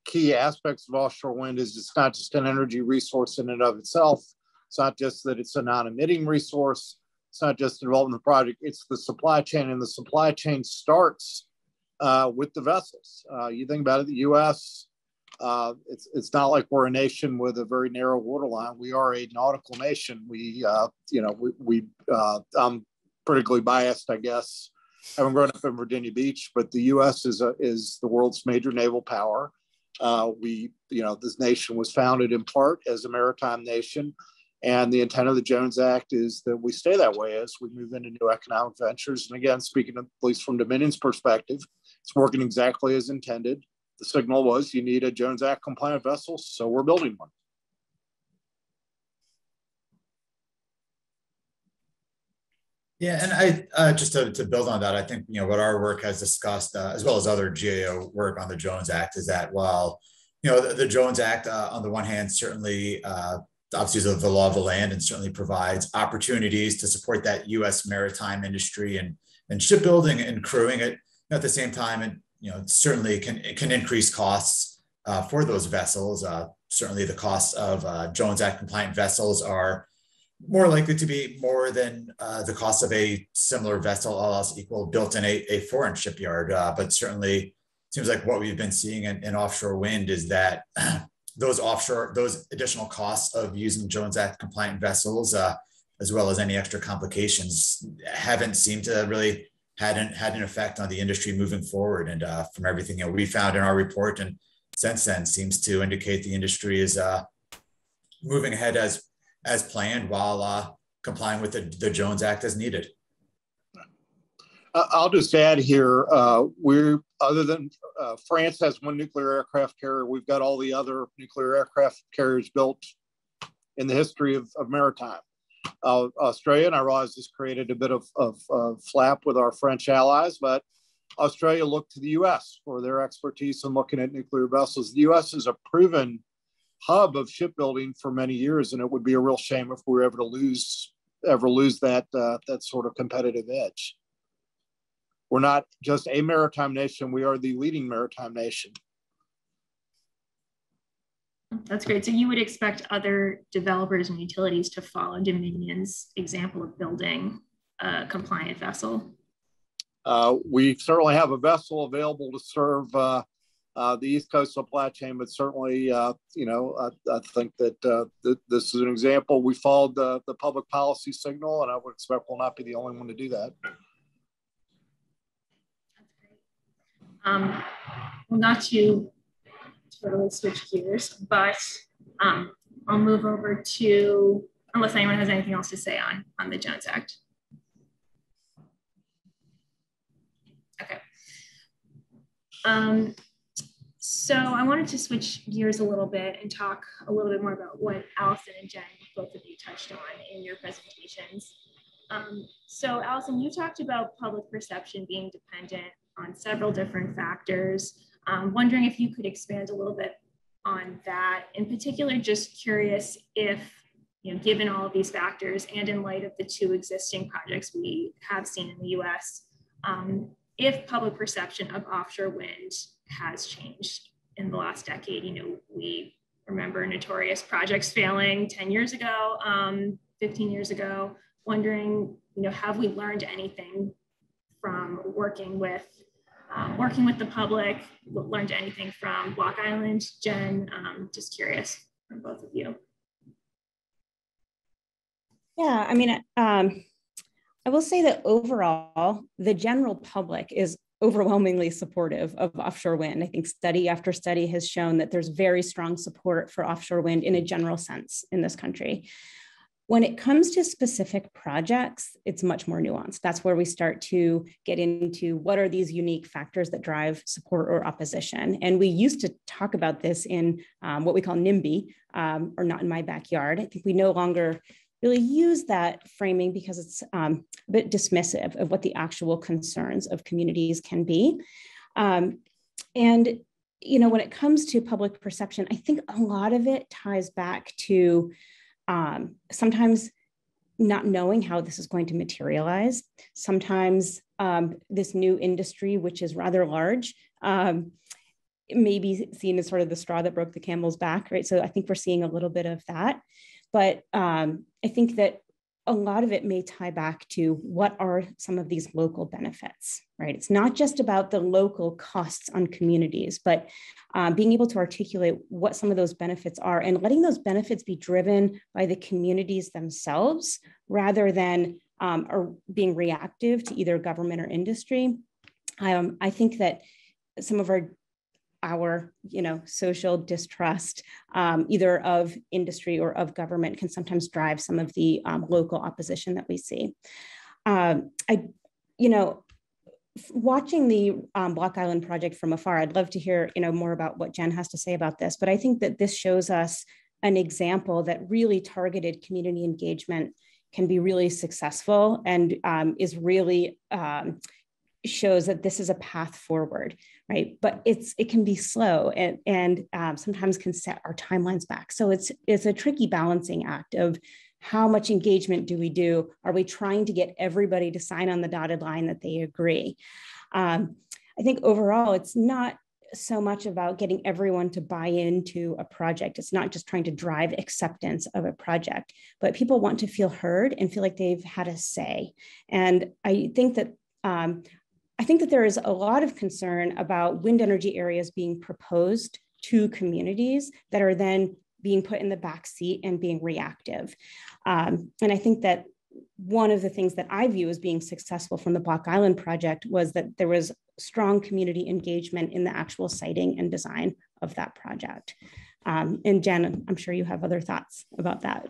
key aspects of offshore wind is it's not just an energy resource in and of itself. It's not just that it's a non-emitting resource. It's not just the development of the project. It's the supply chain, and the supply chain starts uh, with the vessels. Uh, you think about it, the U S, uh, it's, it's not like we're a nation with a very narrow waterline. We are a nautical nation. We, uh, you know, we, we uh, I'm particularly biased, I guess, I've grown up in Virginia Beach, but the U S is a, is the world's major naval power. Uh, we, you know, this nation was founded in part as a maritime nation, and the intent of the Jones Act is that we stay that way as we move into new economic ventures. And again, speaking of, at least from Dominion's perspective, it's working exactly as intended. The signal was you need a Jones Act compliant vessel, so we're building one. Yeah, and I uh, just to, to build on that, I think you know what our work has discussed, uh, as well as other G A O work on the Jones Act, is that while you know the, the Jones Act, uh, on the one hand, certainly uh, obviously is the law of the land and certainly provides opportunities to support that U S maritime industry and and shipbuilding and crewing it. At the same time, and you know certainly can it can increase costs uh, for those vessels. Uh, certainly, the costs of uh, Jones Act compliant vessels are more likely to be more than uh, the cost of a similar vessel, all else equal, built in a, a foreign shipyard. Uh, but certainly it seems like what we've been seeing in, in offshore wind is that those offshore, those additional costs of using Jones Act compliant vessels, uh, as well as any extra complications, haven't seemed to really had an, had an effect on the industry moving forward. And uh, from everything you know, we found in our report and since then seems to indicate the industry is uh, moving ahead as as planned while uh, complying with the, the Jones Act as needed. I'll just add here, uh, we're, other than uh, France has one nuclear aircraft carrier, we've got all the other nuclear aircraft carriers built in the history of, of maritime. Uh, Australia, and I realize this created a bit of, of uh, flap with our French allies, but Australia looked to the U S for their expertise in looking at nuclear vessels. The U S is a proven hub of shipbuilding for many years, and it would be a real shame if we were ever to lose ever lose that uh, that sort of competitive edge. We're not just a maritime nation, we are the leading maritime nation. That's great. So you would expect other developers and utilities to follow Dominion's example of building a compliant vessel? Uh, we certainly have a vessel available to serve uh, Uh, the East Coast supply chain, but certainly, uh, you know, I, I think that uh, th this is an example. We followed the, the public policy signal, and I would expect we'll not be the only one to do that. That's great. Um, well, not to totally switch gears, but um, I'll move over to, unless anyone has anything else to say on, on the Jones Act. Okay. Um, So I wanted to switch gears a little bit and talk a little bit more about what Allison and Jen, both of you, touched on in your presentations. Um, so Allison, you talked about public perception being dependent on several different factors. I'm wondering if you could expand a little bit on that. In particular, just curious if, you know, given all of these factors and in light of the two existing projects we have seen in the U S, um, if public perception of offshore wind has changed in the last decade. You know, we remember notorious projects failing ten years ago, um, fifteen years ago, wondering, you know, have we learned anything from working with, um, working with the public, learned anything from Block Island? Jen, um, just curious from both of you. Yeah, I mean, um, I will say that overall, the general public is overwhelmingly supportive of offshore wind. I think study after study has shown that there's very strong support for offshore wind in a general sense in this country. When it comes to specific projects, it's much more nuanced. That's where we start to get into what are these unique factors that drive support or opposition. And we used to talk about this in um, what we call NIMBY, um, or not in my backyard. I think we no longer really use that framing because it's um, a bit dismissive of what the actual concerns of communities can be. Um, and, you know, when it comes to public perception, I think a lot of it ties back to um, sometimes not knowing how this is going to materialize. Sometimes um, this new industry, which is rather large, um, may be seen as sort of the straw that broke the camel's back, right? So I think we're seeing a little bit of that. But um, I think that a lot of it may tie back to what are some of these local benefits, right? It's not just about the local costs on communities, but um, being able to articulate what some of those benefits are and letting those benefits be driven by the communities themselves rather than um, are being reactive to either government or industry. Um, I think that some of our our, you know, social distrust, um, either of industry or of government, can sometimes drive some of the um, local opposition that we see. Um, I, you know, watching the um, Block Island project from afar, I'd love to hear, you know, more about what Jen has to say about this, but I think that this shows us an example that really targeted community engagement can be really successful and um, is really, um, shows that this is a path forward, right? But it's it can be slow and, and um, sometimes can set our timelines back. So it's, it's a tricky balancing act of how much engagement do we do? Are we trying to get everybody to sign on the dotted line that they agree? Um, I think overall, it's not so much about getting everyone to buy into a project. It's not just trying to drive acceptance of a project, but people want to feel heard and feel like they've had a say. And I think that um, I think that there is a lot of concern about wind energy areas being proposed to communities that are then being put in the backseat and being reactive. Um, and I think that one of the things that I view as being successful from the Block Island project was that there was strong community engagement in the actual siting and design of that project. Um, and Jen, I'm sure you have other thoughts about that.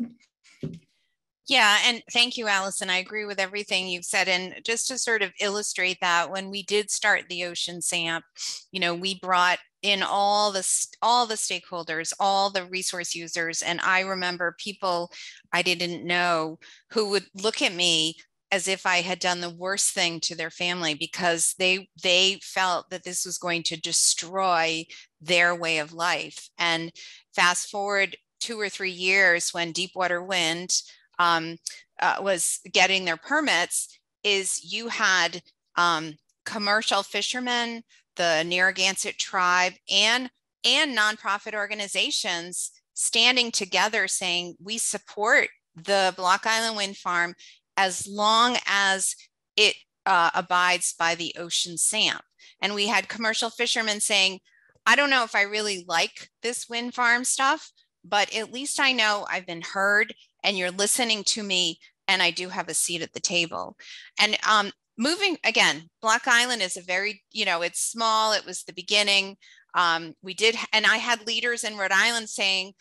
Yeah, and thank you, Allison. I agree with everything you've said. And just to sort of illustrate that, when we did start the Ocean SAMP, you know, we brought in all the, all the stakeholders, all the resource users. And I remember people I didn't know who would look at me as if I had done the worst thing to their family because they they felt that this was going to destroy their way of life. And fast forward two or three years when Deepwater Wind Um, uh, was getting their permits, is you had um, commercial fishermen, the Narragansett tribe, and, and nonprofit organizations standing together saying, we support the Block Island Wind Farm as long as it uh, abides by the Ocean SAMP. And we had commercial fishermen saying, I don't know if I really like this wind farm stuff, but at least I know I've been heard and you're listening to me, and I do have a seat at the table. And um, moving, again, Block Island is a very, you know, it's small, it was the beginning. Um, we did, and I had leaders in Rhode Island saying,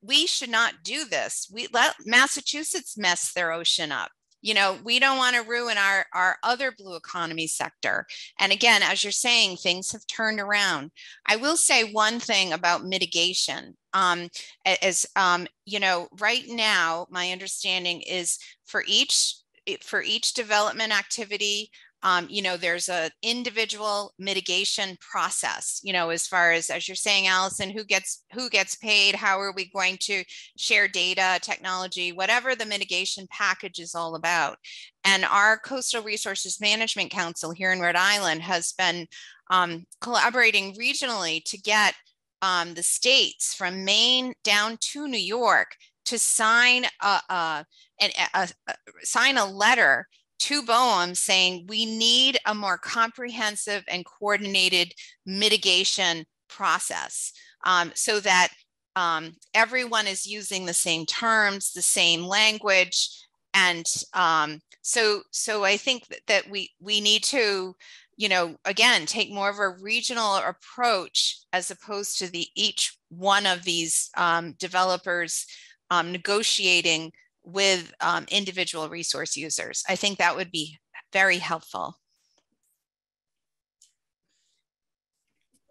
we should not do this. We let Massachusetts mess their ocean up. You know, we don't want to ruin our, our other blue economy sector. And again, as you're saying, things have turned around. I will say one thing about mitigation. Um, as um, you know, right now, my understanding is for each for each development activity, um, you know, there's an individual mitigation process. You know, as far as as you're saying, Allison, who gets who gets paid? How are we going to share data, technology, whatever the mitigation package is all about? And our Coastal Resources Management Council here in Rhode Island has been um, collaborating regionally to get Um, the states from Maine down to New York to sign a, a, a, a, a sign a letter to B O E M saying we need a more comprehensive and coordinated mitigation process um, so that um, everyone is using the same terms, the same language, and um, so so I think that, that we we need to, you know, again, take more of a regional approach as opposed to the each one of these um, developers um, negotiating with um, individual resource users. I think that would be very helpful.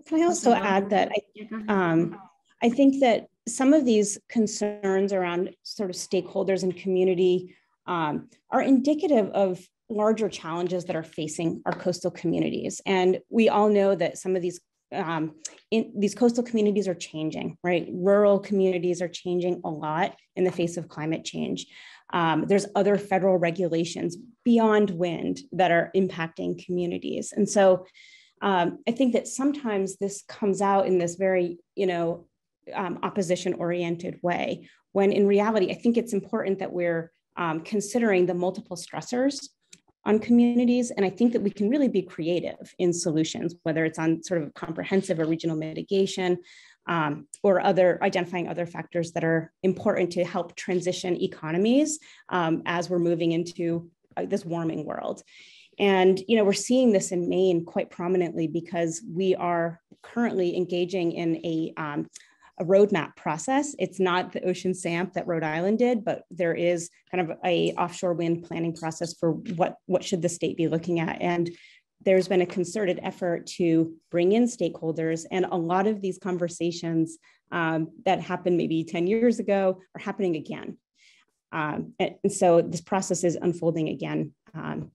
Can I also add that I, um, I think that some of these concerns around sort of stakeholders and community um, are indicative of larger challenges that are facing our coastal communities. And we all know that some of these um, in, these coastal communities are changing, right? Rural communities are changing a lot in the face of climate change. Um, there's other federal regulations beyond wind that are impacting communities. And so um, I think that sometimes this comes out in this very, you know, um, opposition-oriented way, when in reality, I think it's important that we're um, considering the multiple stressors on communities. And I think that we can really be creative in solutions, whether it's on sort of comprehensive or regional mitigation um, or other identifying other factors that are important to help transition economies um, as we're moving into uh, this warming world. And, you know, we're seeing this in Maine quite prominently because we are currently engaging in a, um, a roadmap process. It's not the ocean SAMP that Rhode Island did, but there is kind of a offshore wind planning process for what, what should the state be looking at. And there's been a concerted effort to bring in stakeholders, and a lot of these conversations um, that happened maybe ten years ago are happening again. Um, and, and so this process is unfolding again. Um,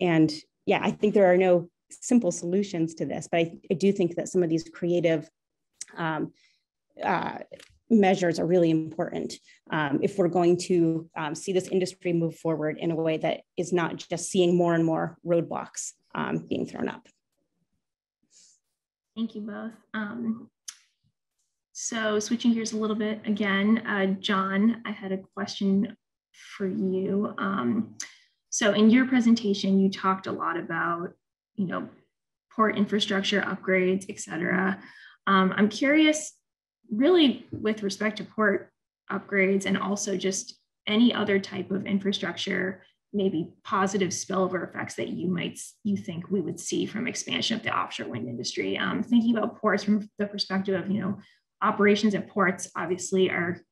and yeah, I think there are no simple solutions to this, but I, I do think that some of these creative um, uh, measures are really important um, if we're going to um, see this industry move forward in a way that is not just seeing more and more roadblocks Um, being thrown up. Thank you both. Um, so switching gears a little bit again, uh, John, I had a question for you. Um, so in your presentation, you talked a lot about, you know, port infrastructure upgrades, et cetera. Um, I'm curious, really with respect to port upgrades and also just any other type of infrastructure, maybe positive spillover effects that you might, you think we would see from expansion of the offshore wind industry. Um, thinking about ports from the perspective of, you know, operations at ports obviously are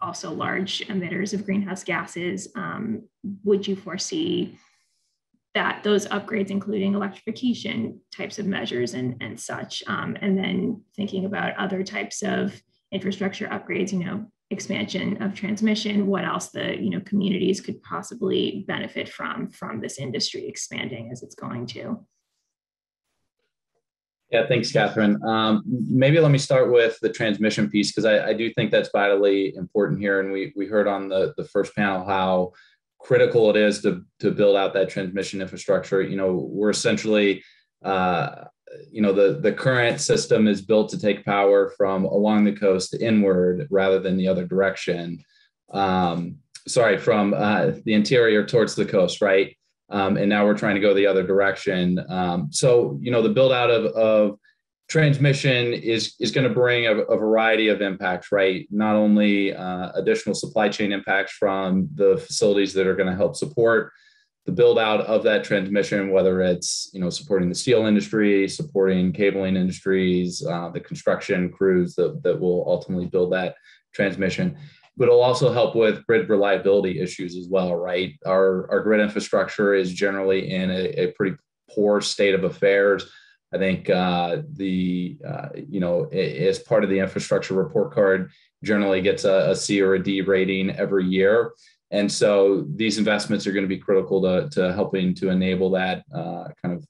also large emitters of greenhouse gases. Um, would you foresee that those upgrades, including electrification types of measures and, and such, um, and then thinking about other types of infrastructure upgrades, you know, expansion of transmission, what else the you know communities could possibly benefit from from this industry expanding as it's going to? Yeah, thanks, Catherine. Um, maybe let me start with the transmission piece, because I, I do think that's vitally important here. And we we heard on the the first panel how critical it is to to build out that transmission infrastructure. You know, we're essentially uh, you know, the, the current system is built to take power from along the coast inward rather than the other direction. Um, sorry, from uh, the interior towards the coast, right? Um, and now we're trying to go the other direction. Um, so, you know, the build out of, of transmission is, is going to bring a, a variety of impacts, right? Not only uh, additional supply chain impacts from the facilities that are going to help support the build out of that transmission, whether it's, you know, supporting the steel industry, supporting cabling industries, uh, the construction crews that, that will ultimately build that transmission, but it'll also help with grid reliability issues as well, right? Our, our grid infrastructure is generally in a, a pretty poor state of affairs. I think uh, the, uh, you know, as part of the infrastructure report card, generally gets a, a C or a D rating every year. And so these investments are going to be critical to, to helping to enable that uh, kind of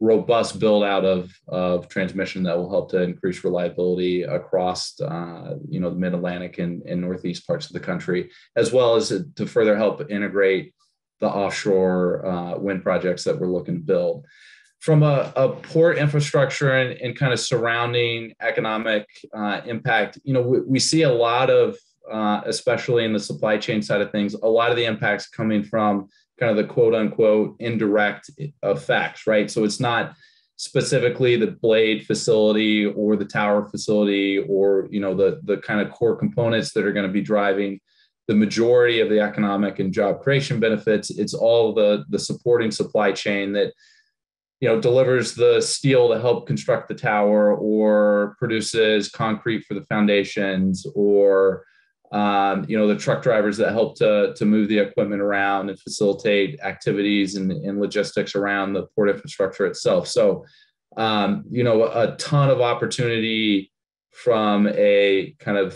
robust build out of, of transmission that will help to increase reliability across, uh, you know, the mid-Atlantic and, and northeast parts of the country, as well as to further help integrate the offshore uh, wind projects that we're looking to build. From a, a port infrastructure and, and kind of surrounding economic uh, impact, you know, we, we see a lot of Uh, especially in the supply chain side of things, a lot of the impacts coming from kind of the quote unquote indirect effects, right? So it's not specifically the blade facility or the tower facility or, you know, the, the kind of core components that are going to be driving the majority of the economic and job creation benefits. It's all the, the supporting supply chain that, you know, delivers the steel to help construct the tower or produces concrete for the foundations or Um, you know, the truck drivers that help to, to move the equipment around and facilitate activities and, and logistics around the port infrastructure itself. So, um, you know, a ton of opportunity from a kind of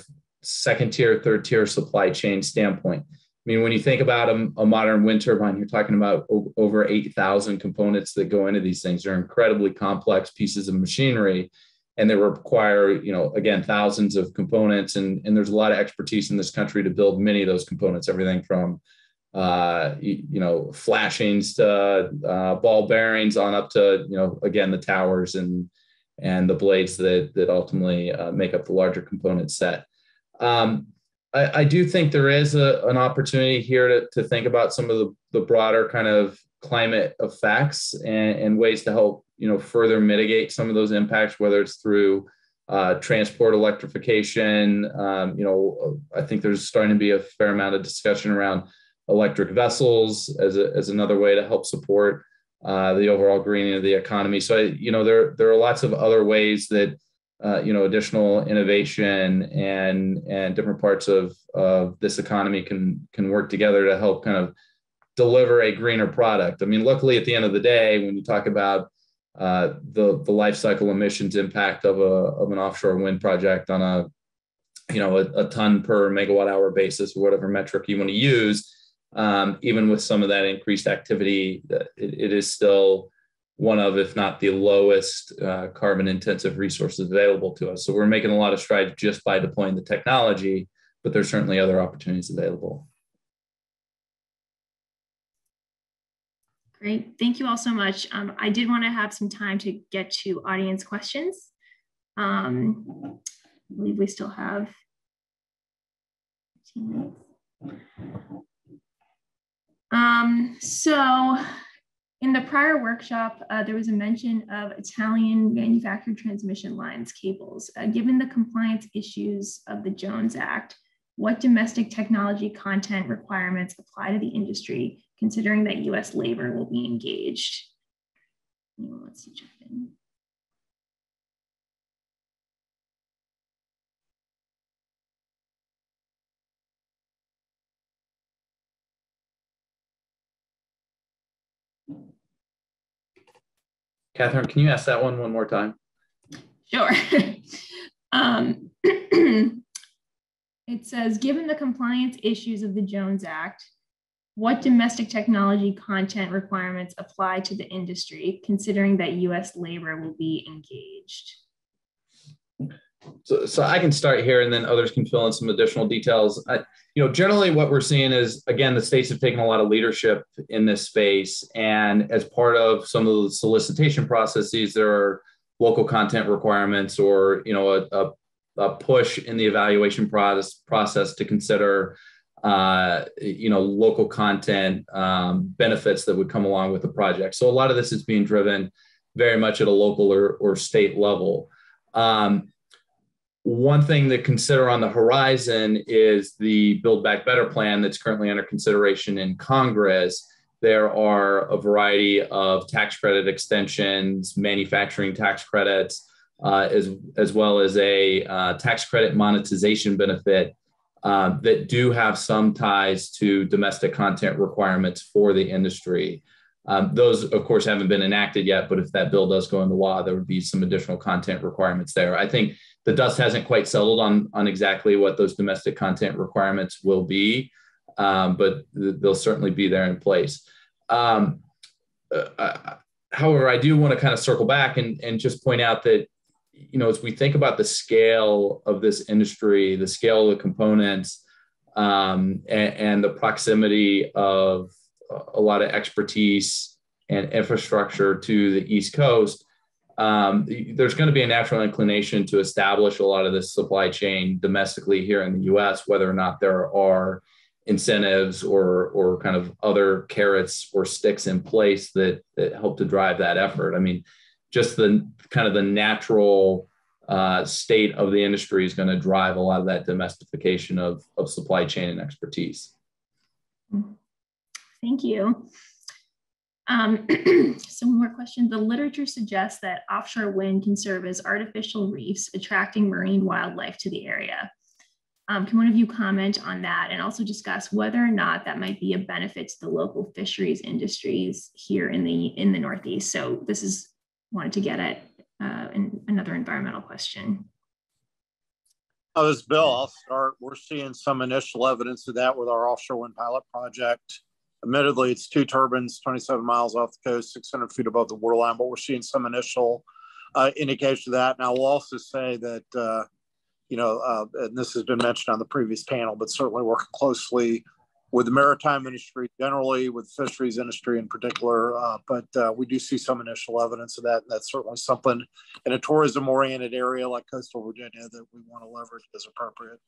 second tier, third tier supply chain standpoint. I mean, when you think about a, a modern wind turbine, you're talking about over eight thousand components that go into these things. They're incredibly complex pieces of machinery. And they require, you know, again, thousands of components. And, and there's a lot of expertise in this country to build many of those components, everything from, uh, you know, flashings to uh, ball bearings on up to, you know, again, the towers and, and the blades that, that ultimately uh, make up the larger component set. Um, I, I do think there is a, an opportunity here to, to think about some of the, the broader kind of climate effects and, and ways to help, you know, further mitigate some of those impacts, whether it's through uh, transport electrification. Um, you know, I think there's starting to be a fair amount of discussion around electric vessels as, a, as another way to help support uh, the overall greening of the economy. So, you know, there, there are lots of other ways that, uh, you know, additional innovation and, and different parts of, of this economy can, can work together to help kind of deliver a greener product. I mean, luckily, at the end of the day, when you talk about uh, the, the life cycle emissions impact of, a, of an offshore wind project on a, you know, a, a ton per megawatt hour basis, or whatever metric you want to use, um, even with some of that increased activity, it, it is still one of, if not the lowest uh, carbon intensive resources available to us. So we're making a lot of strides just by deploying the technology, but there's certainly other opportunities available. Great, thank you all so much. Um, I did want to have some time to get to audience questions. Um, I believe we still have fifteen minutes. Um, so in the prior workshop, uh, there was a mention of Italian manufactured transmission lines cables. Uh, given the compliance issues of the Jones Act, what domestic technology content requirements apply to the industry, considering that U S labor will be engaged? Well, let's see, jump in. Catherine, can you ask that one one more time? Sure. um, it says, given the compliance issues of the Jones Act, what domestic technology content requirements apply to the industry, considering that U S labor will be engaged? So, so I can start here, and then others can fill in some additional details. I, you know, generally what we're seeing is, again, the states have taken a lot of leadership in this space. And as part of some of the solicitation processes, there are local content requirements, or, you know, a, a, a push in the evaluation process, process to consider, uh, you know, local content um, benefits that would come along with the project. So a lot of this is being driven very much at a local or, or state level. Um, One thing to consider on the horizon is the Build Back Better plan that's currently under consideration in Congress. There are a variety of tax credit extensions, manufacturing tax credits, uh, as, as well as a uh, tax credit monetization benefit uh, that do have some ties to domestic content requirements for the industry. Um, those, of course, haven't been enacted yet, but if that bill does go into law, there would be some additional content requirements there. I think the dust hasn't quite settled on, on exactly what those domestic content requirements will be, um, but they'll certainly be there in place. Um, uh, however, I do want to kind of circle back and, and just point out that, you know, as we think about the scale of this industry, the scale of the components, um, and, and the proximity of a lot of expertise and infrastructure to the East Coast, um, there's going to be a natural inclination to establish a lot of this supply chain domestically here in the U S, whether or not there are incentives or, or kind of other carrots or sticks in place that, that help to drive that effort. I mean, just the kind of the natural uh, state of the industry is going to drive a lot of that domestication of, of supply chain and expertise. Mm-hmm. Thank you. Um, some more questions. The literature suggests that offshore wind can serve as artificial reefs, attracting marine wildlife to the area. Um, can one of you comment on that, and also discuss whether or not that might be a benefit to the local fisheries industries here in the in the Northeast? So this is wanted to get at uh, in another environmental question. Oh, this is Bill. I'll start. We're seeing some initial evidence of that with our offshore wind pilot project. Admittedly, it's two turbines, twenty-seven miles off the coast, six hundred feet above the waterline, but we're seeing some initial uh, indication of that. And I will also say that, uh, you know, uh, and this has been mentioned on the previous panel, but certainly working closely with the maritime industry generally, with fisheries industry in particular, uh, but uh, we do see some initial evidence of that. And that's certainly something in a tourism-oriented area like coastal Virginia that we want to leverage as appropriate.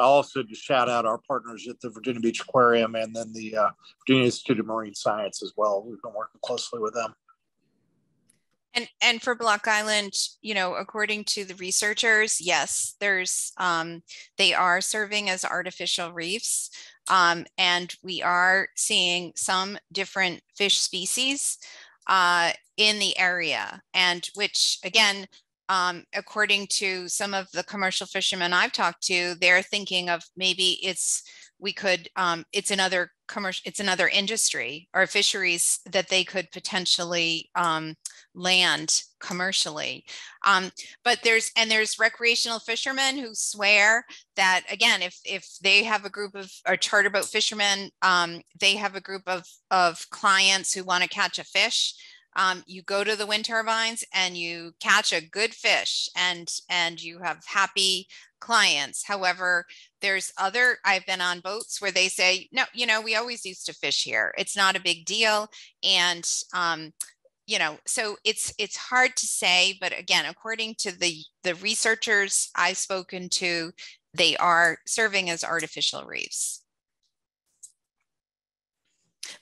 I also just shout out our partners at the Virginia Beach Aquarium and then the uh, Virginia Institute of Marine Science as well. We've been working closely with them. And and for Block Island, you know, according to the researchers, yes, there's um, they are serving as artificial reefs, um, and we are seeing some different fish species uh, in the area, and which again, um, according to some of the commercial fishermen I've talked to, they're thinking of maybe it's we could um, it's another commercial, it's another industry or fisheries that they could potentially um, land commercially. Um, but there's, and there's recreational fishermen who swear that, again, if, if they have a group of, or charter boat fishermen, um, they have a group of, of clients who want to catch a fish. Um, you go to the wind turbines and you catch a good fish, and, and you have happy clients. However, there's other, I've been on boats where they say, no, you know, we always used to fish here. It's not a big deal. And, um, you know, so it's, it's hard to say, but again, according to the, the researchers I've spoken to, they are serving as artificial reefs.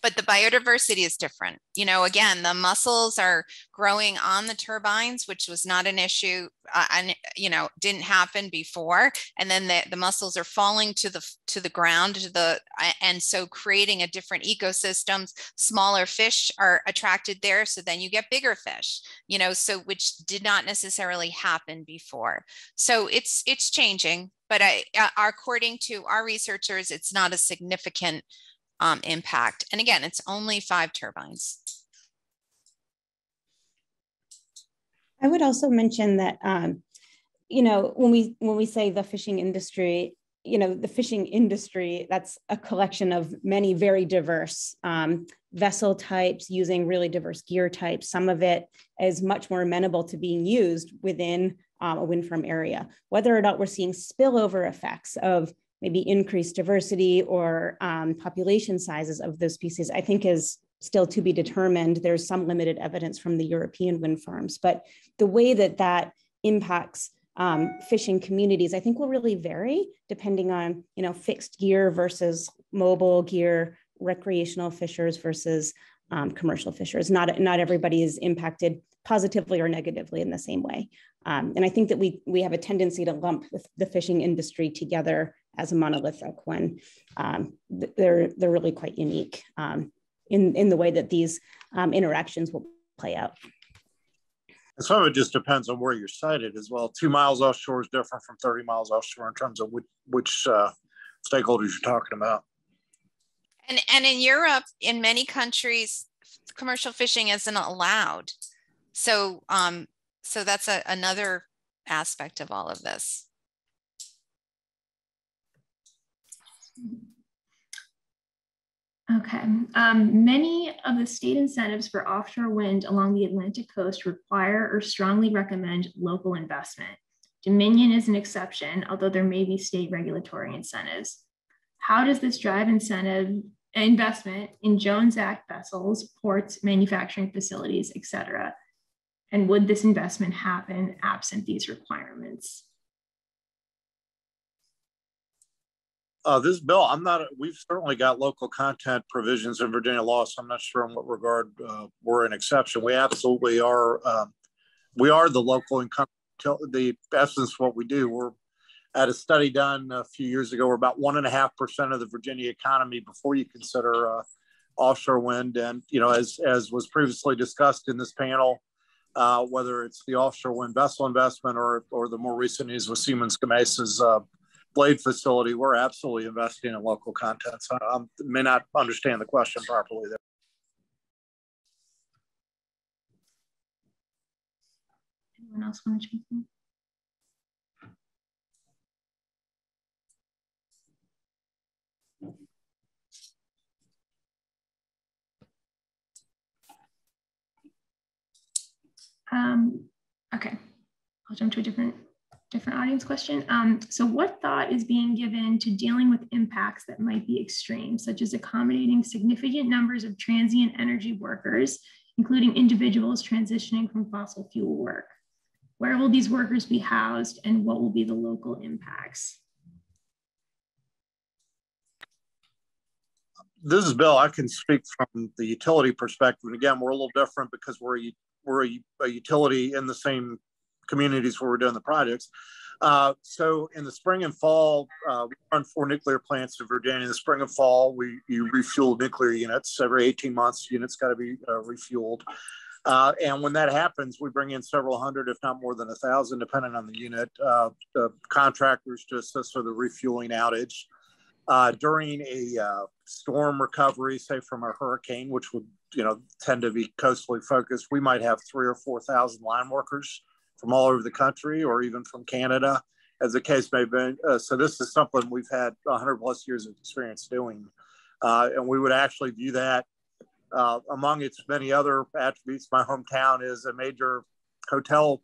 But the biodiversity is different. You know, again, the mussels are growing on the turbines, which was not an issue, uh, and, you know, didn't happen before. And then the, the mussels are falling to the to the ground, to the, and so creating a different ecosystems. Smaller fish are attracted there, so then you get bigger fish. You know, so which did not necessarily happen before. So it's it's changing, but I, according to our researchers, it's not a significant Um, impact. And again, it's only five turbines. I would also mention that, um, you know, when we when we say the fishing industry, you know, the fishing industry, that's a collection of many very diverse um, vessel types using really diverse gear types. Some of it is much more amenable to being used within um, a wind farm area, whether or not we're seeing spillover effects of maybe increased diversity or um, population sizes of those species, I think is still to be determined. There's some limited evidence from the European wind farms, but the way that that impacts um, fishing communities, I think will really vary depending on, you know, fixed gear versus mobile gear, recreational fishers versus um, commercial fishers. Not, not everybody is impacted positively or negatively in the same way. Um, and I think that we, we have a tendency to lump the, the fishing industry together as a monolithic one. Um, they're, they're really quite unique um, in, in the way that these um, interactions will play out. And some of it just depends on where you're sited as well. Two miles offshore is different from thirty miles offshore in terms of which, which uh, stakeholders you're talking about. And, and in Europe, in many countries, commercial fishing isn't allowed. So, um, so that's a, another aspect of all of this. Okay. Um, many of the state incentives for offshore wind along the Atlantic coast require or strongly recommend local investment. Dominion is an exception, although there may be state regulatory incentives. How does this drive incentive investment in Jones Act vessels, ports, manufacturing facilities, et cetera? And would this investment happen absent these requirements? Uh, this bill, I'm not, we've certainly got local content provisions in Virginia law, so I'm not sure in what regard uh, we're an exception. We absolutely are, um, we are the local income, the essence of what we do. We're at a study done a few years ago, we're about one and a half percent of the Virginia economy before you consider uh, offshore wind. And, you know, as, as was previously discussed in this panel, uh, whether it's the offshore wind vessel investment or, or the more recent news with Siemens Gamesa's uh blade facility, we're absolutely investing in local content. So I may not understand the question properly there. Anyone else want to jump in? Um, okay, I'll jump to a different Different audience question. Um, so what thought is being given to dealing with impacts that might be extreme, such as accommodating significant numbers of transient energy workers, including individuals transitioning from fossil fuel work? Where will these workers be housed, and what will be the local impacts? This is Bill. I can speak from the utility perspective. Again, we're a little different because we're we're a, a utility in the same communities where we're doing the projects. Uh, so in the spring and fall, uh, we run four nuclear plants in Virginia. In the spring and fall, we you refuel nuclear units. Every eighteen months, units got to be uh, refueled. Uh, and when that happens, we bring in several hundred, if not more than a thousand, depending on the unit, uh, the contractors to assist with the refueling outage. Uh, during a uh, storm recovery, say from a hurricane, which would you know tend to be coastally focused, we might have three or four thousand line workers from all over the country, or even from Canada, as the case may be. Uh, so this is something we've had one hundred plus years of experience doing, uh, and we would actually view that uh, among its many other attributes. My hometown is a major hotel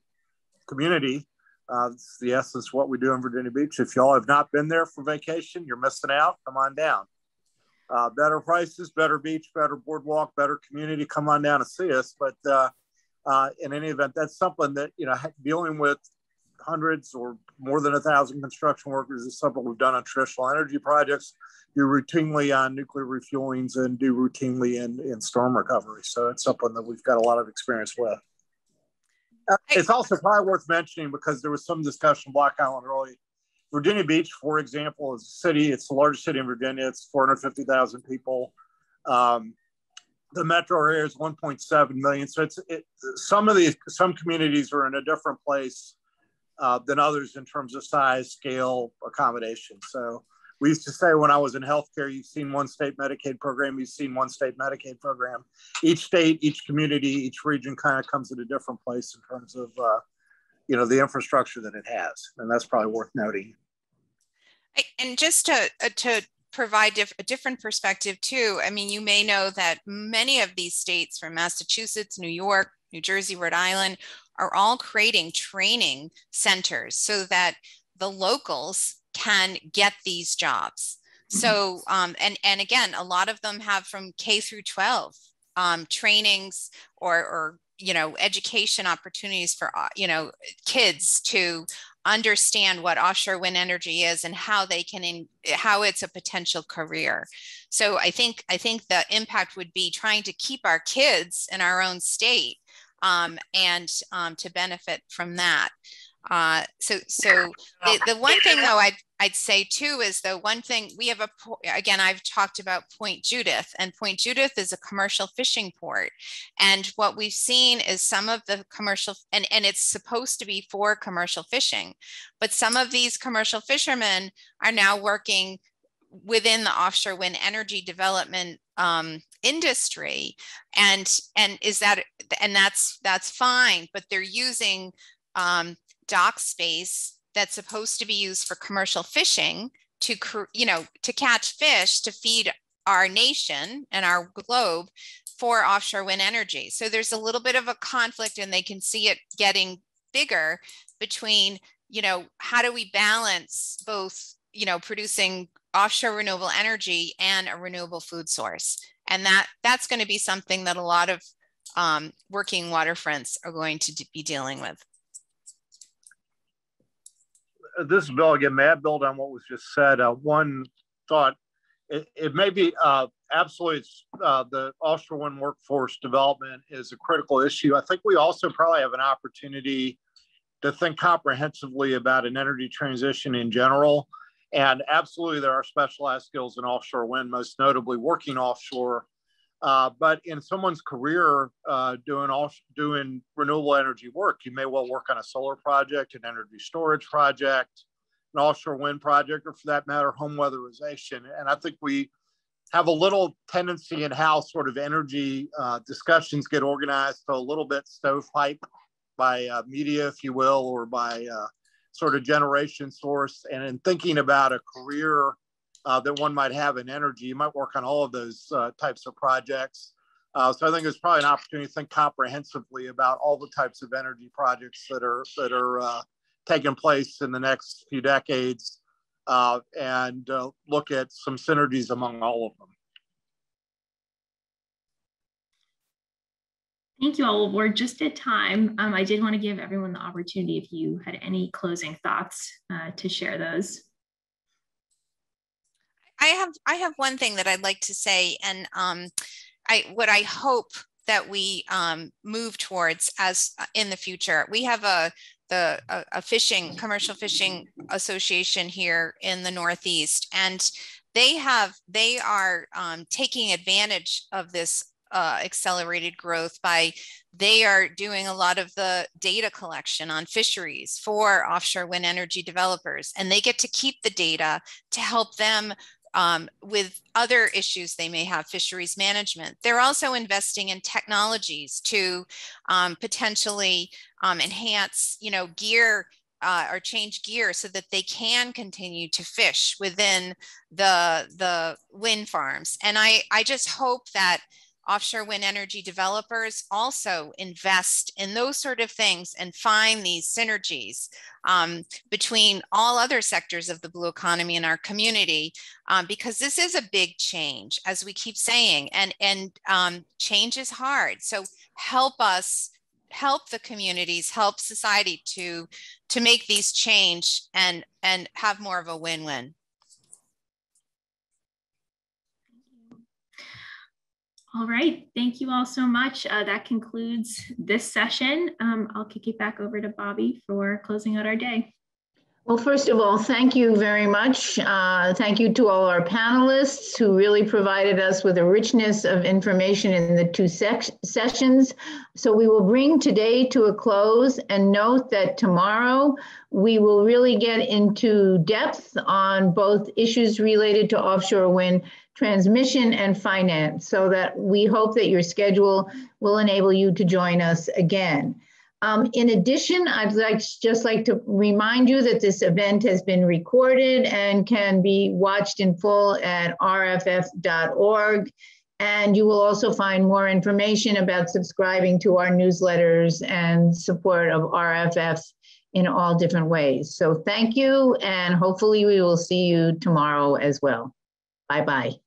community. Uh, it's the essence of what we do in Virginia Beach. If y'all have not been there for vacation, you're missing out. Come on down. Uh, better prices, better beach, better boardwalk, better community. Come on down and see us. But uh, uh, in any event, that's something that, you know, dealing with hundreds or more than a thousand construction workers is something we've done on traditional energy projects, do routinely on nuclear refuelings, and do routinely in, in storm recovery. So it's something that we've got a lot of experience with. Uh, it's also probably worth mentioning, because there was some discussion on Block Island earlier. Virginia Beach, for example, is a city. It's the largest city in Virginia. It's four hundred fifty thousand people. Um, the metro area is one point seven million. So it's it, some of these, some communities are in a different place uh, than others in terms of size, scale, accommodation. So we used to say when I was in healthcare, you've seen one state Medicaid program, you've seen one state Medicaid program. Each state, each community, each region kind of comes at a different place in terms of, uh, you know, the infrastructure that it has. And that's probably worth noting. And just to, uh, to provide diff- a different perspective too, I mean, you may know that many of these states, from Massachusetts, New York, New Jersey, Rhode Island, are all creating training centers so that the locals can get these jobs. So, um, and, and again, a lot of them have from K through twelve um, trainings or, or, you know, education opportunities for, you know, kids to understand what offshore wind energy is and how they can, in, how it's a potential career. So I think, I think the impact would be trying to keep our kids in our own state um, and um, to benefit from that. Uh, so, so the, the one thing though I'd, I'd say too is the one thing we have a, again, I've talked about Point Judith, and Point Judith is a commercial fishing port. And what we've seen is some of the commercial, and, and it's supposed to be for commercial fishing, but some of these commercial fishermen are now working within the offshore wind energy development um, industry. And, and is that, and that's, that's fine, but they're using, um, dock space that's supposed to be used for commercial fishing to, you know, to catch fish, to feed our nation and our globe for offshore wind energy. So there's a little bit of a conflict, and they can see it getting bigger between, you know, how do we balance both, you know, producing offshore renewable energy and a renewable food source. And that that's going to be something that a lot of um, working waterfronts are going to be dealing with. This is Bill again. May I build on what was just said? Uh, one thought, it, it may be uh, absolutely uh, the offshore wind workforce development is a critical issue. I think we also probably have an opportunity to think comprehensively about an energy transition in general. And absolutely, there are specialized skills in offshore wind, most notably working offshore. Uh, but in someone's career uh, doing off, doing renewable energy work, you may well work on a solar project, an energy storage project, an offshore wind project, or for that matter, home weatherization. And I think we have a little tendency in how sort of energy uh, discussions get organized to a little bit stovepipe by uh, media, if you will, or by uh, sort of generation source. And in thinking about a career Uh, that one might have in energy, you might work on all of those uh, types of projects. Uh, so I think it's probably an opportunity to think comprehensively about all the types of energy projects that are that are uh, taking place in the next few decades, uh, and uh, look at some synergies among all of them. Thank you all. We're just at time. Um, I did want to give everyone the opportunity if you had any closing thoughts uh, to share those. I have I have one thing that I'd like to say, and um, I what I hope that we um, move towards as uh, in the future. We have a the a, a fishing commercial fishing association here in the Northeast, and they have they are um, taking advantage of this uh, accelerated growth by they are doing a lot of the data collection on fisheries for offshore wind energy developers, and they get to keep the data to help them Um, with other issues they may have, fisheries management. They're also investing in technologies to um, potentially um, enhance, you know, gear uh, or change gear so that they can continue to fish within the, the wind farms. And I, I just hope that offshore wind energy developers also invest in those sort of things and find these synergies um, between all other sectors of the blue economy in our community, um, because this is a big change, as we keep saying, and, and um, change is hard. So help us, help the communities, help society to, to make these change and, and have more of a win-win. All right, thank you all so much. Uh, that concludes this session. Um, I'll kick it back over to Bobbi for closing out our day. Well, first of all, thank you very much. Uh, thank you to all our panelists who really provided us with a richness of information in the two sessions. So we will bring today to a close, and note that tomorrow we will really get into depth on both issues related to offshore wind transmission and finance, so that we hope that your schedule will enable you to join us again. Um, in addition, I'd like just like to remind you that this event has been recorded and can be watched in full at R F F dot org. And you will also find more information about subscribing to our newsletters and support of R F F in all different ways. So thank you, and hopefully we will see you tomorrow as well. Bye-bye.